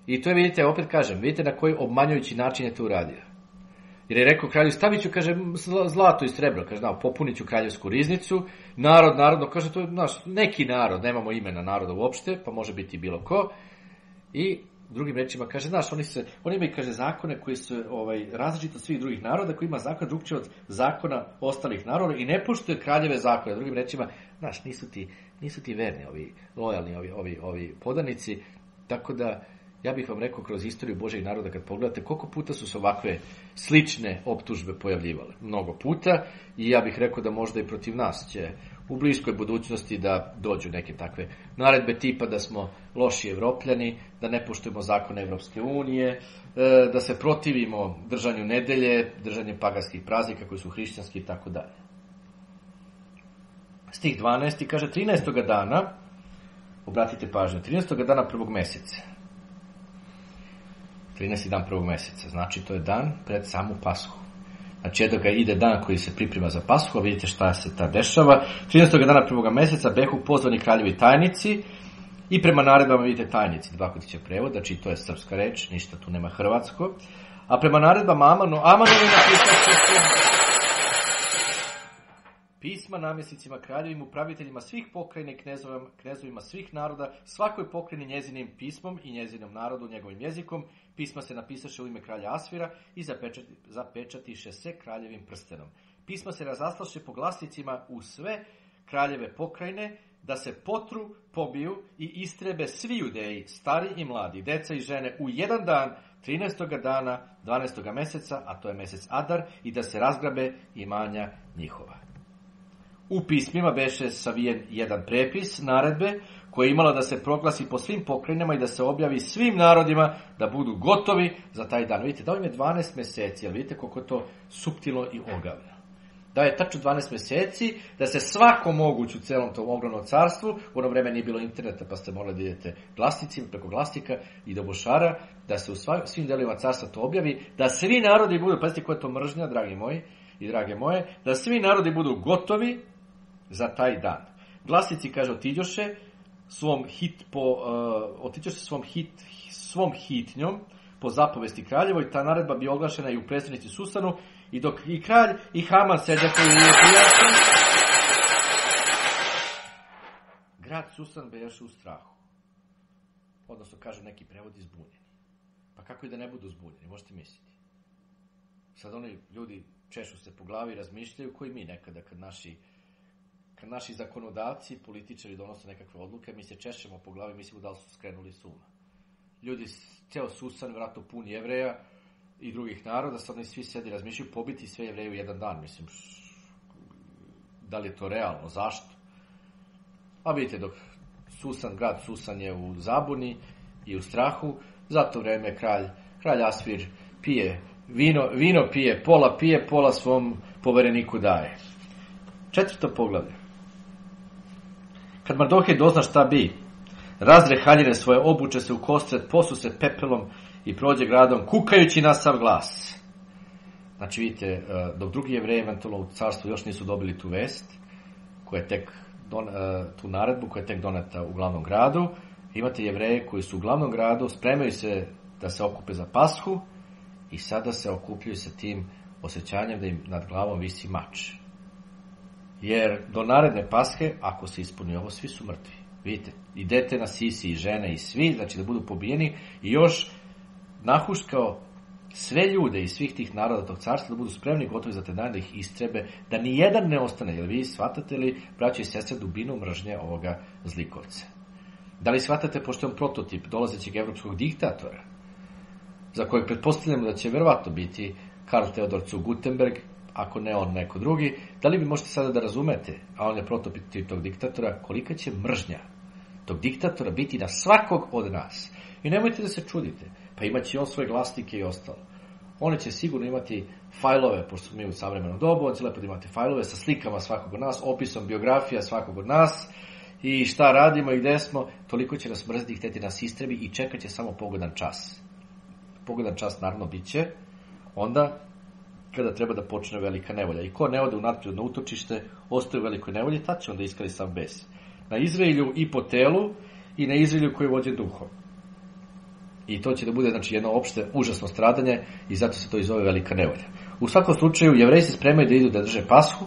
I to je, vidite, opet kažem, vidite na koji obmanjujući način je to uradio. Jer je rekao kralju, stavit ću, kaže, zlato i srebro, kaže, znao, popunit ću kraljevsku riznicu, narod, narodno, kaže, to je, znaš, neki narod, nemamo imena naroda uopšte, pa može biti bilo ko. I drugim rečima, kaže, znaš, oni, se, oni imaju, kaže, zakone koji su ovaj, različiti od svih drugih naroda, koji ima zakon drugčije od zakona ostalih naroda i ne poštuje kraljeve zakone. Drugim rečima, znaš, nisu ti, nisu ti verni ovi, lojalni ovi, ovi, ovi podanici, tako da... Ja bih vam rekao kroz istoriju Božeg naroda kad pogledate koliko puta su se ovakve slične optužbe pojavljivale. Mnogo puta i ja bih rekao da možda i protiv nas će u bliskoj budućnosti da dođu neke takve naredbe tipa da smo loši Evropljani, da ne poštujemo zakone Evropske unije, da se protivimo držanju nedelje, držanju paganskih praznika koji su hrišćanski i tako dalje. Stih dvanaesti kaže trinaestog dana, obratite pažnju, trinaestog dana prvog mjeseca. trinaesti dan prvog mjeseca, znači to je dan pred samu Pashu. Znači jednog ide dan koji se priprema za Pashu, a vidite šta se ta dešava. trinaestog dana prvog mjeseca behu pozvani kraljevi tajnici i prema naredbama, vidite, tajnici, dva kotića prevod, znači to je srpska reč, ništa tu nema hrvatsko. A prema naredbama Amanu, Amanovi pisma namjesnicima kraljevim, upraviteljima svih pokrajina i knezovima, knezovima svih naroda, svakoj pokrajini njezinim pismom i njezinom narodu njegovim jezikom, pisma se napisaše u ime kralja Asvira i zapečati, zapečatiše se kraljevim prstenom. Pisma se razaslaše po glasnicima u sve kraljeve pokrajine, da se potru, pobiju i istrebe svi Judeji, stari i mladi, deca i žene u jedan dan, trinaestog dana, dvanaestog mjeseca, a to je mjesec Adar, i da se razgrabe imanja njihova. U pismima beše savijen jedan prepis naredbe koja je imala da se proglasi po svim pokrajinama i da se objavi svim narodima da budu gotovi za taj dan. Vidite, da im je dvanaest mjeseci, ali vidite koliko to suptilno i ogavljeno. je tačno dvanaest mjeseci da se svako moguće u celom tom ogromnom carstvu, u ono vreme nije bilo interneta pa ste morali da idete glasnicima, preko glasnika i do bošara, da se u svim delima carstva to objavi, da svi narodi budu, pazite koja je to mržnja, dragi moji i drage moje, da svi narodi budu gotovi za taj dan. Glasnici, kaže, otiđoše svom hit po, uh, otiđoše svom hit, svom hitnjom po zapovesti kraljevoj, ta naredba bi oglašena i u predstavnici Susanu, i dok i kralj i Haman seđaše u Jerusalim, grad Susan bejaše u strahu. Odnosno, kažu neki prevodi, zbunjeni. Pa kako i da ne budu zbunjeni, možete misliti. Sad oni ljudi češu se po glavi i razmišljaju, koji mi nekada, kad naši kad naši zakonodavci, političari donose nekakve odluke, mi se češemo po glavi, mislimo da li su skrenuli suma. Ljudi, ceo Susan, vratno pun Jevreja i drugih naroda, sad oni svi sedi i razmišljaju pobiti sve Jevreje u jedan dan. Mislim, da li je to realno, zašto? A vidite, dok Susan, grad Susan je u zabuni i u strahu, za to vreme kralj, kralj Asvir pije, vino, vino pije, pola pije, pola svom povereniku daje. Četvrto poglavlje. Kad Mardohej dozna šta bi, razre haljine svoje, obuče se u kostret, posu se pepelom i prođe gradom, kukajući na sav glas. Znači, vidite, dok drugi Jevreji eventualno u carstvu još nisu dobili tu vest, koja je tek don, tu naredbu koja je tek doneta u glavnom gradu, imate Jevreje koji su u glavnom gradu, spremaju se da se okupe za Pashu i sada se okupljuju sa tim osjećanjem da im nad glavom visi mač. Jer do naredne Pashe, ako se ispuni ovo, svi su mrtvi. Vidite, i dete na sisi, i žene, i svi, znači da budu pobijeni, i još nahuškao sve ljude iz svih tih naroda tog carstva da budu spremni, gotovi za te dane, da ih istrebe, da ni jedan ne ostane, jer vi shvatate li, braći i sestre, dubinu mržnje ovoga zlikovca. Da li shvatate, pošto je on prototip dolazećeg evropskog diktatora, za kojeg pretpostavljamo da će verovatno biti Karl Theodor zu Gutenberg, ako ne on, neko drugi, da li bi možete sada da razumete, a on je prototip tog diktatora, kolika će mržnja tog diktatora biti na svakog od nas. I nemojte da se čudite, pa imaće on svoje glasnike i ostalo. Oni će sigurno imati fajlove, pošto mi u savremenom dobu, on će lepo da imate fajlove sa slikama svakog od nas, opisom biografija svakog od nas, i šta radimo i gde smo, toliko će nas mrziti i hteti nas istrebi i čekat će samo pogodan čas. Pogodan čas naravno bit će, onda kada treba da počne velika nevolja. I ko ne ode u napredno utočište, ostaje u velikoj nevolji, tad će onda iskali sam bes. Na Izraelju i po telu, i na Izraelju koji vođe duhom. I to će da bude, znači, jedno opšte užasno stradanje i zato se to i zove velika nevolja. U svakom slučaju, Jevreji se spremaju da idu da drže Pashu,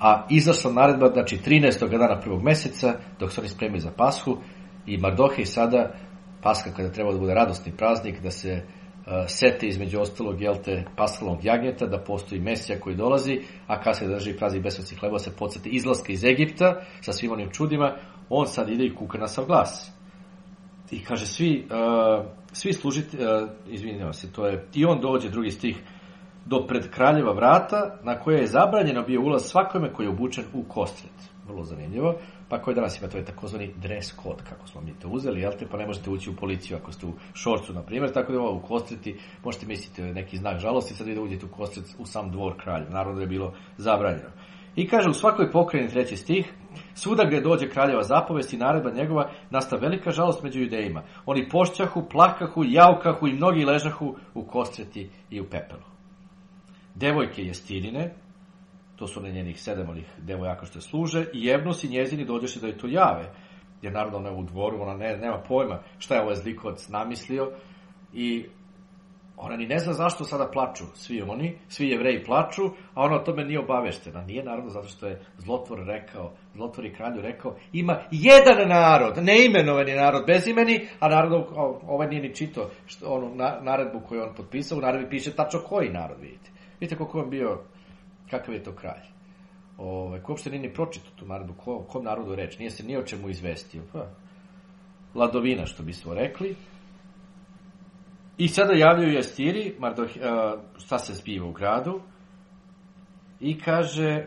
a izašla naredba, znači, trinaestog dana prvog meseca, dok se oni spremaju za Pashu, i Mardohej sada, Pasha kada treba da bude radosni praznik, da se sete između ostalog, jel te, paskalnog jagnjeta, da postoji Mesija koji dolazi, a kasnije da drži praznik besplatnih hlebova, se podsjeti izlaska iz Egipta sa svim onim čudima, on sad ide i kuka na sav glas. I kaže, svi, uh, svi služiti, uh, izvinjava se, to je, i on dođe, drugi stih, do pred kraljeva vrata, na koje je zabranjeno bio ulaz svakome koji je obučen u kostret. Vrlo zanimljivo. Pa koji danas ima, to je takozvani dress code, kako smo mi to uzeli, jel te, pa ne možete ući u policiju ako ste u šorcu, na primjer, tako da ovo u kostreti, možete misliti neki znak žalosti, sad vi da uđete u kostret u sam dvor kralja, naravno da je bilo zabranjeno. I kaže, u svakoj pokrajini, treći stih, svuda gde dođe kraljeva zapovest i naredba njegova, nasta velika žalost među Judejima. Oni pošćahu, plakahu, jaukahu i mnogi ležahu u kostreti i u pepelu. Devojke Jestirine, to su na njenih sedam onih devojaka što je služe, i Jevnusi njezini dođeše da joj to jave, jer naravno ona je u dvoru, ona ne, nema pojma šta je ovaj zlikovac namislio, i ona ni ne zna zašto sada plaču svi oni, svi Jevreji plaču, a ona o tome nije obaveštena. Nije, naravno, zato što je zlotvor rekao, zlotvor i kralju rekao, ima jedan narod, neimenovani narod, bezimeni, a naravno ovaj nije ni čitao onu naredbu koju on potpisao, u naredbi piše tačno koji narod, vidite. Vidite koliko vam bio, kakav je to kralj. Ovaj, ko uopšte nije ni pročitao tu narodu, ko, kom narodu reč, nije se ni o čemu izvestio. Pa, ladovina, što bismo rekli. I sada javljaju Jestiri, Mardoh, šta se zbiva u gradu, i kaže,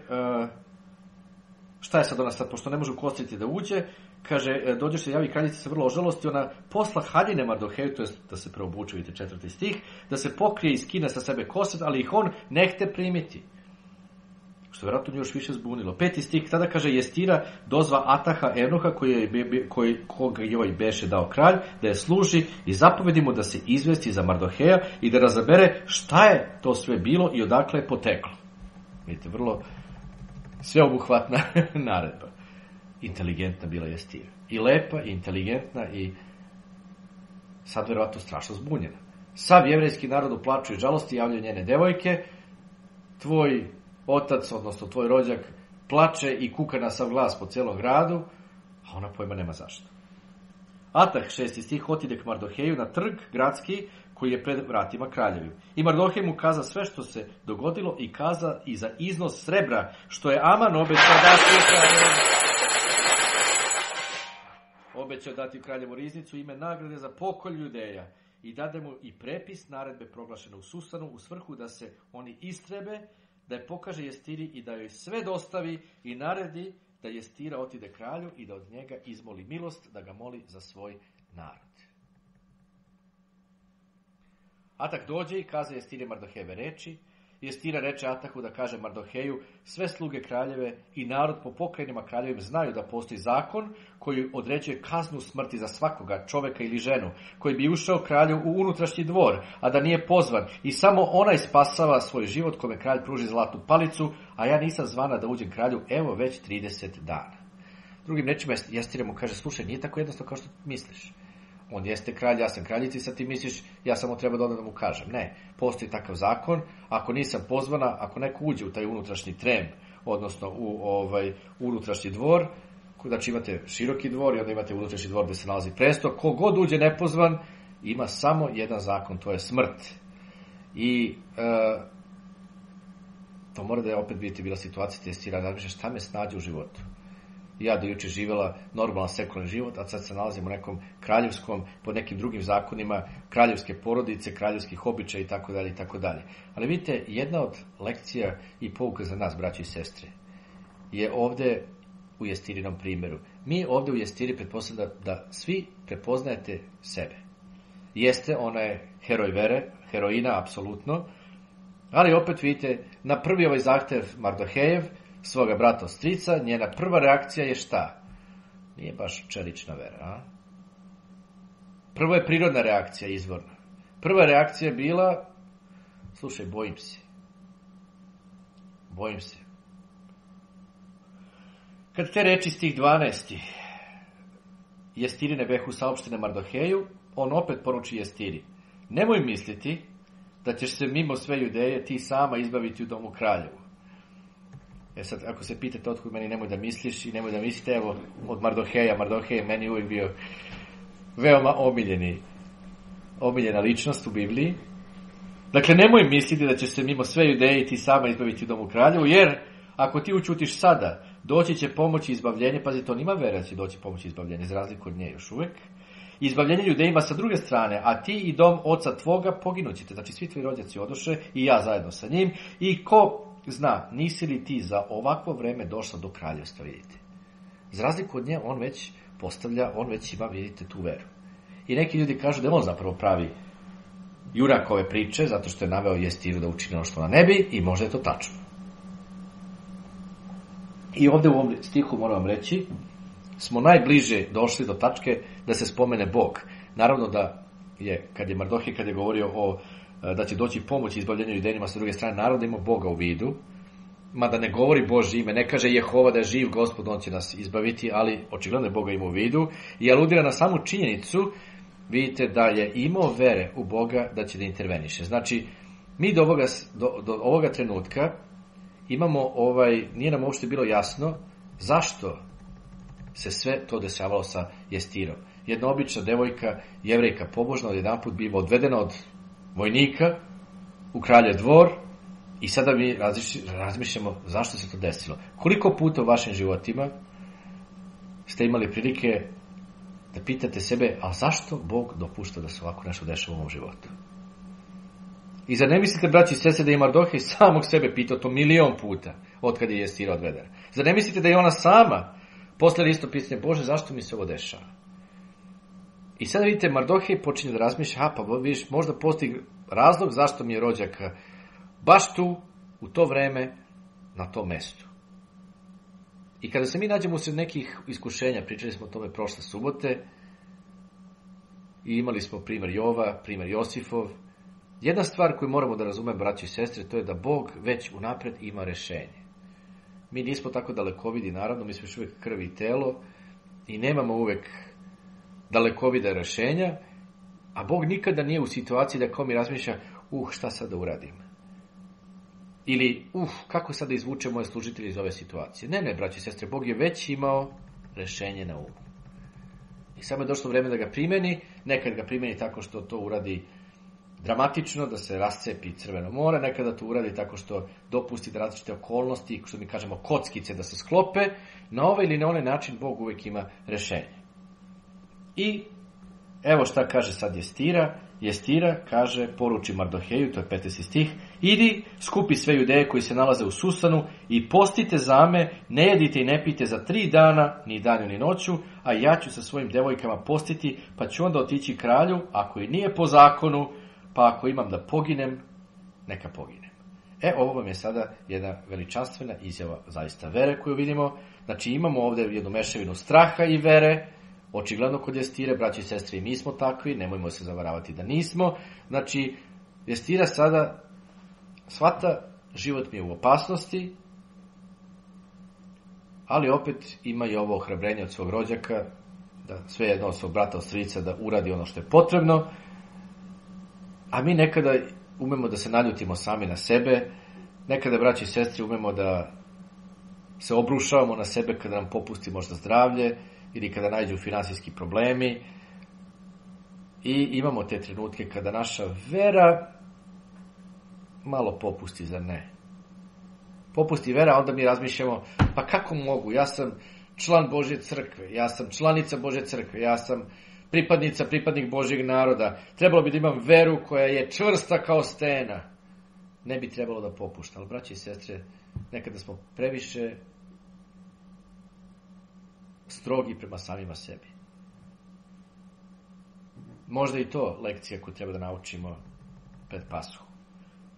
šta je sad ona sad, pošto ne može ukostriti da uđe, kaže, dođeš se javi kraljica se vrlo ožalosti, ona posla haljine Mardoheju, to je da se preobuče, vidite četvrti stih, da se pokrije i skine sa sebe kostet, ali ih on ne hte primiti. što se vjerojatno još više zbunilo. Peti stih, tada kaže Jestira dozva Ataha Enoha koji, koji, koga joj beše dao kralj, da je služi i zapovedi mu da se izvesti za Mardoheja i da razabere šta je to sve bilo i odakle je poteklo. Vidite, vrlo sveobuhvatna naredba. Inteligentna bila Jestira. I lepa, i inteligentna, i sad vjerojatno strašno zbunjena. Sav jevrejski narod u plaču i žalosti javljaju njene devojke, tvoj otac, odnosno tvoj rođak, plače i kuka na sav glas po celom gradu, a ona pojma nema zašto. Atah, šesti stih, otide k Mardoheju na trg gradski koji je pred vratima kraljevim. I Mardohej mu kaza sve što se dogodilo i kaza i za iznos srebra, što je Aman obećao dati kraljevu. Obećao dati kraljevu riznicu ime nagrade za pokolj Judeja i dade mu i prepis naredbe proglašene u Susanu u svrhu da se oni istrebe, da je pokaže Jestiri i da joj sve dostavi i naredi da Jestira otide kralju i da od njega izmoli milost, da ga moli za svoj narod. Atah dođe i kaza Jestiri Mardohejeve reči. Jestira reče Atahu da kaže Mardoheju, sve sluge kraljeve i narod po pokrajinama kraljevim znaju da postoji zakon koji određuje kaznu smrti za svakoga čoveka ili ženu koji bi ušao kralju u unutrašnji dvor, a da nije pozvan, i samo onaj spasava svoj život kome kralj pruži zlatnu palicu, a ja nisam zvana da uđem kralju evo već trideset dana. Drugim rečima, Jestira mu kaže, slušaj, nije tako jednostavno kao što misliš. On jeste kralj, ja sam kraljica i sad ti misliš ja samo treba da mu kažem. Ne, postoji takav zakon, ako nisam pozvana, ako neko uđe u taj unutrašnji trem, odnosno u ovaj unutrašnji dvor, znači imate široki dvor i onda imate unutrašnji dvor gdje se nalazi presto, ko god uđe nepozvan, ima samo jedan zakon, to je smrt. I e, to mora da je opet biti bila situacija testirana, da razmišljaš šta me snađe u životu. Ja do juče živjela normalan sekularni život, a sad se nalazim u nekom kraljevskom, pod nekim drugim zakonima, kraljevske porodice, kraljevskih običaja itd. itd. Ali vidite, jedna od lekcija i pouka za nas, braći i sestre, je ovdje u Jestirinom primjeru. Mi ovdje u Jestiri pretpostavljamo da, da svi prepoznajete sebe. Jeste, ona je heroj vere, heroina, apsolutno, ali opet vidite, na prvi ovaj zahtev Mardohejev, svoga brata ostrica, njena prva reakcija je šta? Nije baš čelična vera, a? Prvo je prirodna reakcija, izvorna. Prva reakcija je bila, slušaj, bojim se. Bojim se. Kad te reči stih dvanaesti Jestirine behu saopštene Mardoheju, on opet poruči Jestiri. Nemoj misliti da ćeš se mimo sve Judeje ti sama izbaviti u domu kraljevu. E sad, ako se pitate otkud meni, nemoj da misliš i nemoj da mislite, evo, od Mardoheja. Mardohej je meni uvijek bio veoma omiljeni, omiljena ličnost u Bibliji. Dakle, nemoj misliti da ćeš se mimo sve Judeje ti sama izbaviti u domu kraljevu, jer ako ti učutiš sada, doći će pomoći izbavljenje, pazi, to nima vera da će doći pomoći izbavljenje, za razliku od nje još uvijek. Izbavljenje Judejima sa druge strane, a ti i dom oca tvoga poginućete. Znači, svi tvoji rođaci odoše i ja zajedno sa njim. I ko zna, nisi li ti za ovakvo vreme došla do kraljevstva, vidite. Za razliku od nje, on već postavlja, on već ima, vidite, tu veru. I neki ljudi kažu da je on zapravo pravi junak ove priče, zato što je naveo Jestiru da učini ono što ona ne bi, i možda je to tačno. I ovdje u ovom stihu, moram vam reći, smo najbliže došli do tačke da se spomene Bog. Naravno da je, kad je Mardohej, kad je govorio o da će doći pomoć izbavljenju Judejima sa druge strane, narod ima Boga u vidu, mada ne govori Božje ime, ne kaže Jehova da je živ Gospod, on će nas izbaviti, ali očigledno je Boga ima u vidu i aludira na samu činjenicu, vidite, da je imao vere u Boga da će da interveniše. Znači, mi do ovoga, do, do ovoga trenutka imamo ovaj, nije nam uopšte bilo jasno zašto se sve to dešavalo sa Jestirom. Jedna obična devojka, jevrejka, pobožna, od jedan put biva odvedena od vojnika u kralje dvor i sada mi razmišljamo zašto se to desilo. Koliko puta u vašim životima ste imali prilike da pitate sebe, a zašto Bog dopušta da se ovako nešto dešava u mom životu? I zar ne mislite, braći i sestre, da je Mardohej samog sebe pitao to milion puta od kada je Jestira odvedena? Zar ne mislite da je ona sama poslala isto pitanje, Bože, zašto mi se ovo dešava? I sada vidite, Mardohej počinje da razmišlja, ha, pa vidiš, možda postoji razlog zašto mi je rođak baš tu, u to vreme, na tom mestu. I kada se mi nađemo usred nekih iskušenja, pričali smo o tome prošle subote, i imali smo primjer Jova, primjer Josifov, jedna stvar koju moramo da razumemo, braći i sestre, to je da Bog već unapred ima rešenje. Mi nismo tako dalekovidi, naravno, mi smo još uvijek krv i telo i nemamo uvijek dalekovida rešenja, a Bog nikada nije u situaciji da kao mi razmišlja, uh, šta sad da uradim? Ili, uh, kako sad da izvuče moje služitelje iz ove situacije? Ne, ne, braći i sestre, Bog je već imao rešenje na umu. I samo je došlo vreme da ga primeni, nekad ga primeni tako što to uradi dramatično, da se rascepi Crveno more, nekada to uradi tako što dopusti da različite okolnosti, što mi kažemo kockice, da se sklope, na ovaj ili na onaj način Bog uvijek ima rešenje. I evo šta kaže sad Jestira, Jestira kaže, poruči Mardoheju, to je petnaesti stih, idi, skupi sve Judeje koji se nalaze u Susanu i postite za me, ne jedite i ne pijte za tri dana, ni danju ni noću, a ja ću sa svojim devojkama postiti, pa ću onda otići kralju, ako i nije po zakonu, pa ako imam da poginem, neka poginem. E, ovo vam je sada jedna veličanstvena izjava zaista vere koju vidimo. Znači, imamo ovdje jednu mešavinu straha i vere, očigledno kod Jestire, braći i sestri, mi smo takvi, nemojmo se zavaravati da nismo. Znači, Jestira sada shvata, život mi je u opasnosti, ali opet ima i ovo ohrabrenje od svog rođaka, da sve jedno od svog brata, od strica, da uradi ono što je potrebno. A mi nekada umemo da se naljutimo sami na sebe, nekada, braći i sestri, umemo da se obrušavamo na sebe kada nam popusti možda zdravlje, ili kada najđu finansijski problemi, i imamo te trenutke kada naša vera malo popusti, zar ne? Popusti vera, onda mi razmišljamo, pa kako mogu, ja sam član Božje crkve, ja sam članica Božje crkve, ja sam pripadnica, pripadnik Božjeg naroda, trebalo bi da imam veru koja je čvrsta kao stena. Ne bi trebalo da popušta, ali braći i sestre, nekada smo previše strogi prema samima sebi. Možda i to lekcija koju treba da naučimo pred Pashu.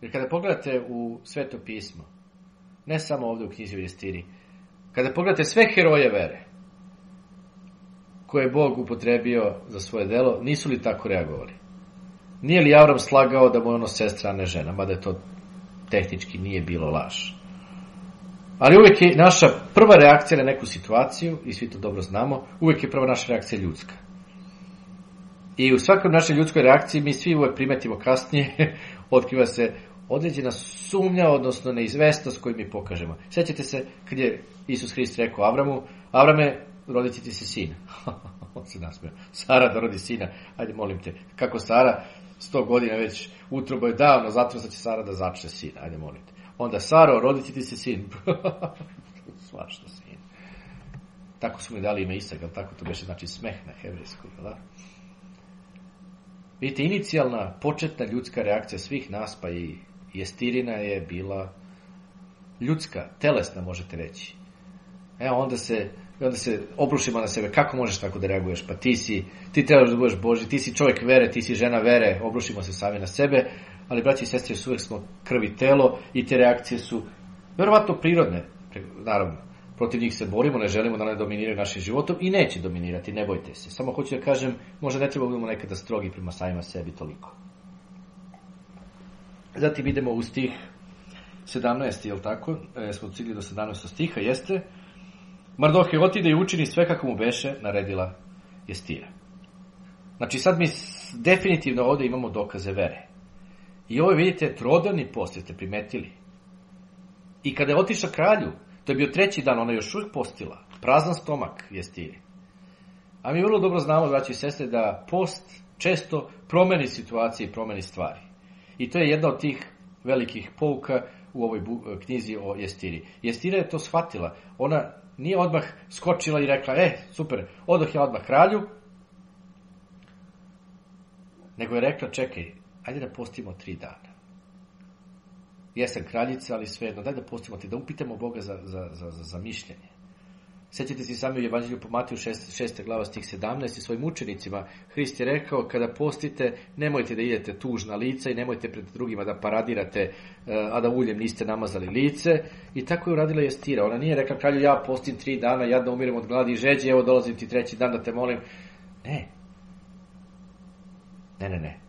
Jer kada pogledate u Sveto pismo, ne samo ovdje u knjizi o Jestiri, kada pogledate sve heroje vere koje je Bog upotrebio za svoje delo, nisu li tako reagovali? Nije li Avram slagao da mu ono sestra, a ne žena, mada je to tehnički nije bilo laž? Ali uvijek je naša prva reakcija na neku situaciju, i svi to dobro znamo, uvijek je prva naša reakcija ljudska. I u svakoj našoj ljudskoj reakciji mi svi uvijek primetimo kasnije, otkriva se određena sumnja, odnosno neizvestnost koju mi pokažemo. Sjećate se kad je Isus Hrist rekao Avramu, Avrame, roditi ti se sina. On se nasmeo. Sara da rodi sina. Ajde, molim te. Kako Sara? Sto godina već utrobo je davno, zato će Sara da začne sina. Ajde, molim te. Onda, Saro, roditi ti se sin. Svašta sin. Tako su mi dali ime Isak, ali tako to beše, znači smeh na hebrejskoj. Vidite, inicijalna, početna ljudska reakcija svih nas, pa i Jestirina je bila ljudska, telesna, možete reći. Evo, onda se I onda se obrušimo na sebe, kako možeš tako da reaguješ, pa ti si, ti trebaš da budeš Božji, ti si čovjek vere, ti si žena vere, obrušimo se sami na sebe, ali braći i sestri, uvijek smo krv i telo i te reakcije su verovatno prirodne, naravno, protiv njih se borimo, ne želimo da ne dominiraju našim životom i neće dominirati, ne bojte se, samo hoću da kažem, možda ne treba budemo nekada strogi prema samima sebi toliko. Zatim idemo u stih sedamnaesti, je li tako, e, smo cigli do sedamnaestog stiha, jeste. Mardohej otide i učini sve kako mu beše naredila Jestira. Znači sad mi definitivno ovdje imamo dokaze vere. I ovo vidite trodani post, jeste primetili. I kada je otišla kralju, to je bio treći dan, ona još uvijek postila. Prazan stomak Jestiri. A mi vrlo dobro znamo, braći i sestre, da post često promeni situacije i promeni stvari. I to je jedna od tih velikih pouka u ovoj knjizi o Jestiri. Jestira je to shvatila. Ona nije odmah skočila i rekla, e, super, odoh ja odmah kralju, nego je rekla, čekaj, ajde da postimo tri dana. Jesam kraljica, ali svejedno, daj da postimo, da upitamo Boga za, za, za, za mišljenje. Sjećate se sami u Evanđelju po Matiju šesta glava stih sedamnaest i svojim učenicima Hrist je rekao, kada postite nemojte da idete tužna lica i nemojte pred drugima da paradirate, a da uljem niste namazali lice. I tako je uradila Jestira. Ona nije rekla, kralju, ja postim tri dana, ja da umirem od gladi i žeđe, evo dolazim ti treći dan da te molim. Ne. Ne, ne, ne.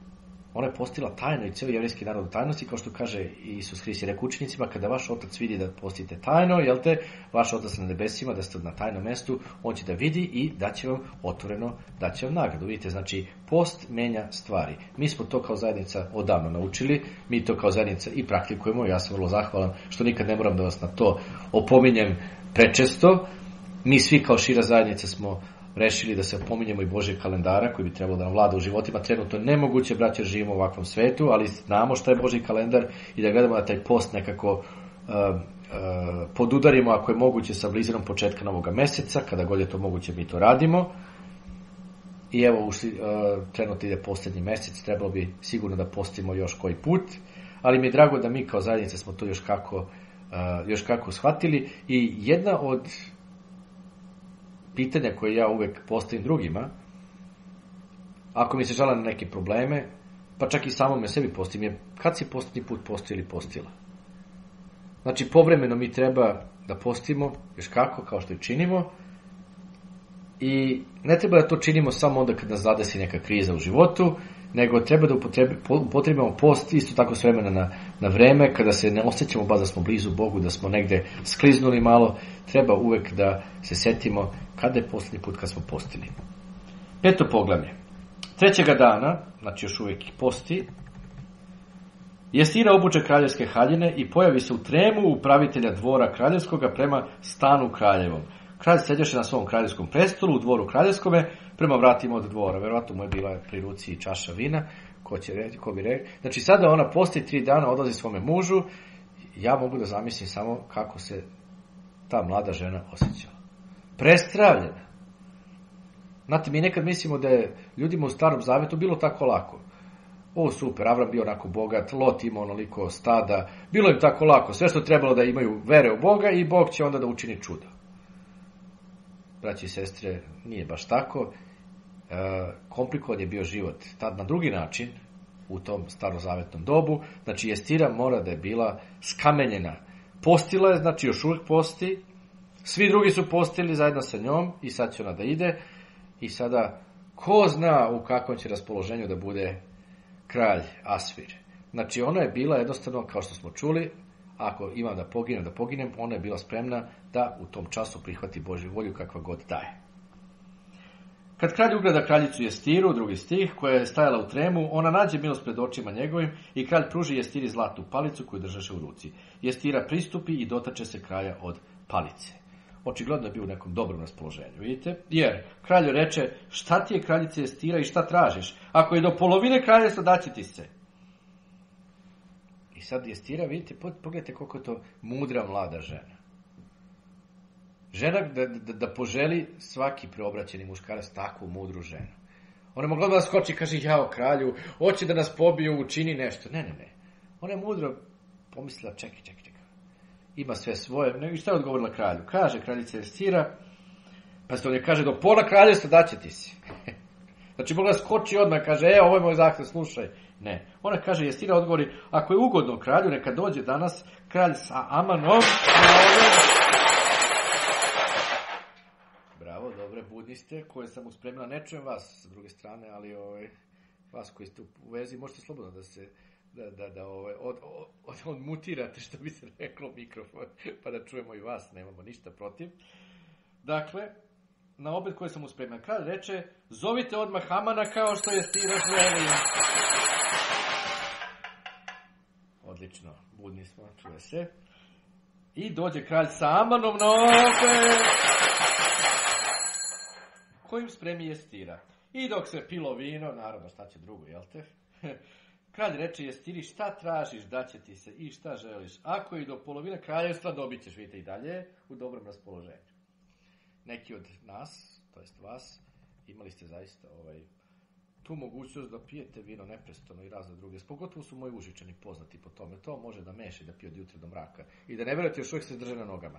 Ona je postila tajno i cijeli jevrijski narod u tajnosti, kao što kaže Isus Hrist i rekao učenicima, kada vaš otac vidi da postite tajno, jel te, vaš otac na nebesima, da ste na tajnom mestu, on će da vidi i daće vam otvoreno, daće vam nagradu. Vidite, znači, post menja stvari. Mi smo to kao zajednica odavno naučili, mi to kao zajednica i praktikujemo, ja sam vrlo zahvalan što nikad ne moram da vas na to opominjem prečesto. Mi svi kao šira zajednica smo rešili da se opominjemo i Božeg kalendara koji bi trebalo da nam vlada u životima. Trenutno je nemoguće, braće, živimo u ovakvom svetu, ali znamo šta je Božji kalendar i da gledamo da taj post nekako uh, uh, podudarimo, ako je moguće, sa blizinom početka novog meseca, kada god je to moguće, mi to radimo. I evo, uh, trenutno ide posljednji mesec, trebalo bi sigurno da postimo još koji put, ali mi je drago da mi kao zajednica smo to još kako, uh, još kako shvatili. I jedna od pitanja koje ja uvek postavim drugima, ako mi se žale na neke probleme, pa čak i samome sebi postavim, je kad si posljednji put postao ili postila. Znači, povremeno mi treba da postimo, još kako, kao što i činimo, i ne treba da to činimo samo onda kad nas zadesi neka kriza u životu, nego treba da upotrebimo post isto tako s vremena na, na vreme, kada se ne osjećamo baš da smo blizu Bogu, da smo negde skliznuli malo, treba uvek da se setimo kada je posljednji put kad smo postili. Peto poglavlje. Trećega dana, znači još uvek posti, Jestira obuče kraljevske haljine i pojavi se u tremu upravitelja dvora kraljevskoga prema stanu kraljevom. Kralj sedješe na svom kraljevskom prestolu u dvoru kraljevskome, prema vratima od dvora. Verovatno mu je bila pri ruci i čaša vina, ko će reći, ko bi reći. Znači, sada ona posti tri dana, odlazi svome mužu. Ja mogu da zamislim samo kako se ta mlada žena osjećala. Prestravljena. Znate, mi nekad mislimo da je ljudima u Starom Zavetu bilo tako lako. O, super, Avram bio onako bogat, Lot imao onoliko stada, bilo im tako lako. Sve što trebalo da imaju vere u Boga i Bog će onda da učini čudo. Braći i sestre, nije baš tako. E, komplikovan je bio život tad na drugi način, u tom starozavetnom dobu. Znači, Jestira mora da je bila skamenjena. Postila je, znači još uvijek posti. Svi drugi su postili zajedno sa njom i sad će ona da ide. I sada, ko zna u kakvom će raspoloženju da bude kralj Asvir. Znači, ona je bila jednostavno, kao što smo čuli, ako imam da poginem, da poginem, ona je bila spremna da u tom času prihvati Božju volju kakva god daje. Kad kralj ugleda kraljicu Jestiru, drugi stih, koja je stajala u tremu, ona nađe milost pred očima njegovim i kralj pruži Jestiri zlatnu palicu koju držaše u ruci. Jestira pristupi i dotače se kraja od palice. Očigledno je bio u nekom dobrom raspoloženju, vidite? Jer kralju reče, šta ti je kraljice Jestira i šta tražiš? Ako je do polovine kraljevstva, daće ti se. I sad Jestira, vidite, pogledajte koliko je to mudra mlada žena. Žena da, da, da poželi svaki preobraćeni muškarac takvu mudru ženu. Ona je mogla da skoči i kaže, jao kralju, hoće da nas pobiju, učini nešto. Ne, ne, ne. Ona je mudro pomislila, čekaj, čekaj, čekaj. Ima sve svoje. Ne, i šta je odgovorila kralju? Kaže kraljica Jestira, pa se on je kaže, do pola kraljevstva daće ti si. Znači, mogla skoči odmah, kaže, e, ovo je moj zahtev, slušaj. Ne. Ona kaže, Jestira odgovori, ako je ugodno kralju, neka dođe danas kralj sa Amanom. Bravo, dobre, budni ste, koje sam uspremila. Ne čujem vas, s druge strane, ali ovaj, vas koji ste u vezi, možete slobodno da se da, da, da, ovaj, od, od, od, od mutirate, što bi se reklo, mikrofon, pa da čujemo i vas, nemamo ništa protiv. Dakle, na obed koje sam uspremila, kralj reče, zovite odmah Hamana kao što Jestira želi. Odlično, budni smo, čuje se. I dođe kralj sa Amanom na opet, kojim spremi Jestira. I dok se pilo vino, naravno, šta će drugo, jel te? Kralj reče Jestiri, šta tražiš, daće ti se i šta želiš. Ako i do polovine kraljevstva, dobit ćeš, vidite i dalje, u dobrom raspoloženju. Neki od nas, to jest vas, imali ste zaista ovaj tu mogućnost da pijete vino neprestano i razne druge. Pogotovo su moji Užičani poznati po tome. To može da meše, da pije od jutra do mraka. I da ne verujete, još uvijek se drže na nogama.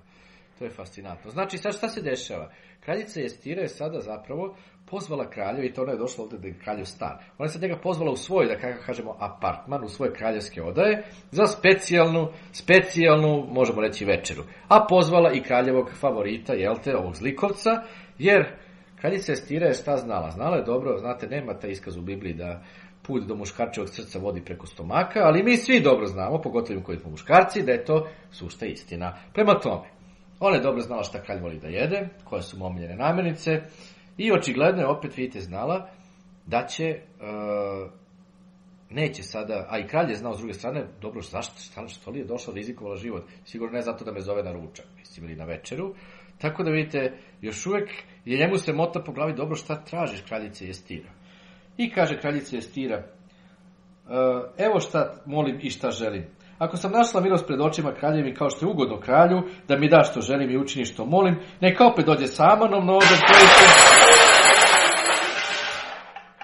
To je fascinantno. Znači, sad šta se dešava? Kraljica Jestira je sada zapravo pozvala kralju, i to ona je došla ovdje da je kralju stan. Ona je sad njega pozvala u svoj, da kako kažemo, apartman, u svoje kraljevske odaje, za specijalnu, specijalnu, možemo reći, večeru. A pozvala i kraljevog favorita, jel te, ovog zlikovca, jer kraljica Jestira je šta znala? Znala je dobro, znate, nema taj iskaz u Bibliji da put do muškarčevog srca vodi preko stomaka, ali mi svi dobro znamo, pogotovo koji smo muškarci, da je to sušta istina. Prema tome, ona je dobro znala šta kralj voli da jede, koje su mu omiljene namirnice, i očigledno je opet, vidite, znala da će, e, neće sada, a i kralj je znao s druge strane, dobro, zašto, što li je došla, rizikovala život, sigurno ne zato da me zove na ručak, mislim, ili na večeru. Tako da vidite, još uvijek je njemu se mota po glavi, dobro, šta tražiš, kraljice Jestira. I kaže kraljice Jestira, evo šta molim i šta želim. Ako sam našla milost pred očima kraljevim, kao što je ugodno kralju, da mi da što želim i učini što molim, neka opet dođe samanom nožem koji će,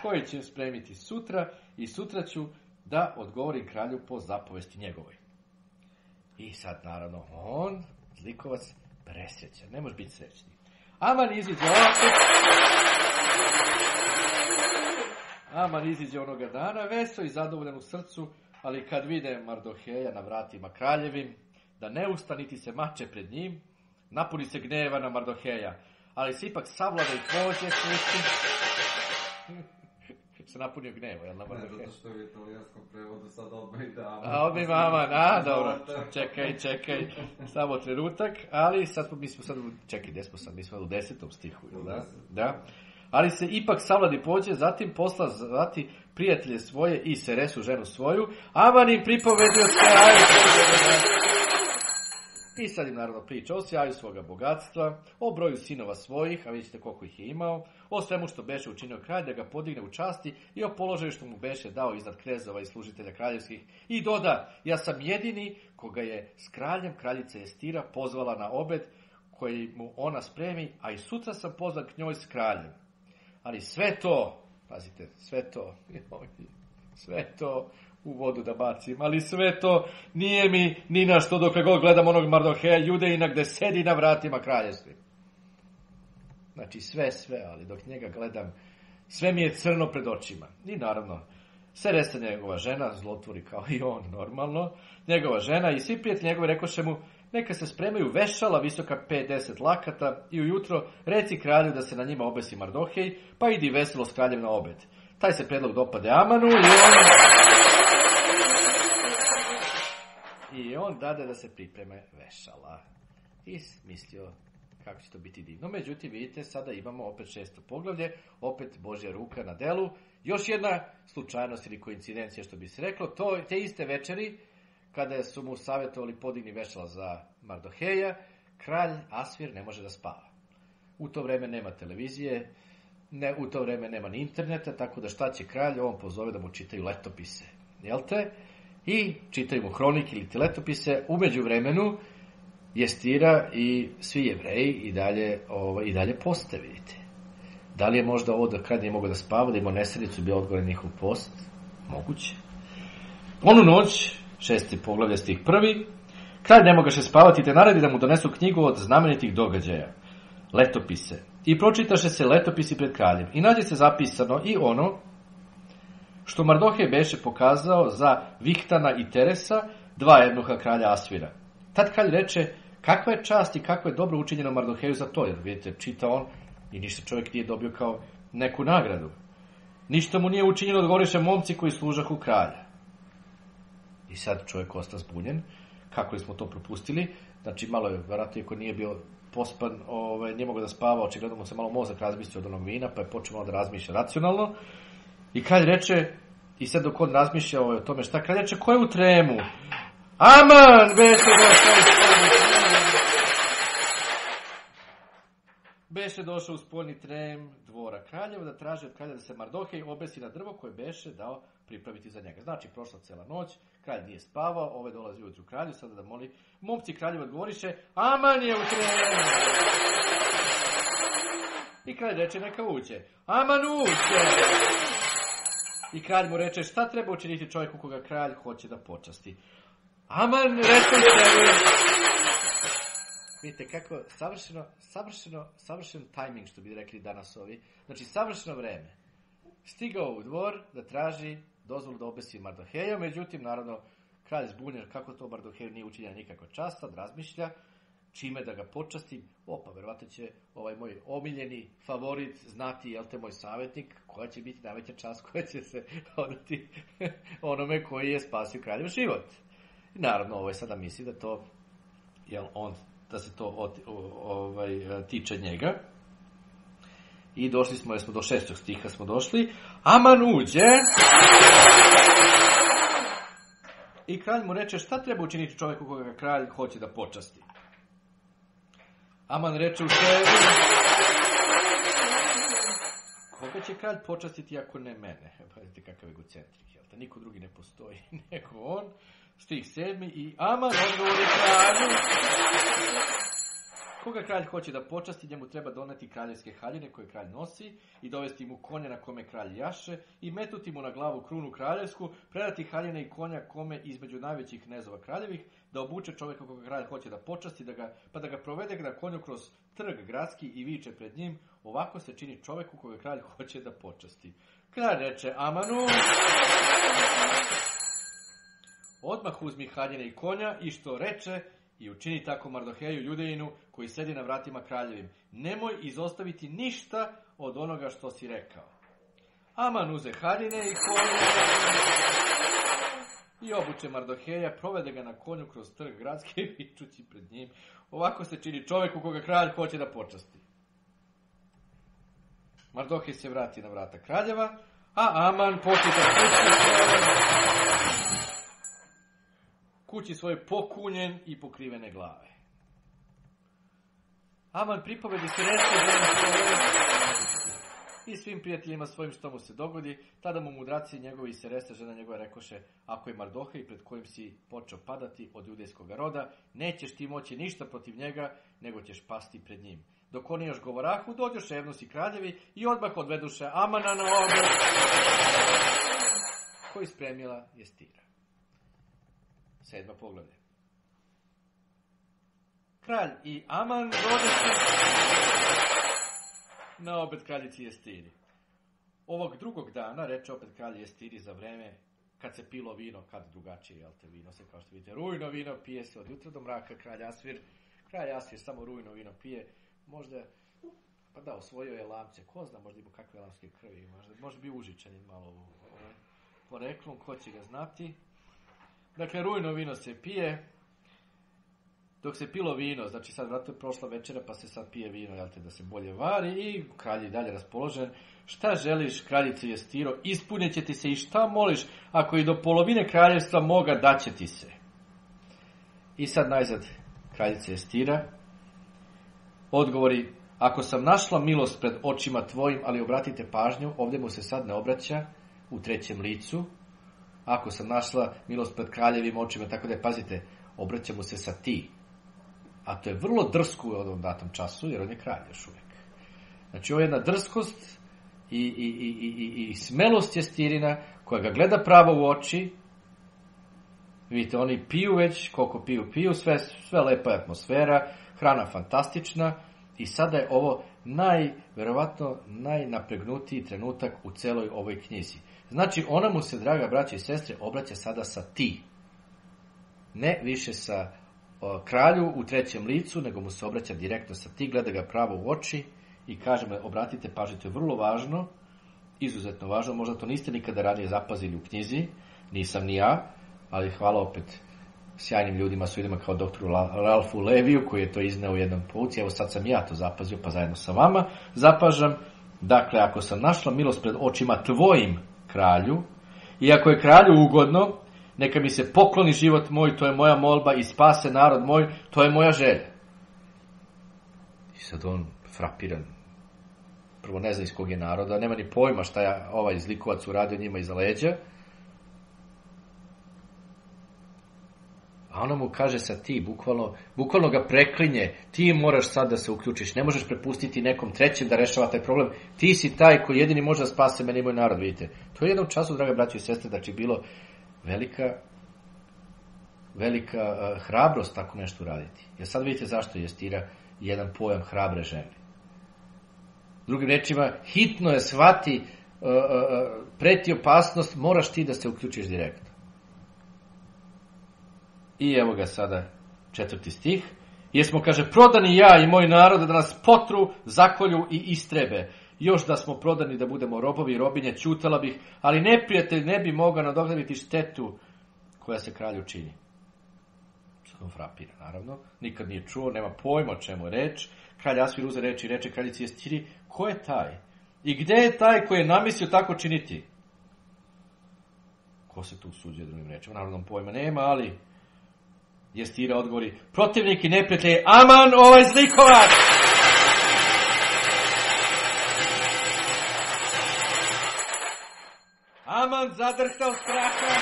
koji će spremiti sutra, i sutra ću da odgovorim kralju po zapovesti njegovoj. I sad, naravno, on, zlikovac, presrećan, ne može biti srećni. Aman iziđe opet. Aman iziđe onoga dana, vesel i zadovoljan u srcu, ali kad vide Mardoheja na vratima kraljevim, da ne usta niti se mače pred njim, napuni se gneva na Mardoheja, ali se ipak savlada i pođe kući. Se napunio gneva, jel na Mardoheja? Ne, zato što je u italijanskom prevodu sad odmah ide Aman. A odmah ima Aman, a, dobro, čekaj, čekaj, samo trenutak, ali sad mi smo sad, čekaj, gdje smo sad, mi smo u desetom stihu, jel da? Da. Ali se ipak savladi pođe, zatim posla zvati prijatelje svoje i Seresu, ženu svoju, Aman im pripovedio sjaju i sad im naravno priča o sjaju svoga bogatstva, o broju sinova svojih, a vidite koliko ih je imao, o svemu što beše učinio kralj da ga podigne u časti i o položaju što mu beše dao iznad knezova i služitelja kraljevskih, i doda, ja sam jedini koga je s kraljem kraljica Jestira pozvala na obed koji mu ona spremi, a i sutra sam pozvan k njoj s kraljem. Ali sve to, pazite, sve to, sve to u vodu da bacim, ali sve to nije mi ni na što dokle god gledam onog Mardoheja Judejina gde sedi na vratima kraljevstva. Znači sve, sve, ali dok njega gledam, sve mi je crno pred očima. I naravno, Seresa njegova žena, zlotvori kao i on normalno, njegova žena i svi prijatelji njegove rekoše mu, neka se spremaju vešala visoka pedeset lakata i ujutro reci kralju da se na njima obesi Mardohej, pa idi veselo s kraljem na obed. Taj se predlog dopade Amanu i on... I on dade da se pripreme vešala. I mislio kako će to biti divno. Međutim, vidite, sada imamo opet šesto poglavlje, opet Božja ruka na delu. Još jedna slučajnost ili koincidencija, što bi se reklo, to, te iste večeri, kada su mu savjetovali podigni vešala za Mardoheja, kralj Asvir ne može da spava. U to vreme nema televizije, ne, u to vreme nema ni interneta, tako da šta će kralj, on pozove da mu čitaju letopise, jel te? I čitaju mu hronike ili te letopise. U međuvremenu Jestira i svi Jevreji i dalje, ovo, i dalje poste, vidite. Da li je možda ovo da kralj nije mogao da spava, da imao nesredicu, bio odgovoren njihov post? Moguće. Onu noć, šesti poglavlje stih prvi, kralj ne mogaše spavati, te naredi da mu donesu knjigu od znamenitih događaja, letopise. I pročitaše se letopisi pred kraljem. I nađe se zapisano i ono što Mardohej beše pokazao za Vihtana i Teresa, dva eunuha kralja Asvira. Tad kralj reče, kakva je čast i kakvo je dobro učinjeno Mardoheju za to, jer vidite, čita on i ništa čovjek nije dobio kao neku nagradu. Ništa mu nije učinjeno, odgovoriše momci koji služahu kralja. I sad čovjek osta zbunjen, kako li smo to propustili, znači malo je, vjerojatno, ako nije bio pospan, ovaj, nije mogao da spava, očigledno mu se malo mozak razmislio od onog vina, pa je počeo da razmišlja racionalno. I kralj reče, i sad dok on razmišlja ovaj, o tome šta, kralj reče, ko je u tremu? Aman, beše došao u spoljni trem. Beše došao u spoljni trem dvora kraljeva, da traži od kralja da se Mardohej obesi na drvo koje beše dao pripraviti za njega. Znači, prošla cela noć, kralj nije spavao, ove dolazi ujutru kralju, sada da moli, momci kraljev odgovoriše, Aman je u tremu. I kralj reče, neka uđe. Aman uđe. i kralj mu reče, šta treba učiniti čovjeku koga kralj hoće da počasti? Aman, reče sebi. Vidite kako savršeno, savršeno, savršen tajming, što bi rekli danas ovi. Znači, savršeno vreme. Stigao u dvor da traži dozvolu da obesi Mardoheja, međutim, naravno, kralj zbunjen, kako to Mardoheju nije učinjeno nikako čast, sad razmišlja čime da ga počastim. Opa, verovatno će ovaj moj omiljeni favorit znati, jel te, moj savjetnik, koja će biti najveća čast koja će se odati onome koji je spasio kraljev život. I naravno, ovaj sada misli da to, jel, on, da se to ovaj, tiče njega. I došli smo, jer smo do šestog stiha smo došli. Aman uđe i kralj mu reče, šta treba učiniti čovjeku koga kralj hoće da počasti? Aman reče u sebi, koga će kralj počastiti ako ne mene? Pazite kakav egocentrik, jel da niko drugi ne postoji nego on. Stih sedmi i Aman odgovori kralju. Koga kralj hoće da počasti, njemu treba doneti kraljevske haljine koje kralj nosi i dovesti mu konja na kome kralj jaše i metuti mu na glavu krunu kraljevsku, predati haljine i konja kome između najvećih knezova kraljevih, da obuče čovjeka koga kralj hoće da počasti, da ga, pa da ga provede na konju kroz trg gradski i viče pred njim, ovako se čini čovjeku koga kralj hoće da počasti. Kralj reče Amanu, odmah uzmi haljine i konja i što reče, i učini tako Mardoheju Judejinu koji sedi na vratima kraljevim. Nemoj izostaviti ništa od onoga što si rekao. Aman uze haljine i konju i obuče Mardoheja, provede ga na konju kroz trg gradski vičući pred njim. Ovako se čini čovjeku koga kralj hoće da počasti. Mardohej se vrati na vrata kraljeva, a Aman počita kući svoje pokunjen i pokrivene glave. Aman pripovedi se reče i svim prijateljima svojim što mu se dogodi, tada mu mudraci njegovi se resta žena njegova rekoše, ako je Mardohej pred kojim si počeo padati od judejskog roda, nećeš ti moći ništa protiv njega, nego ćeš pasti pred njim. Dok oni još govorahu, dođoše Evnusi kraljevi i odmah odveduše Amana na obrv koji spremila Jestira. Sedma poglavlje. Kralj i Aman dođe na obed kraljici Jestiri. Ovog drugog dana, reče opet kralj Jestiri za vreme kad se pilo vino, kad drugačije, jel te, vino se, kao što vidite, rujno vino pije se od jutra do mraka, kralj Asvir, kralj Asvir samo rujno vino pije, možda, pa da, osvojio je lamce, ko zna, možda ima kakve lamske krvi, možda, možda bi užičanin malo poreklom, ko će ga znati. Dakle, rujno vino se pije, dok se pilo vino, znači sad vratno je prošla večera pa se sad pije vino, jel te, da se bolje vari, i kralj je dalje raspoložen. Šta želiš, kraljice Jestiro, ispunit će ti se, i šta moliš, ako i do polovine kraljevstva moga daće ti se. I sad najzad kraljice Jestira odgovori, ako sam našla milost pred očima tvojim, ali obratite pažnju, ovdje mu se sad ne obraća u trećem licu, ako sam našla milost pred kraljevim očima, tako da, pazite, obraćamo se sa ti. A to je vrlo drsko u ovom datom času, jer on je kralj još uvijek. Znači, ovo je jedna drskost i, i, i, i, i smelost Jestirina, koja ga gleda pravo u oči. Vidite, oni piju već, koliko piju, piju, sve, sve lepa atmosfera, hrana fantastična, i sada je ovo naj, verovatno, najnapregnutiji trenutak u celoj ovoj knjizi. Znači, ona mu se, draga braća i sestre, obraća sada sa ti. Ne više sa o, kralju u trećem licu, nego mu se obraća direktno sa ti, gleda ga pravo u oči i kaže mu, obratite pažnju, to je vrlo važno, izuzetno važno, možda to niste nikada ranije zapazili u knjizi, nisam ni ja, ali hvala opet sjajnim ljudima, su ljudima kao doktoru Ralfu Leviju, koji je to izneo u jednom pouci, evo sad sam ja to zapazio, pa zajedno sa vama zapažam. Dakle, ako sam našla milost pred očima tvojim, kralju, i ako je kralju ugodno, neka mi se pokloni život moj, to je moja molba, i spase narod moj, to je moja želja. I sad on frapiran, prvo ne zna iz kog je naroda, nema ni pojma šta je ovaj zlikovac uradio njima iza leđa. A ona mu kaže sa ti, bukvalno, bukvalno ga preklinje, ti moraš sad da se uključiš, ne možeš prepustiti nekom trećem da rešava taj problem, ti si taj koji jedini može da spase mene i moj narod, vidite. To je jednom času, draga braćo i sestre, znači bilo velika, velika uh, hrabrost tako nešto uraditi. Jer sad vidite zašto je Jestira jedan pojam hrabre žene. Drugim rečima, hitno je shvati, uh, uh, preti opasnost, moraš ti da se uključiš direktno. I evo ga sada četvrti stih. Jesmo, kaže, prodani ja i moj narod da nas potru, zakolju i istrebe. Još da smo prodani da budemo robovi i robinje, ćutala bih, ali neprijatelj ne bi mogao nadoknaditi štetu koja se kralju čini. Što frapira, naravno. Nikad nije čuo, nema pojma o čemu reč. Kralj Asvir uze reči i reče kraljici Jestiri, ko je taj? I gde je taj koji je namislio tako činiti? Ko se tu suđuje drugim rečima? Naravno pojma nema, ali... Jestira odgovori, protivnik i neprijatelj je Aman, ovaj zlikovac! Aman zadrhtao straha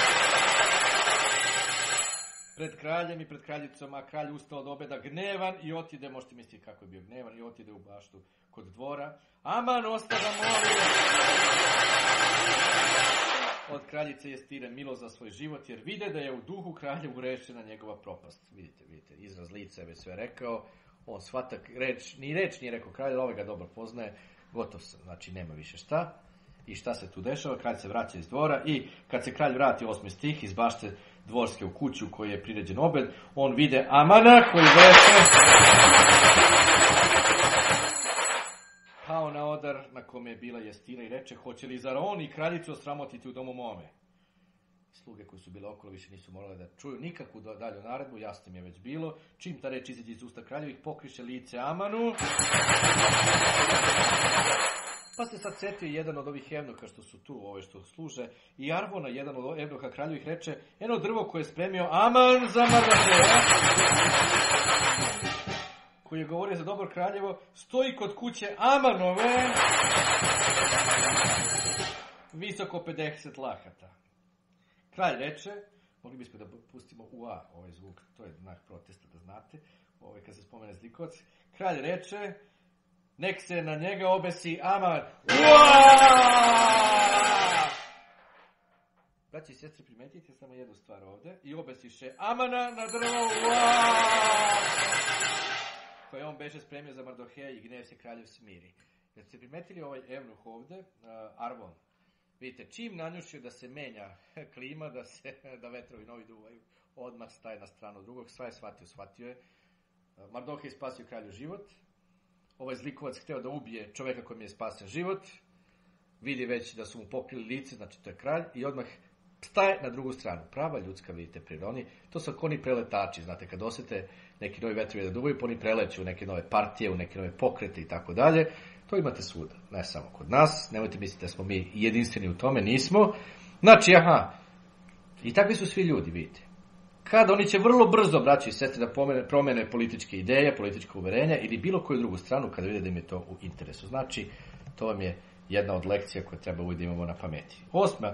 pred kraljem i pred kraljicom, a kralj ustao od obeda gnevan i otide, možete misliti kako je bio gnevan, i otide u baštu kod dvora. Aman ostada moli od kraljice Jestire milost za svoj život, jer vide da je u duhu kraljevu rešena njegova propast. Vidite, vidite, izraz lica je već sve rekao, on shvatak, reč, ni reč nije rekao kralj, ali ovaj ga dobro poznaje, gotov sam, znači nema više šta. I šta se tu dešava? Kralj se vraća iz dvora i kad se kralj vrati, osmi stih, iz bašte dvorske u kuću koji je priređen obed, on vide Amana koji veše pao na odar na kome je bila Jestira i reče, hoće li zar on i kraljicu osramotiti u domu mome? Sluge koji su bile okolo više nisu morale da čuju nikakvu dalju naredbu, jasno mi je već bilo. Čim ta reč izađe iz usta kraljevih, pokriše lice Amanu. Pa se sad setio jedan od ovih evnuka što su tu, ove što služe, i Arvona, jedan od evnuka kraljevih, reče, eno drvo koje je spremio Aman za Mardoheja, koji je govorio za dobro kraljevo, stoji kod kuće Amanove, visoko pedeset lahata. Kralj reče, mogli bismo da pustimo ua, ovaj zvuk, to je znak protesta da znate, ovaj kad se spomene zlikovac, kralj reče, nek se na njega obesi Aman. Uaaaaaa! Braći i sestri, primetite samo jednu stvar ovde. I obesiše Amana na drvo. Uaaaaaa! Koje on beže spremio za Mardoheja i gnev se kraljev smiri. Jer ste primetili ovaj evnuh ovde, Arvon. Vidite, čim nanjušio da se menja klima, da, se, da vetrovi novi duvaju, odmah staje na stranu drugog. Sva je shvatio, shvatio je. Mardohej spasio kralju život. Ovaj zlikovac hteo da ubije čoveka kojem je spasen život, vidi već da su mu pokrili lice, znači to je kralj, i odmah staje na drugu stranu. Prava ljudska, vidite, priroda. To su oni preletači, znate, kad osete neki novi vetrovi da duvaju, pa oni preleću u neke nove partije, u neke nove pokrete i tako dalje. To imate svuda, ne samo kod nas. Nemojte misliti da smo mi jedinstveni u tome, nismo. Znači, aha, i takvi su svi ljudi, vidite. Kada oni će vrlo brzo, braći i sestre, da pomene, promene političke ideje, političke uverenja ili bilo koju drugu stranu kada vide da im je to u interesu. Znači, to vam je jedna od lekcija koju treba uvijek da imamo na pameti. Osma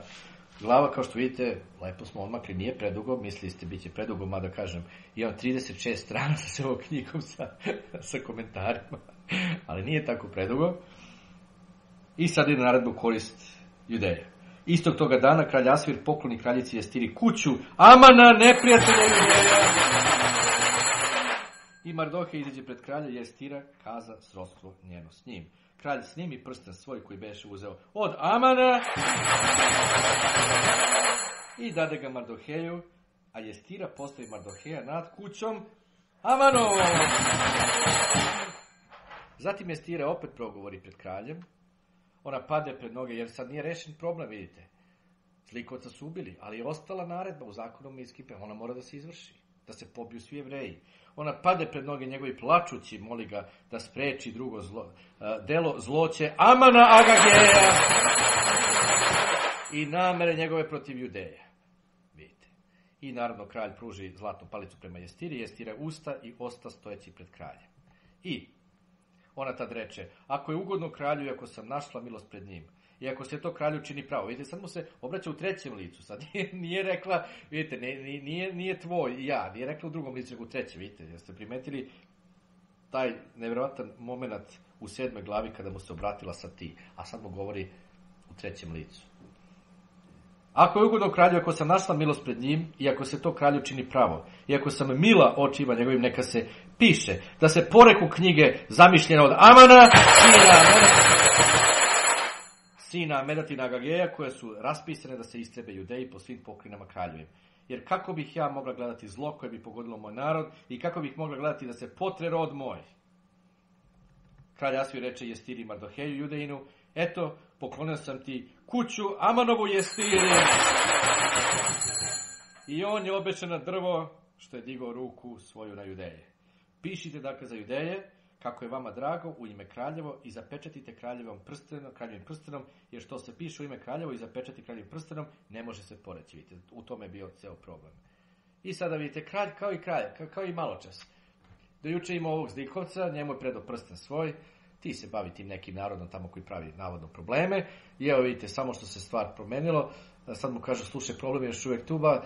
glava, kao što vidite, lepo smo odmakli, nije predugo, mislili ste bit će predugo, mada kažem, imam trideset šest strana sa ovom knjigom sa, sa komentarima, ali nije tako predugo. I sad je na naredbu korist Judeja. Istog toga dana kralj Asvir pokloni kraljici Jestiri kuću Amana, neprijatelja Judeja. I Mardohej izađe pred kralja, Jestira kaza srodstvo njeno s njim. Kralj snimi prsten svoj koji beše uzeo od Amana i dade ga Mardoheju, a Jestira postavi Mardoheja nad kućom Amanovom. Zatim Jestira opet progovori pred kraljem. Ona pade pred noge, jer sad nije rešen problem, vidite. Zlikovca su ubili, ali je ostala naredba u zakonu Miskipe, ona mora da se izvrši, da se pobiju svi Jevreji. Ona pade pred noge njegovi plačući, moli ga da spreči drugo zlo, delo zloće Amana Agageja i namere njegove protiv Judeja. Vidite. I naravno kralj pruži zlatnu palicu prema Jestiri, Jestira usta i osta stojeći pred kraljem. I ona tad reče, ako je ugodno kralju i ako sam našla milost pred njim, i ako se to kralju čini pravo. Vidite, sad mu se obraća u trećem licu, sad nije, nije rekla, vidite, nije, nije, nije tvoj ja, nije rekla u drugom licu, nego u trećem, vidite, jeste primetili taj nevjerovatan moment u sedmoj glavi kada mu se obratila sa ti, a sad mu govori u trećem licu. Ako je ugodno kralju, ako sam našla milost pred njim, i ako se to kralju čini pravo, i ako sam mila očima njegovim, neka se piše da se poreku knjige zamišljena od Amana, sina Amedatina Agageja, koje su raspisane da se istrebe Judeji po svim pokrinama kraljevim. Jer kako bih ja mogla gledati zlo koje bi pogodilo moj narod, i kako bih mogla gledati da se potre rod moj? Kralj Asvir reče Jestiri Mardoheju Judejinu, eto, poklonio sam ti kuću Amanovu Jestiri. I on je obešen na drvo, što je digao ruku svoju na Judeje. Pišite dakle za Judeje, kako je vama drago, u ime kraljevo, i zapečatite kraljevom prstenom, kraljevim prstenom, jer što se piše u ime kraljevo i zapečati kraljevim prstenom, ne može se poreći. Vidite, u tome je bio ceo problem. I sada vidite, kralj kao i kralj, kao i maločas. Dojuče ima ovog zlikovca, njemu je predao prsten svoj, ti se bavi tim nekim narodom tamo koji pravi navodno probleme, i evo vidite, samo što se stvar promenilo, sad mu kažu, slušaj, problem je još uvijek tuba,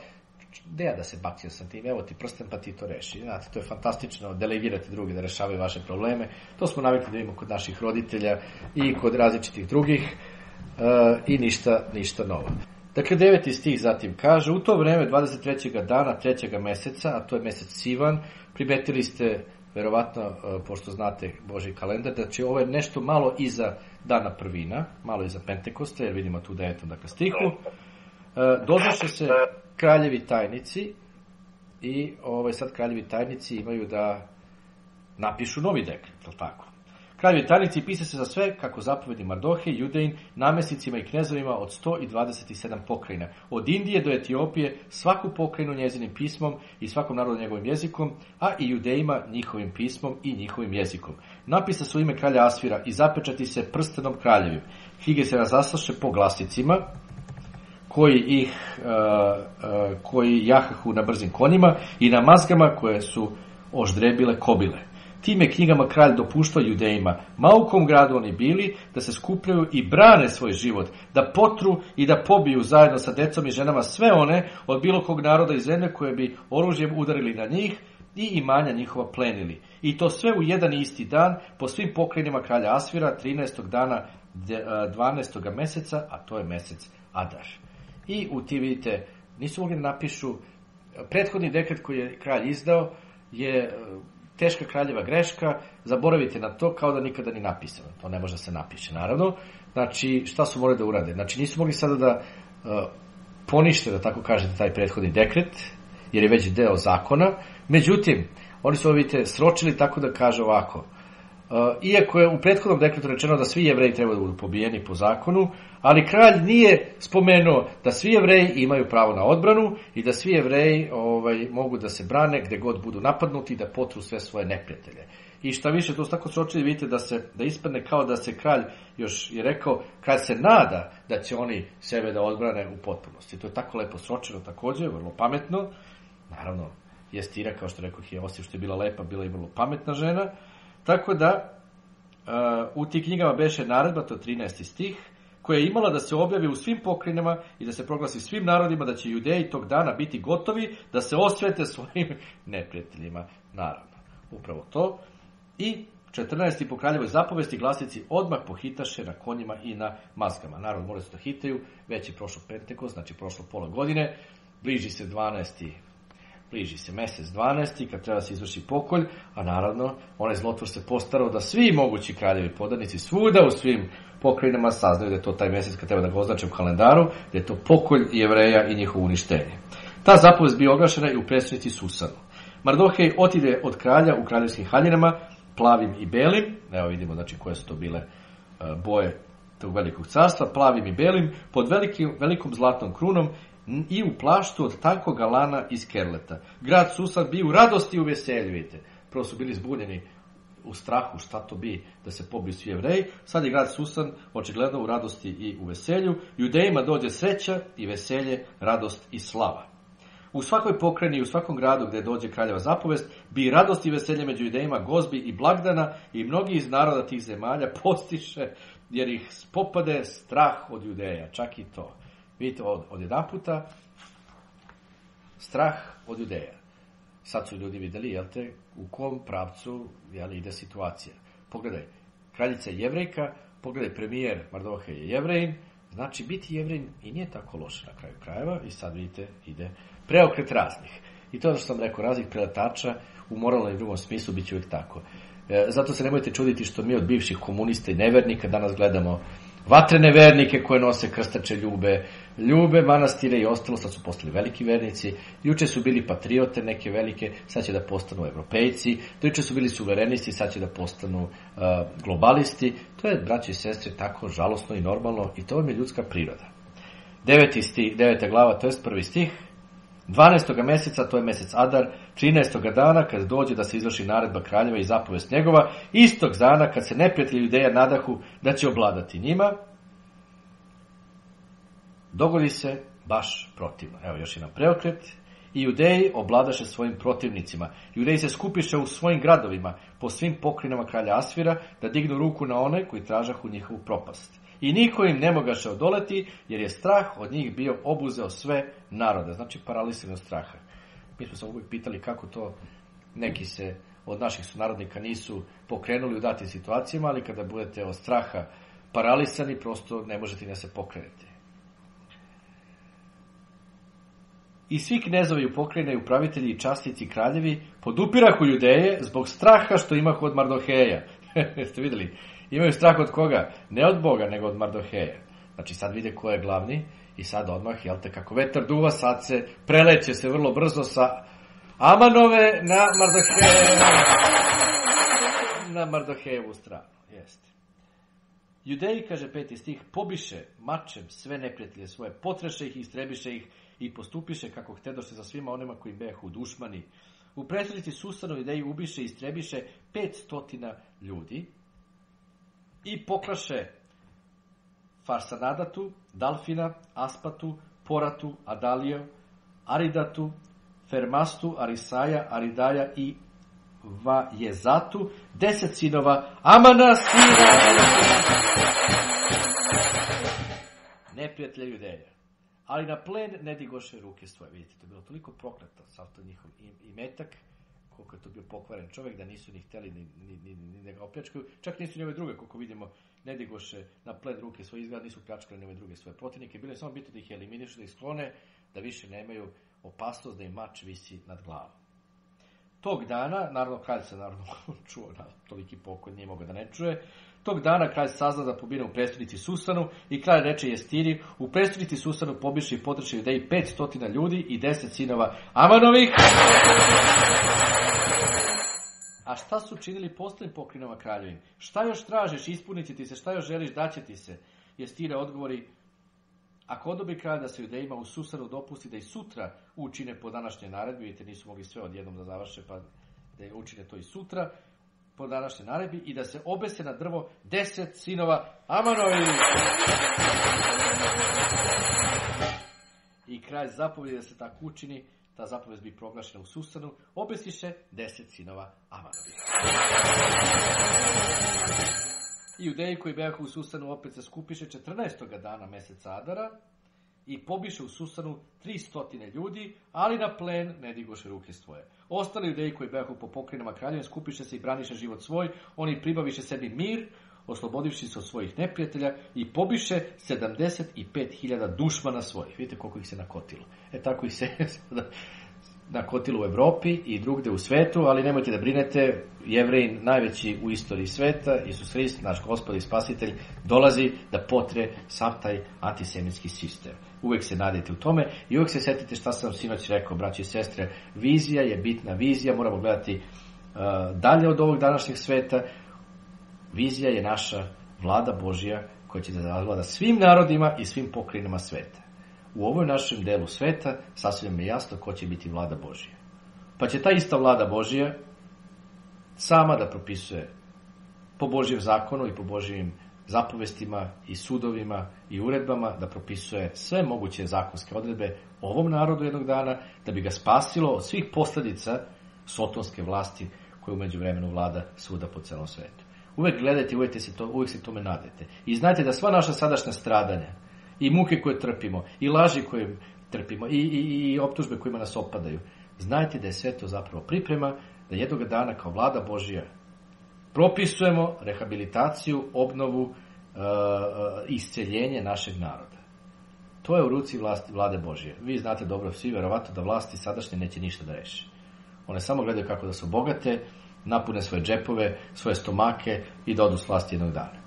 ne ja da se bacio sam tim, evo ti prsten pa ti to reši. Znate, to je fantastično, delegirati druge da rešavaju vaše probleme, to smo navikli da imamo kod naših roditelja i kod različitih drugih, e, i ništa, ništa novo. Dakle, deveti stih zatim kaže, u to vreme dvadeset trećeg dana trećeg meseca, a to je mesec Sivan, primetili ste, verovatno, pošto znate Božji kalendar, znači ovo je nešto malo iza dana prvina, malo iza Pentekosta, jer vidimo tu devetom, dakle, stihu, e, doznaše se kraljevi tajnici i ovaj, sad kraljevi tajnici imaju da napišu novi dekret, ali tako. Kraljevi tajnici pise se za sve, kako zapovedi Mardohej, Judejin, namestnicima i knezovima od sto dvadeset sedam pokrajina. Od Indije do Etiopije, svaku pokrajinu njezinim pismom i svakom narodu njegovim jezikom, a i Judejima njihovim pismom i njihovim jezikom. Napisa su ime kralja Asvira i zapečati se prstenom kraljevim. Knjige se razaslaše po glasnicima, koji ih uh, uh, koji jahahu na brzim konjima i na mazgama koje su oždrebile kobile. Tim je knjigama kralj dopuštao Judejima, ma u kom gradu oni bili, da se skupljaju i brane svoj život, da potru i da pobiju zajedno sa decom i ženama sve one od bilo kog naroda i zemlje koje bi oružjem udarili na njih i imanja njihova plenili. I to sve u jedan isti dan po svim pokrajinama kralja Asvira, trinaestog dana dvanaestog meseca, a to je mesec Adar. I u ti vidite, nisu mogli napišu, prethodni dekret koji je kralj izdao je teška kraljeva greška, zaboravite na to kao da nikada ni napisano. To ne može da se napiše, naravno. Znači, šta su morali da urade? Znači, nisu mogli sada da uh, ponište, da tako kažete, taj prethodni dekret, jer je već deo zakona. Međutim, oni su, vidite, sročili tako da kaže ovako. Uh, iako je u prethodnom dekretu rečeno da svi Jevreji treba da budu pobijeni po zakonu, ali kralj nije spomenuo da svi Jevreji imaju pravo na odbranu i da svi Jevreji ovaj, mogu da se brane gde god budu napadnuti i da potru sve svoje neprijatelje. I šta više, to su tako sročili, vidite da, se, da ispadne kao da se kralj još je rekao, kralj se nada da će oni sebe da odbrane u potpunosti. To je tako lepo sročeno takođe, vrlo pametno. Naravno, Jestira, kao što rekao, je osim što je bila lepa, bila i vrlo pametna žena. Tako da, uh, u tih knjigama beše naredba, to je trinaesti stih, koja je imala da se objavi u svim pokrajinama i da se proglasi svim narodima da će Judeji tog dana biti gotovi da se osvete svojim neprijateljima, naravno. Upravo to. I četrnaesti po kraljevoj zapovesti glasnici odmah pohitaše na konjima i na mazgama. Narod mora se da hitaju, već je prošlo Pentekost, znači prošlo pola godine, bliži se dvanaesti Bliži se mesec dvanaesti kad treba se izvrši pokolj, a naravno onaj zlotvor se postarao da svi mogući kraljevi podanici svuda u svim pokrajinama saznaju da je to taj mesec kad treba da ga označe u kalendaru, da je to pokolj Jevreja i njihovo uništenje. Ta zapovest bi oglašena i u prestonici Susanu. Mardohej otide od kralja u kraljevskim haljinama, plavim i belim, evo vidimo znači koje su to bile boje tog velikog carstva, plavim i belim, pod velikim, velikom zlatnom krunom i u plaštu od tankog lana iz kerleta. Grad Susan bi u radosti i u veselju, vidite. Prvo su bili zbunjeni u strahu šta to bi da se pobiju svi Jevreji. Sad je grad Susan očigledno u radosti i u veselju. Judejima dođe sreća i veselje, radost i slava. U svakoj pokrajini i u svakom gradu gdje dođe kraljeva zapovest, bi radost i veselje među Judejima, gozbi i blagdana i mnogi iz naroda tih zemalja postiše, jer ih popade strah od Judeja. Čak i to. Vidite od, od jedan puta, strah od Judeja. Sad su ljudi vidjeli, jel te, u kom pravcu jel, ide situacija. Pogledaj, kraljica je jevrejka, pogledaj, premijer Mardohej je jevrejin, znači biti jevrejin i nije tako loše na kraju krajeva i sad vidite, ide preokret raznih. I to je što sam rekao, raznih preletača u moralnom i drugom smislu bit će uvijek tako. E, zato se nemojte čuditi što mi od bivših komunista i nevernika danas gledamo vatrene vernike koje nose krstače ljube, ljube, manastire i ostalo, sad su postali veliki vernici, juče su bili patriote neke velike, sad će da postanu evropejci, juče su bili suverenisti, sad će da postanu uh, globalisti, to je, braći i sestre, tako žalosno i normalno i to je ljudska priroda. Deveti stih, deveta glava, to je prvi stih, dvanaestog mjeseca, to je mjesec Adar, trinaestog dana kad dođe da se izvrši naredba kraljeva i zapovest njegova, istog dana kad se neprijatelji Judeja nadahu da će obladati njima, dogodi se baš protivno. Evo još jedan preokret. I Judeji obladaše svojim protivnicima. Judeji se skupiše u svojim gradovima, po svim pokrinama kralja Asvira, da dignu ruku na one koji tražahu njihovu propast. I niko im ne mogaše odoleti, jer je strah od njih bio obuzeo sve narode. Znači, paralisirano straha. Mi smo se uvijek pitali kako to neki se od naših sunarodnika nisu pokrenuli u datim situacijama, ali kada budete od straha paralisani, prosto ne možete ni se pokrenuti. I svi knezovi u pokrajini, upravitelji i časnici kraljevi podupirahu Judeje zbog straha što imahu od Mardoheja. Jeste vidjeli? Imaju strah od koga? Ne od Boga, nego od Mardoheja. Znači sad vide ko je glavni i sad odmah, jel te, kako vetar duva, sad se preleće se vrlo brzo sa Amanove na Mardoheje, na Mardohejevu stranu. Jeste. Judeji, kaže peti stih, pobiše mačem sve neprijatelje svoje, potreše ih, istrebiše ih i postupiše kako htedoše za svima onima koji behu dušmani. U prestolnici Susanovi Judeji ubiše i istrebiše pet stotina ljudi i pokraše Farsanadatu, Dalfina, Aspatu, Poratu, Adaliju, Aridatu, Fermastu, Arisaja, Aridaja i Vajezatu, deset sinova Amana, sina neprijatelja Judeja. Ali na plen ne digoše ruke svoje. Vidite, to je bilo toliko prokleto, sav to njihov imetak, koliko je to bio pokvaren čovjek, da nisu ni htjeli ni, ni, ni, ni da ga opljačkaju. Čak nisu ni ove druge, koliko vidimo, ne digoše na plen ruke svoje, izgleda nisu pljačkali ni ove druge svoje protivnike. Bilo je samo bitno da ih eliminišu, da ih sklone, da više nemaju opasnost, da im mač visi nad glavom. Tog dana, naravno kralj se naravno čuo, na toliki pokoj nije mogao da ne čuje, tog dana kralj sazna da pobine u prestolnici Susanu i kralj reče Jestiri, u prestolnici Susanu pobiše i potreše Judeji pet stotina ljudi i deset sinova Amanovih. A šta su činili posljednim pokrinama kraljevim? Šta još tražiš, ispuniti ti se, šta još želiš, daće ti se? Jestira odgovori, ako odobri kralj da se Judejima u Susanu dopusti da i sutra učine po današnjoj naredbi, vidite nisu mogli sve odjednom da završe pa da učine to i sutra, po današnjoj naredbi i da se obese na drvo deset sinova Amanovi. I kralj zapovjedi da se tako učini, ta zapovjed bi proglašena u Susanu, obesiše deset sinova Amanovi. I Judeji koji bejahu u Susanu opet se skupiše četrnaestog dana mjeseca Adara i pobiše u Susanu tri stotine ljudi, ali na plen ne digoše ruke svoje. Ostali Judeji koji bejahu po pokrinama kraljevim skupiše se i braniše život svoj, oni pribaviše sebi mir, oslobodivši se od svojih neprijatelja i pobiše sedamdeset pet hiljada dušmana svojih. Vidite koliko ih se nakotilo. E tako ih se nakotilo u Evropi i drugde u svetu, ali nemojte da brinete, Jevrejin najveći u istoriji sveta, Isus Hrist, naš gospod i spasitelj, dolazi da potre sam taj antisemitski sistem. Uvijek se nadajte u tome i uvijek se sjetite šta sam sinoć rekao, braći i sestre, vizija je bitna vizija, moramo gledati uh, dalje od ovog današnjeg sveta. Vizija je naša vlada Božja koja će da zavlada svim narodima i svim pokrinama sveta. U ovom našem delu sveta sasvim je jasno ko će biti vlada Božja. Pa će ta ista vlada Božja sama da propisuje po Božjem zakonu i po Božjim zapovestima i sudovima i uredbama, da propisuje sve moguće zakonske odredbe ovom narodu jednog dana, da bi ga spasilo od svih posljedica sotonske vlasti koja u međuvremenu vlada svuda po celom svetu. Uvek gledajte, uvijek se, to, uvijek se tome nadajte. I znajte da sva naša sadašnja stradanja, i muke koje trpimo, i laži koje trpimo, i, i, i optužbe kojima nas opadaju, znajte da je sve to zapravo priprema, da jednog dana kao vlada Božija propisujemo rehabilitaciju, obnovu e, isceljenje našeg naroda. To je u ruci vlasti, vlade Božije. Vi znate dobro svi, verovatno, da vlasti sadašnje neće ništa da reši. One samo gledaju kako da se obogate, napune svoje džepove, svoje stomake i da odu s vlasti jednog dana.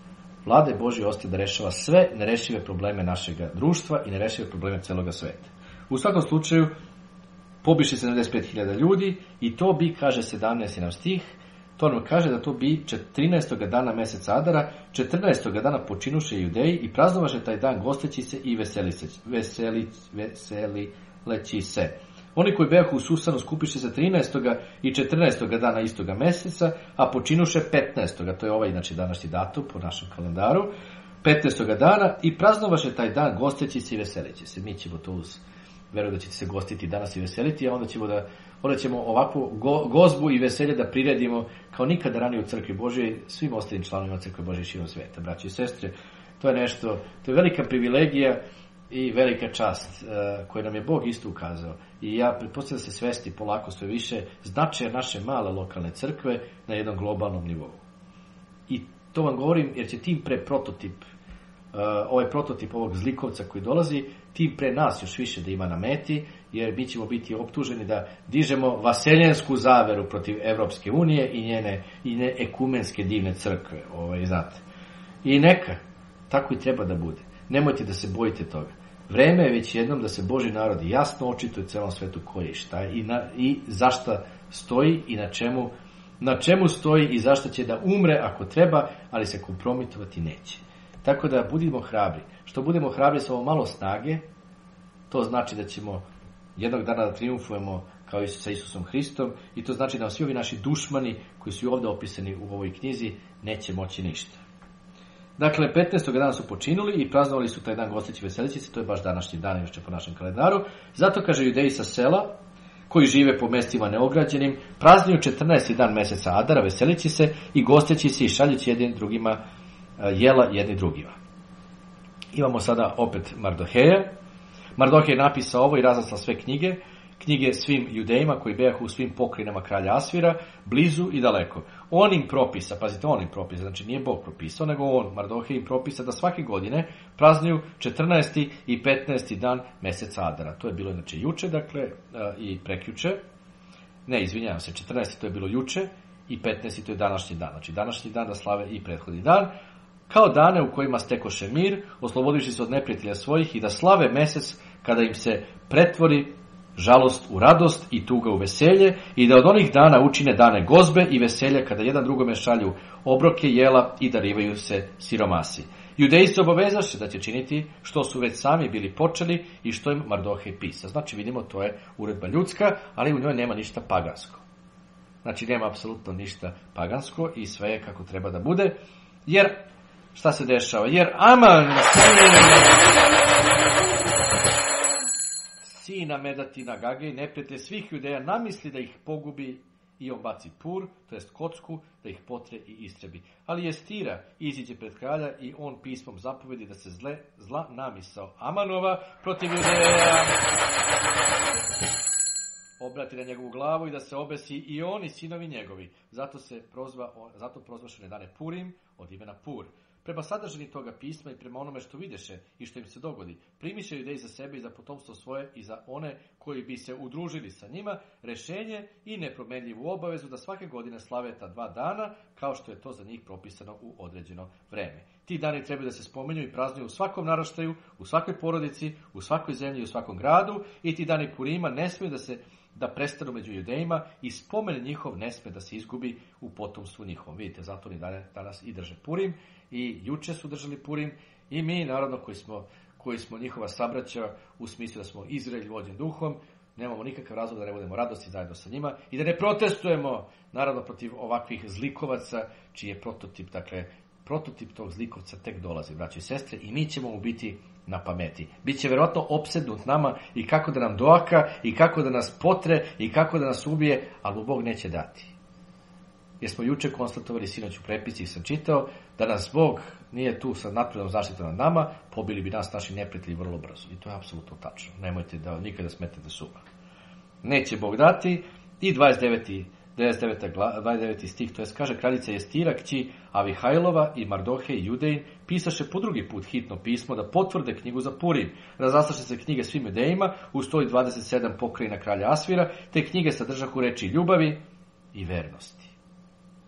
Vlade Božije ostaje da rešava sve nerešive probleme našega društva i nerešive probleme celoga sveta. U svakom slučaju, pobiše sedamdeset pet hiljada ljudi i to bi, kaže sedamnaesti nam stih, to nam kaže da to bi četrnaestog dana meseca Adara, četrnaestog dana počinuše Judeji i praznovaše taj dan gosteći se i veseli se, veseli, veseli leći se. Oni koji bejahu u Susanu skupiše se trinaestog i četrnaestog dana istoga meseca, a počinuše petnaestog To je ovaj, znači, današnji datum po našem kalendaru. petnaestog dana i praznovaše taj dan gosteći se i veselići se. Mi ćemo to uz... Verujem da ćete se gostiti danas i veseliti, a onda ćemo, da, onda ćemo ovakvu go, gozbu i veselje da priredimo kao nikada ranije u Crkvi Božije svim ostalim članovima Crkve Božije širom sveta. Braći i sestre, to je nešto, to je velika privilegija i velika čast uh, koju nam je Bog isto ukazao. I ja pretpostavljam da se svesti polako sve više značaja naše male lokalne crkve na jednom globalnom nivou. I to vam govorim jer će tim pre prototip, uh, ovaj prototip ovog zlikovca koji dolazi, tim pre nas još više da ima na meti, jer mi ćemo biti optuženi da dižemo vaseljensku zaveru protiv Evropske unije i njene, i njene ekumenske divne crkve. Ovaj, znate. I neka, tako i treba da bude. Nemojte da se bojite toga. Vreme je već jednom da se Boži narod jasno očituje celom svetu ko je šta i, na, i zašta stoji i na čemu, na čemu stoji i zašta će da umre ako treba, ali se kompromitovati neće. Tako da budimo hrabri. Što budemo hrabri sa ovo malo snage, to znači da ćemo jednog dana da triumfujemo kao i sa Isusom Hristom i to znači da svi ovi naši dušmani koji su ovdje opisani u ovoj knjizi neće moći ništa. Dakle, petnaestog dana su počinuli i praznovali su taj dan gosteći veselići se, to je baš današnji dan još po našem kalendaru. Zato, kaže, Judeji sa sela, koji žive po mestima neograđenim, praznuju četrnaesti dan meseca Adara, veselići se i gosteći se i šaljeći jednim drugima jela jedni drugima. Imamo sada opet Mardoheja. Mardohej je napisao ovo i razasla sve knjige, knjige svim Judejima koji bejahu u svim pokrajinama kralja Asvira, blizu i daleko. On im propisa, pazite, on im propisa, znači nije Bog propisao, nego on, Mardohej, im propisa da svake godine praznuju četrnaesti i petnaesti dan meseca Adara. To je bilo, znači, juče, dakle, i prekjuče. Ne, izvinjavam se, četrnaesti to je bilo juče i petnaesti to je današnji dan. Znači, današnji dan da slave i prethodni dan, kao dane u kojima stekoše mir, oslobodivši se od neprijatelja svojih i da slave mesec kada im se pretvori žalost u radost i tuga u veselje i da od onih dana učine dane gozbe i veselja kada jedan drugome šalju obroke jela i darivaju se siromasi. Judeji se obavezaše da će činiti što su već sami bili počeli i što im Mardohej pisa. Znači vidimo, to je uredba ljudska, ali u njoj nema ništa pagansko. Znači nema apsolutno ništa pagansko i sve je kako treba da bude, jer šta se dešava? Jer Aman, sina Medatina Agage, neprijatelj svih Judeja, namisli da ih pogubi i on baci pur, to jest kocku, da ih potre i istrebi. Ali Jestira iziđe pred kralja i on pismom zapovedi da se zle, zla namisao Amanova protiv Judeja obrati na njegovu glavu i da se obesi i on i sinovi njegovi. Zato se prozva, zato prozvašene dane Purim od imena Pur. Prema sadržini toga pisma i prema onome što videše i što im se dogodi, primiše Judeji za sebe i za potomstvo svoje i za one koji bi se udružili sa njima, rešenje i nepromenljivu obavezu da svake godine slave ta dva dana, kao što je to za njih propisano u određeno vreme. Ti dani trebaju da se spominju i praznuju u svakom naraštaju, u svakoj porodici, u svakoj zemlji, u svakom gradu i ti dani Purima ne smiju da se da prestanu među Judejima i spomen njihov ne sme da se izgubi u potomstvu njihovom. Vidite, zato oni danas i drže Purim i juče su držali Purim i mi, naravno, koji smo, koji smo njihova sabraća u smislu da smo Izrael vođen duhom, nemamo nikakav razlog da ne budemo radosti zajedno sa njima i da ne protestujemo, naravno, protiv ovakvih zlikovaca, čiji je prototip, dakle, prototip tog zlikovca tek dolazi, braći i sestre, i mi ćemo mu biti na pameti. Biće vjerojatno opsednut nama i kako da nam doaka, i kako da nas potre, i kako da nas ubije, ali mu Bog neće dati. Jer smo juče konstatovali, sinoć u prepisci sam čitao, da nas Bog nije tu sa napredom zaštitom nad nama, pobili bi nas naši neprijatelji vrlo brzo. I to je apsolutno tačno. Nemojte da nikada smetete suma. Neće Bog dati. I dvadeset deveti stih, to je kaže, kraljica Jestira, kći Avihajlova i Mardohej Judejin, pisaše po drugi put hitno pismo da potvrde knjigu za Purim. Razastaše se knjige svim Judejima u sto dvadeset sedam pokrajina kralja Asvira, te knjige sadržahu reči ljubavi i vernosti.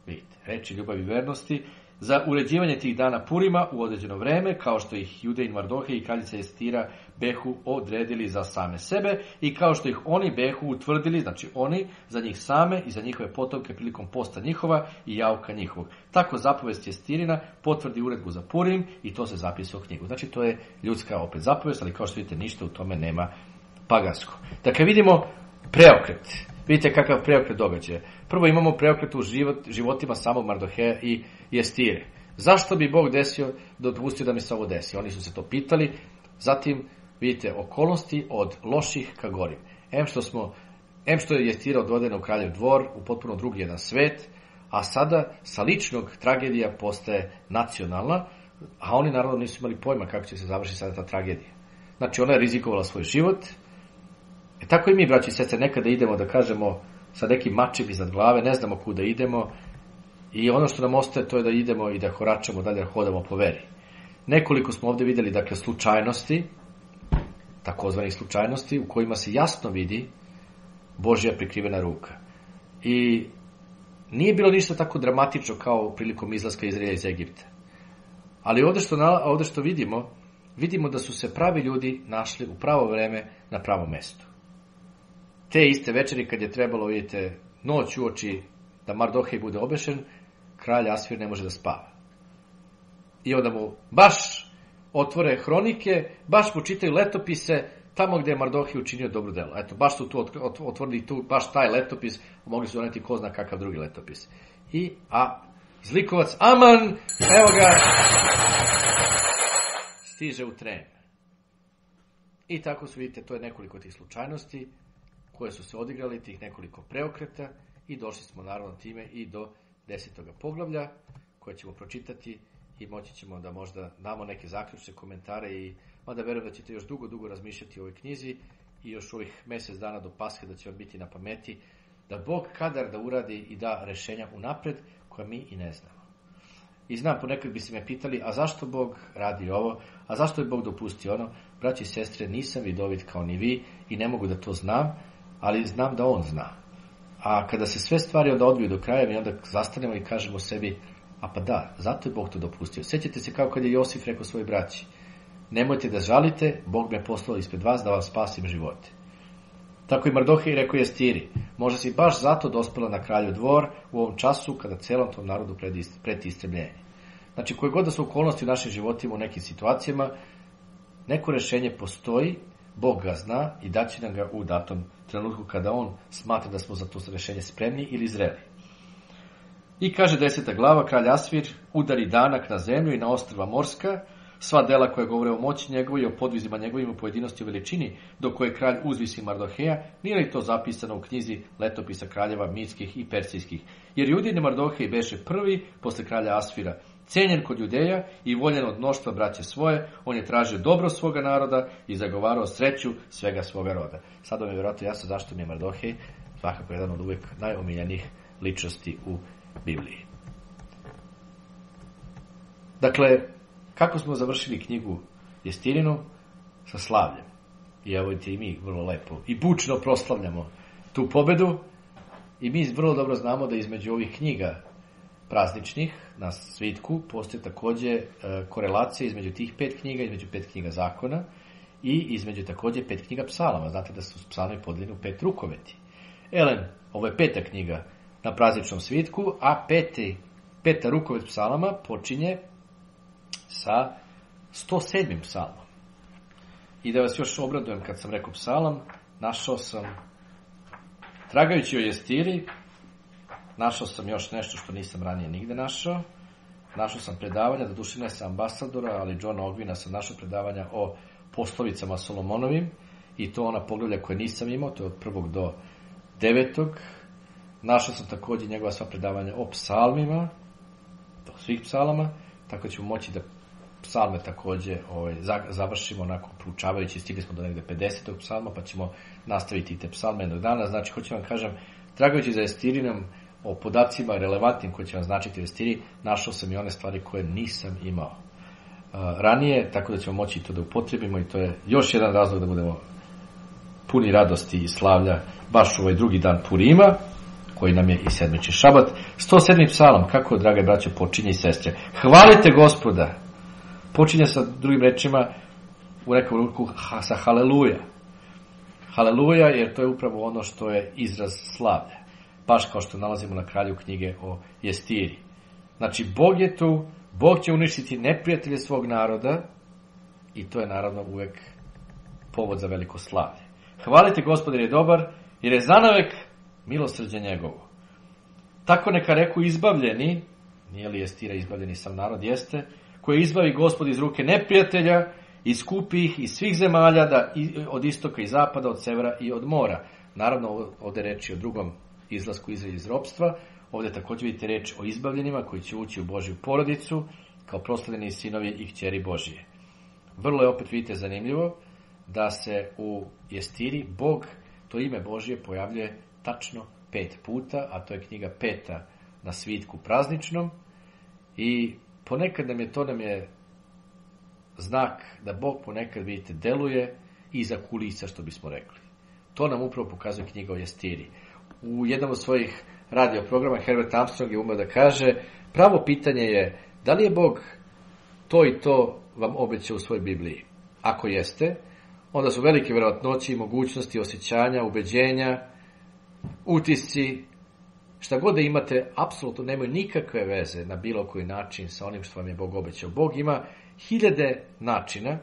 Vidite, reči ljubavi i vernosti za uređivanje tih dana Purima u određeno vreme, kao što ih Judejin Mardohej i kraljica Jestira behu odredili za same sebe i kao što ih oni behu utvrdili, znači oni, za njih same i za njihove potomke prilikom posta njihova i jauka njihovog. Tako zapovest Jestirina potvrdi uredbu za Purim i to se zapisuje u knjigu. Znači to je ljudska opet zapovest, ali kao što vidite ništa u tome nema pagansko. Dakle vidimo preokret. Vidite kakav preokret događaja. Prvo imamo preokret u život, životima samog Mardoheja i Jestire. Zašto bi Bog desio, dopustio da mi se ovo desi? Oni su se to pitali. Zatim, vidite, okolnosti od loših ka gorim. Em što, smo, em što je Jestira odvedena u kraljev dvor, u potpuno drugi jedan svet, a sada sa ličnog tragedija postaje nacionalna, a oni naravno nisu imali pojma kako će se završiti sada ta tragedija. Znači, ona je rizikovala svoj život. E tako i mi, braći i sestre, nekada idemo da kažemo sa nekim mačem iznad glave, ne znamo kuda idemo i ono što nam ostaje to je da idemo i da koračamo dalje, da hodamo po veri. Nekoliko smo ovdje vidjeli, dakle, slučajnosti, takozvanih slučajnosti, u kojima se jasno vidi Božja prikrivena ruka. I nije bilo ništa tako dramatično kao prilikom izlaska Izraela iz Egipta. Ali ovdje što, ovdje što vidimo, vidimo da su se pravi ljudi našli u pravo vreme na pravo mesto. Te iste večeri kad je trebalo, vidite, noć u oči da Mardohej bude obešen, kralj Asvir ne može da spava. I onda mu baš otvore hronike, baš mu čitaju letopise tamo gdje je Mardohej učinio dobro delo. Eto, baš su tu otvorili tu, baš taj letopis, mogli su doneti ko zna kakav drugi letopis. I, a, zlikovac Aman, evo ga, stiže u tren. I tako su, vidite, to je nekoliko tih slučajnosti koje su se odigrali, tih nekoliko preokreta i došli smo naravno time i do desetoga poglavlja koje ćemo pročitati i moći ćemo da možda damo neke zaključne komentare i mada verujem da ćete još dugo, dugo razmišljati o ovoj knjizi i još ovih mjesec dana do Pashe da će vam biti na pameti da Bog kadar da uradi i da rešenja unapred koja mi i ne znamo. I znam, ponekad bi se me pitali, a zašto Bog radi ovo, a zašto je Bog dopustio ono? Braći i sestre, nisam vidovit kao ni vi i ne mogu da to znam, ali znam da on zna. A kada se sve stvari onda odbiju do kraja, mi onda zastanemo i kažemo sebi, a pa da, zato je Bog to dopustio. Sjećate se kao kad je Josif rekao svojoj braći, nemojte da žalite, Bog me poslao ispred vas da vam spasim živote. Tako i Mardohej rekao Jestiri, možda si baš zato dospela na kraljev dvor u ovom času kada celom tom narodu preti istrebljenje. Znači, koje god da su okolnosti u našim životima, u nekim situacijama, neko rešenje postoji, Bog ga zna i daće nam ga u datom trenutku kada on smatra da smo za to rešenje spremni ili zreli. I kaže deseta glava, kralj Asvir udari danak na zemlju i na ostrva morska, sva dela koja govore o moći njegovoj i o podvizima njegovim u pojedinosti u veličini, do koje kralj uzvisi Mardoheja, nije li to zapisano u knjizi letopisa kraljeva mitskih i persijskih. Jer Judin Mardohej beše prvi posle kralja Asvira, cenjen kod Judeja i voljen od mnoštva braće svoje, on je tražio dobro svoga naroda i zagovarao sreću svega svoga roda. Sada vam je vjerojatno jasno zašto mi je Mardohej svakako jedan od uvijek najomiljenijih ličnosti u Bibliji. Dakle, kako smo završili knjigu Jestirinu? Sa slavljem. I evo i mi vrlo lepo i bučno proslavljamo tu pobedu i mi vrlo dobro znamo da između ovih knjiga prazničnih na svitku postoje također korelacija između tih pet knjiga, između pet knjiga zakona i između također pet knjiga psalama. Znate da su psalmi podeljeni u pet rukoveti. Elen, ovo je peta knjiga na prazničnom svitku, a peti, peta rukovet psalama počinje sa sto sedmim psalmom. I da vas još obradujem kad sam rekao psalam, našao sam, tragajući o Jestiri, našao sam još nešto što nisam ranije nigde našao, našao sam predavanja, dodušina je sa ambasadora, ali Johna Ogvina sam našao predavanja o poslovicama Solomonovim, i to ona poglavlja koje nisam imao, to je od prvog do devetog. Našao sam također njegova sva predavanja o psalmima, o svih psalama, tako ćemo moći da psalme također ovaj, završimo onako proučavajući, stigli smo do negde pedesetog psalma, pa ćemo nastaviti i te psalme jednog dana. Znači, hoću vam kažem, tragajući za Jestirinom o podacima relevantnim koji će vam značiti Jestiri, našao sam i one stvari koje nisam imao ranije, tako da ćemo moći i to da upotrebimo, i to je još jedan razlog da budemo puni radosti i slavlja baš u ovaj drugi dan Purima, koji nam je i sedmići šabat. sto sedmi psalom, kako, drage braće, počinje i sestre. Hvalite Gospoda. Počinje sa drugim rečima, u nekom ruku, sa haleluja. Haleluja, jer to je upravo ono što je izraz slavlja. Baš kao što nalazimo na kraju knjige o Jestiri. Znači, Bog je tu, Bog će uništiti neprijatelje svog naroda, i to je naravno uvek povod za veliko slavlje. Hvalite Gospoda jer je dobar, jer je zanavek milosrđe njegovo. Tako neka reku izbavljeni, nije li Jestira izbavljeni sam narod, jeste, koji izbavi Gospod iz ruke neprijatelja, iskupi ih iz svih zemalja, da, od istoka i zapada, od severa i od mora. Naravno, ovdje reči o drugom izlasku Izraela iz ropstva. Ovdje također vidite reč o izbavljenima koji će ući u Božju porodicu kao proslavljeni sinovi i kćeri Božije. Vrlo je, opet vidite, zanimljivo da se u Jestiri Bog, to ime Božije, pojavljuje tačno pet puta, a to je knjiga peta na svitku prazničnom, i ponekad nam je to nam je znak da Bog ponekad, vidite, deluje iza kulisa, što bismo rekli. To nam upravo pokazuje knjiga o Jestiri. U jednom od svojih radio programa Herbert Armstrong je umeo da kaže, pravo pitanje je, da li je Bog to i to vam obećao u svojoj Bibliji? Ako jeste, onda su velike vjerojatnoći i mogućnosti, osjećanja, ubeđenja, utisci, šta god da imate, apsolutno nemaju nikakve veze na bilo koji način sa onim što vam je Bog obećao. Bog ima hiljade načina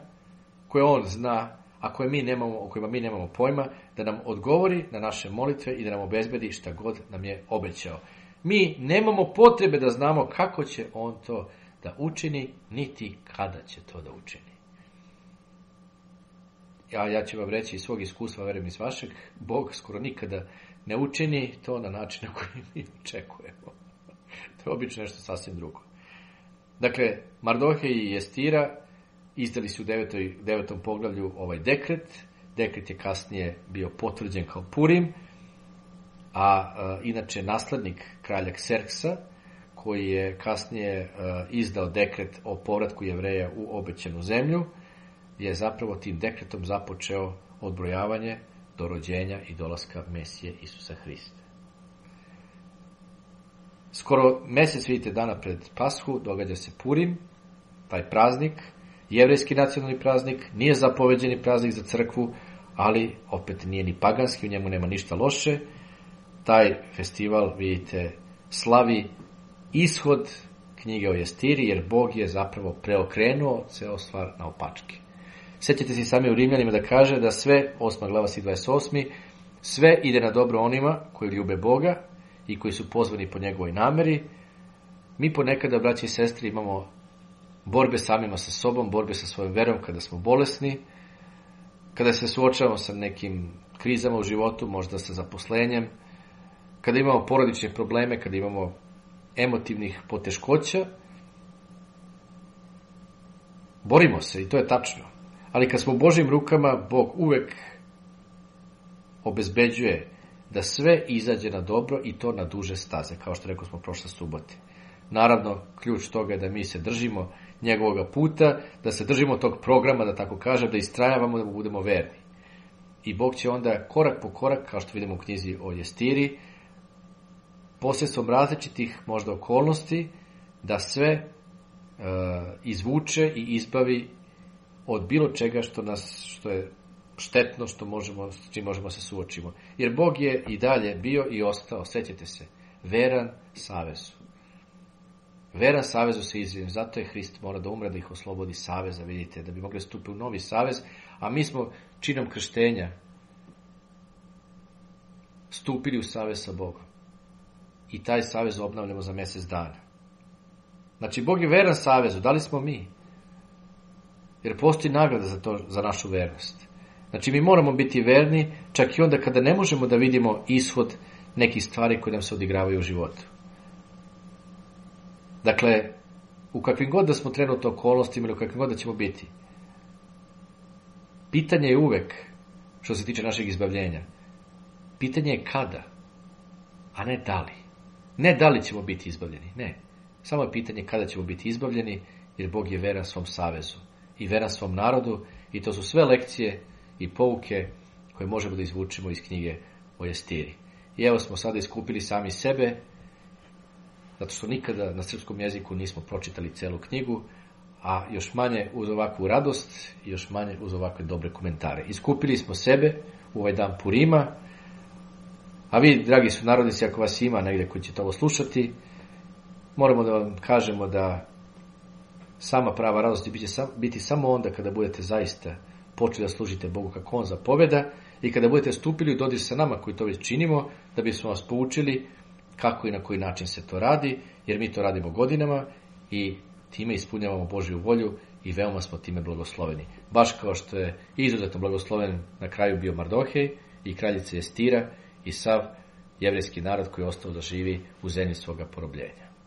koje on zna, a koje mi nemamo, o kojima mi nemamo pojma, da nam odgovori na naše molitve i da nam obezbedi šta god nam je obećao. Mi nemamo potrebe da znamo kako će on to da učini, niti kada će to da učini. Ja, ja ću vam reći iz svog iskustva, verujem iz vašeg, Bog skoro nikada ne učini to na način na koji mi očekujemo. To je obično nešto sasvim drugo. Dakle, Mardohej i Jestira izdali su u devetoj, devetom poglavlju ovaj dekret. Dekret je kasnije bio potvrđen kao Purim, a e, inače naslednik kralja Kserksa, koji je kasnije e, izdao dekret o povratku Jevreja u obećanu zemlju, je zapravo tim dekretom započeo odbrojavanje do rođenja i dolaska Mesije Isusa Hrista. Skoro mjesec, vidite, dana pred Pashu događa se Purim, taj praznik, jevrejski nacionalni praznik, nije zapoveđeni praznik za crkvu, ali opet nije ni paganski, u njemu nema ništa loše. Taj festival, vidite, slavi ishod knjige o Jestiri, jer Bog je zapravo preokrenuo ceo stvar naopačke. Sjećate se sami u Rimljanima da kaže da sve, osma glava i dvadeset osmi, sve ide na dobro onima koji ljube Boga i koji su pozvani po njegovoj nameri. Mi ponekada, braći i sestri, imamo borbe samima sa sobom, borbe sa svojom verom kada smo bolesni, kada se suočavamo sa nekim krizama u životu, možda sa zaposlenjem, kada imamo porodične probleme, kada imamo emotivnih poteškoća. Borimo se, i to je tačno. Ali kad smo u Božim rukama, Bog uvek obezbeđuje da sve izađe na dobro, i to na duže staze, kao što rekao smo prošle subote. Naravno, ključ toga je da mi se držimo njegovog puta, da se držimo tog programa, da tako kažem, da istrajavamo, da budemo verni. I Bog će onda korak po korak, kao što vidimo u knjizi o Jestiri, posredstvom različitih možda okolnosti, da sve e, izvuče i izbavi od bilo čega što nas, što je štetno, što možemo, s čim možemo se suočimo. Jer Bog je i dalje bio i ostao, sjećate se, veran savezu. Veran savezu se izvijem, zato je Hrist mora da umre da ih oslobodi saveza, vidite, da bi mogli stupiti u novi savez, a mi smo činom krštenja stupili u savez sa Bogom. I taj savez obnavljamo za mjesec dana. Znači, Bog je veran savezu, da li smo mi? Jer postoji nagrada za to, za našu vernost. Znači, mi moramo biti verni, čak i onda kada ne možemo da vidimo ishod nekih stvari koje nam se odigravaju u životu. Dakle, u kakvim god da smo trenutno okolnostima ili u kakvim god da ćemo biti, pitanje je uvek, što se tiče našeg izbavljenja, pitanje je kada, a ne da li. Ne da li ćemo biti izbavljeni, ne. Samo je pitanje kada ćemo biti izbavljeni, jer Bog je veran svom savezu i veran svom narodu, i to su sve lekcije i pouke koje možemo da izvučimo iz knjige o Jestiri. I evo smo sada iskupili sami sebe, zato što nikada na srpskom jeziku nismo pročitali celu knjigu, a još manje uz ovakvu radost i još manje uz ovakve dobre komentare. Iskupili smo sebe u ovaj dan Purima, a vi, dragi sunarodnici, ako vas ima negde koji ćete ovo slušati, moramo da vam kažemo da sama prava radost će biti samo onda kada budete zaista počeli da služite Bogu kako On zapoveda i kada budete stupili u dodir sa nama koji to već činimo, da bismo vas poučili kako i na koji način se to radi, jer mi to radimo godinama i time ispunjavamo Božju volju i veoma smo time blagosloveni. Baš kao što je izuzetno blagosloven na kraju bio Mardohej i kraljica Jestira i sav jevrijski narod koji je ostao da živi u zemlji svoga porobljenja.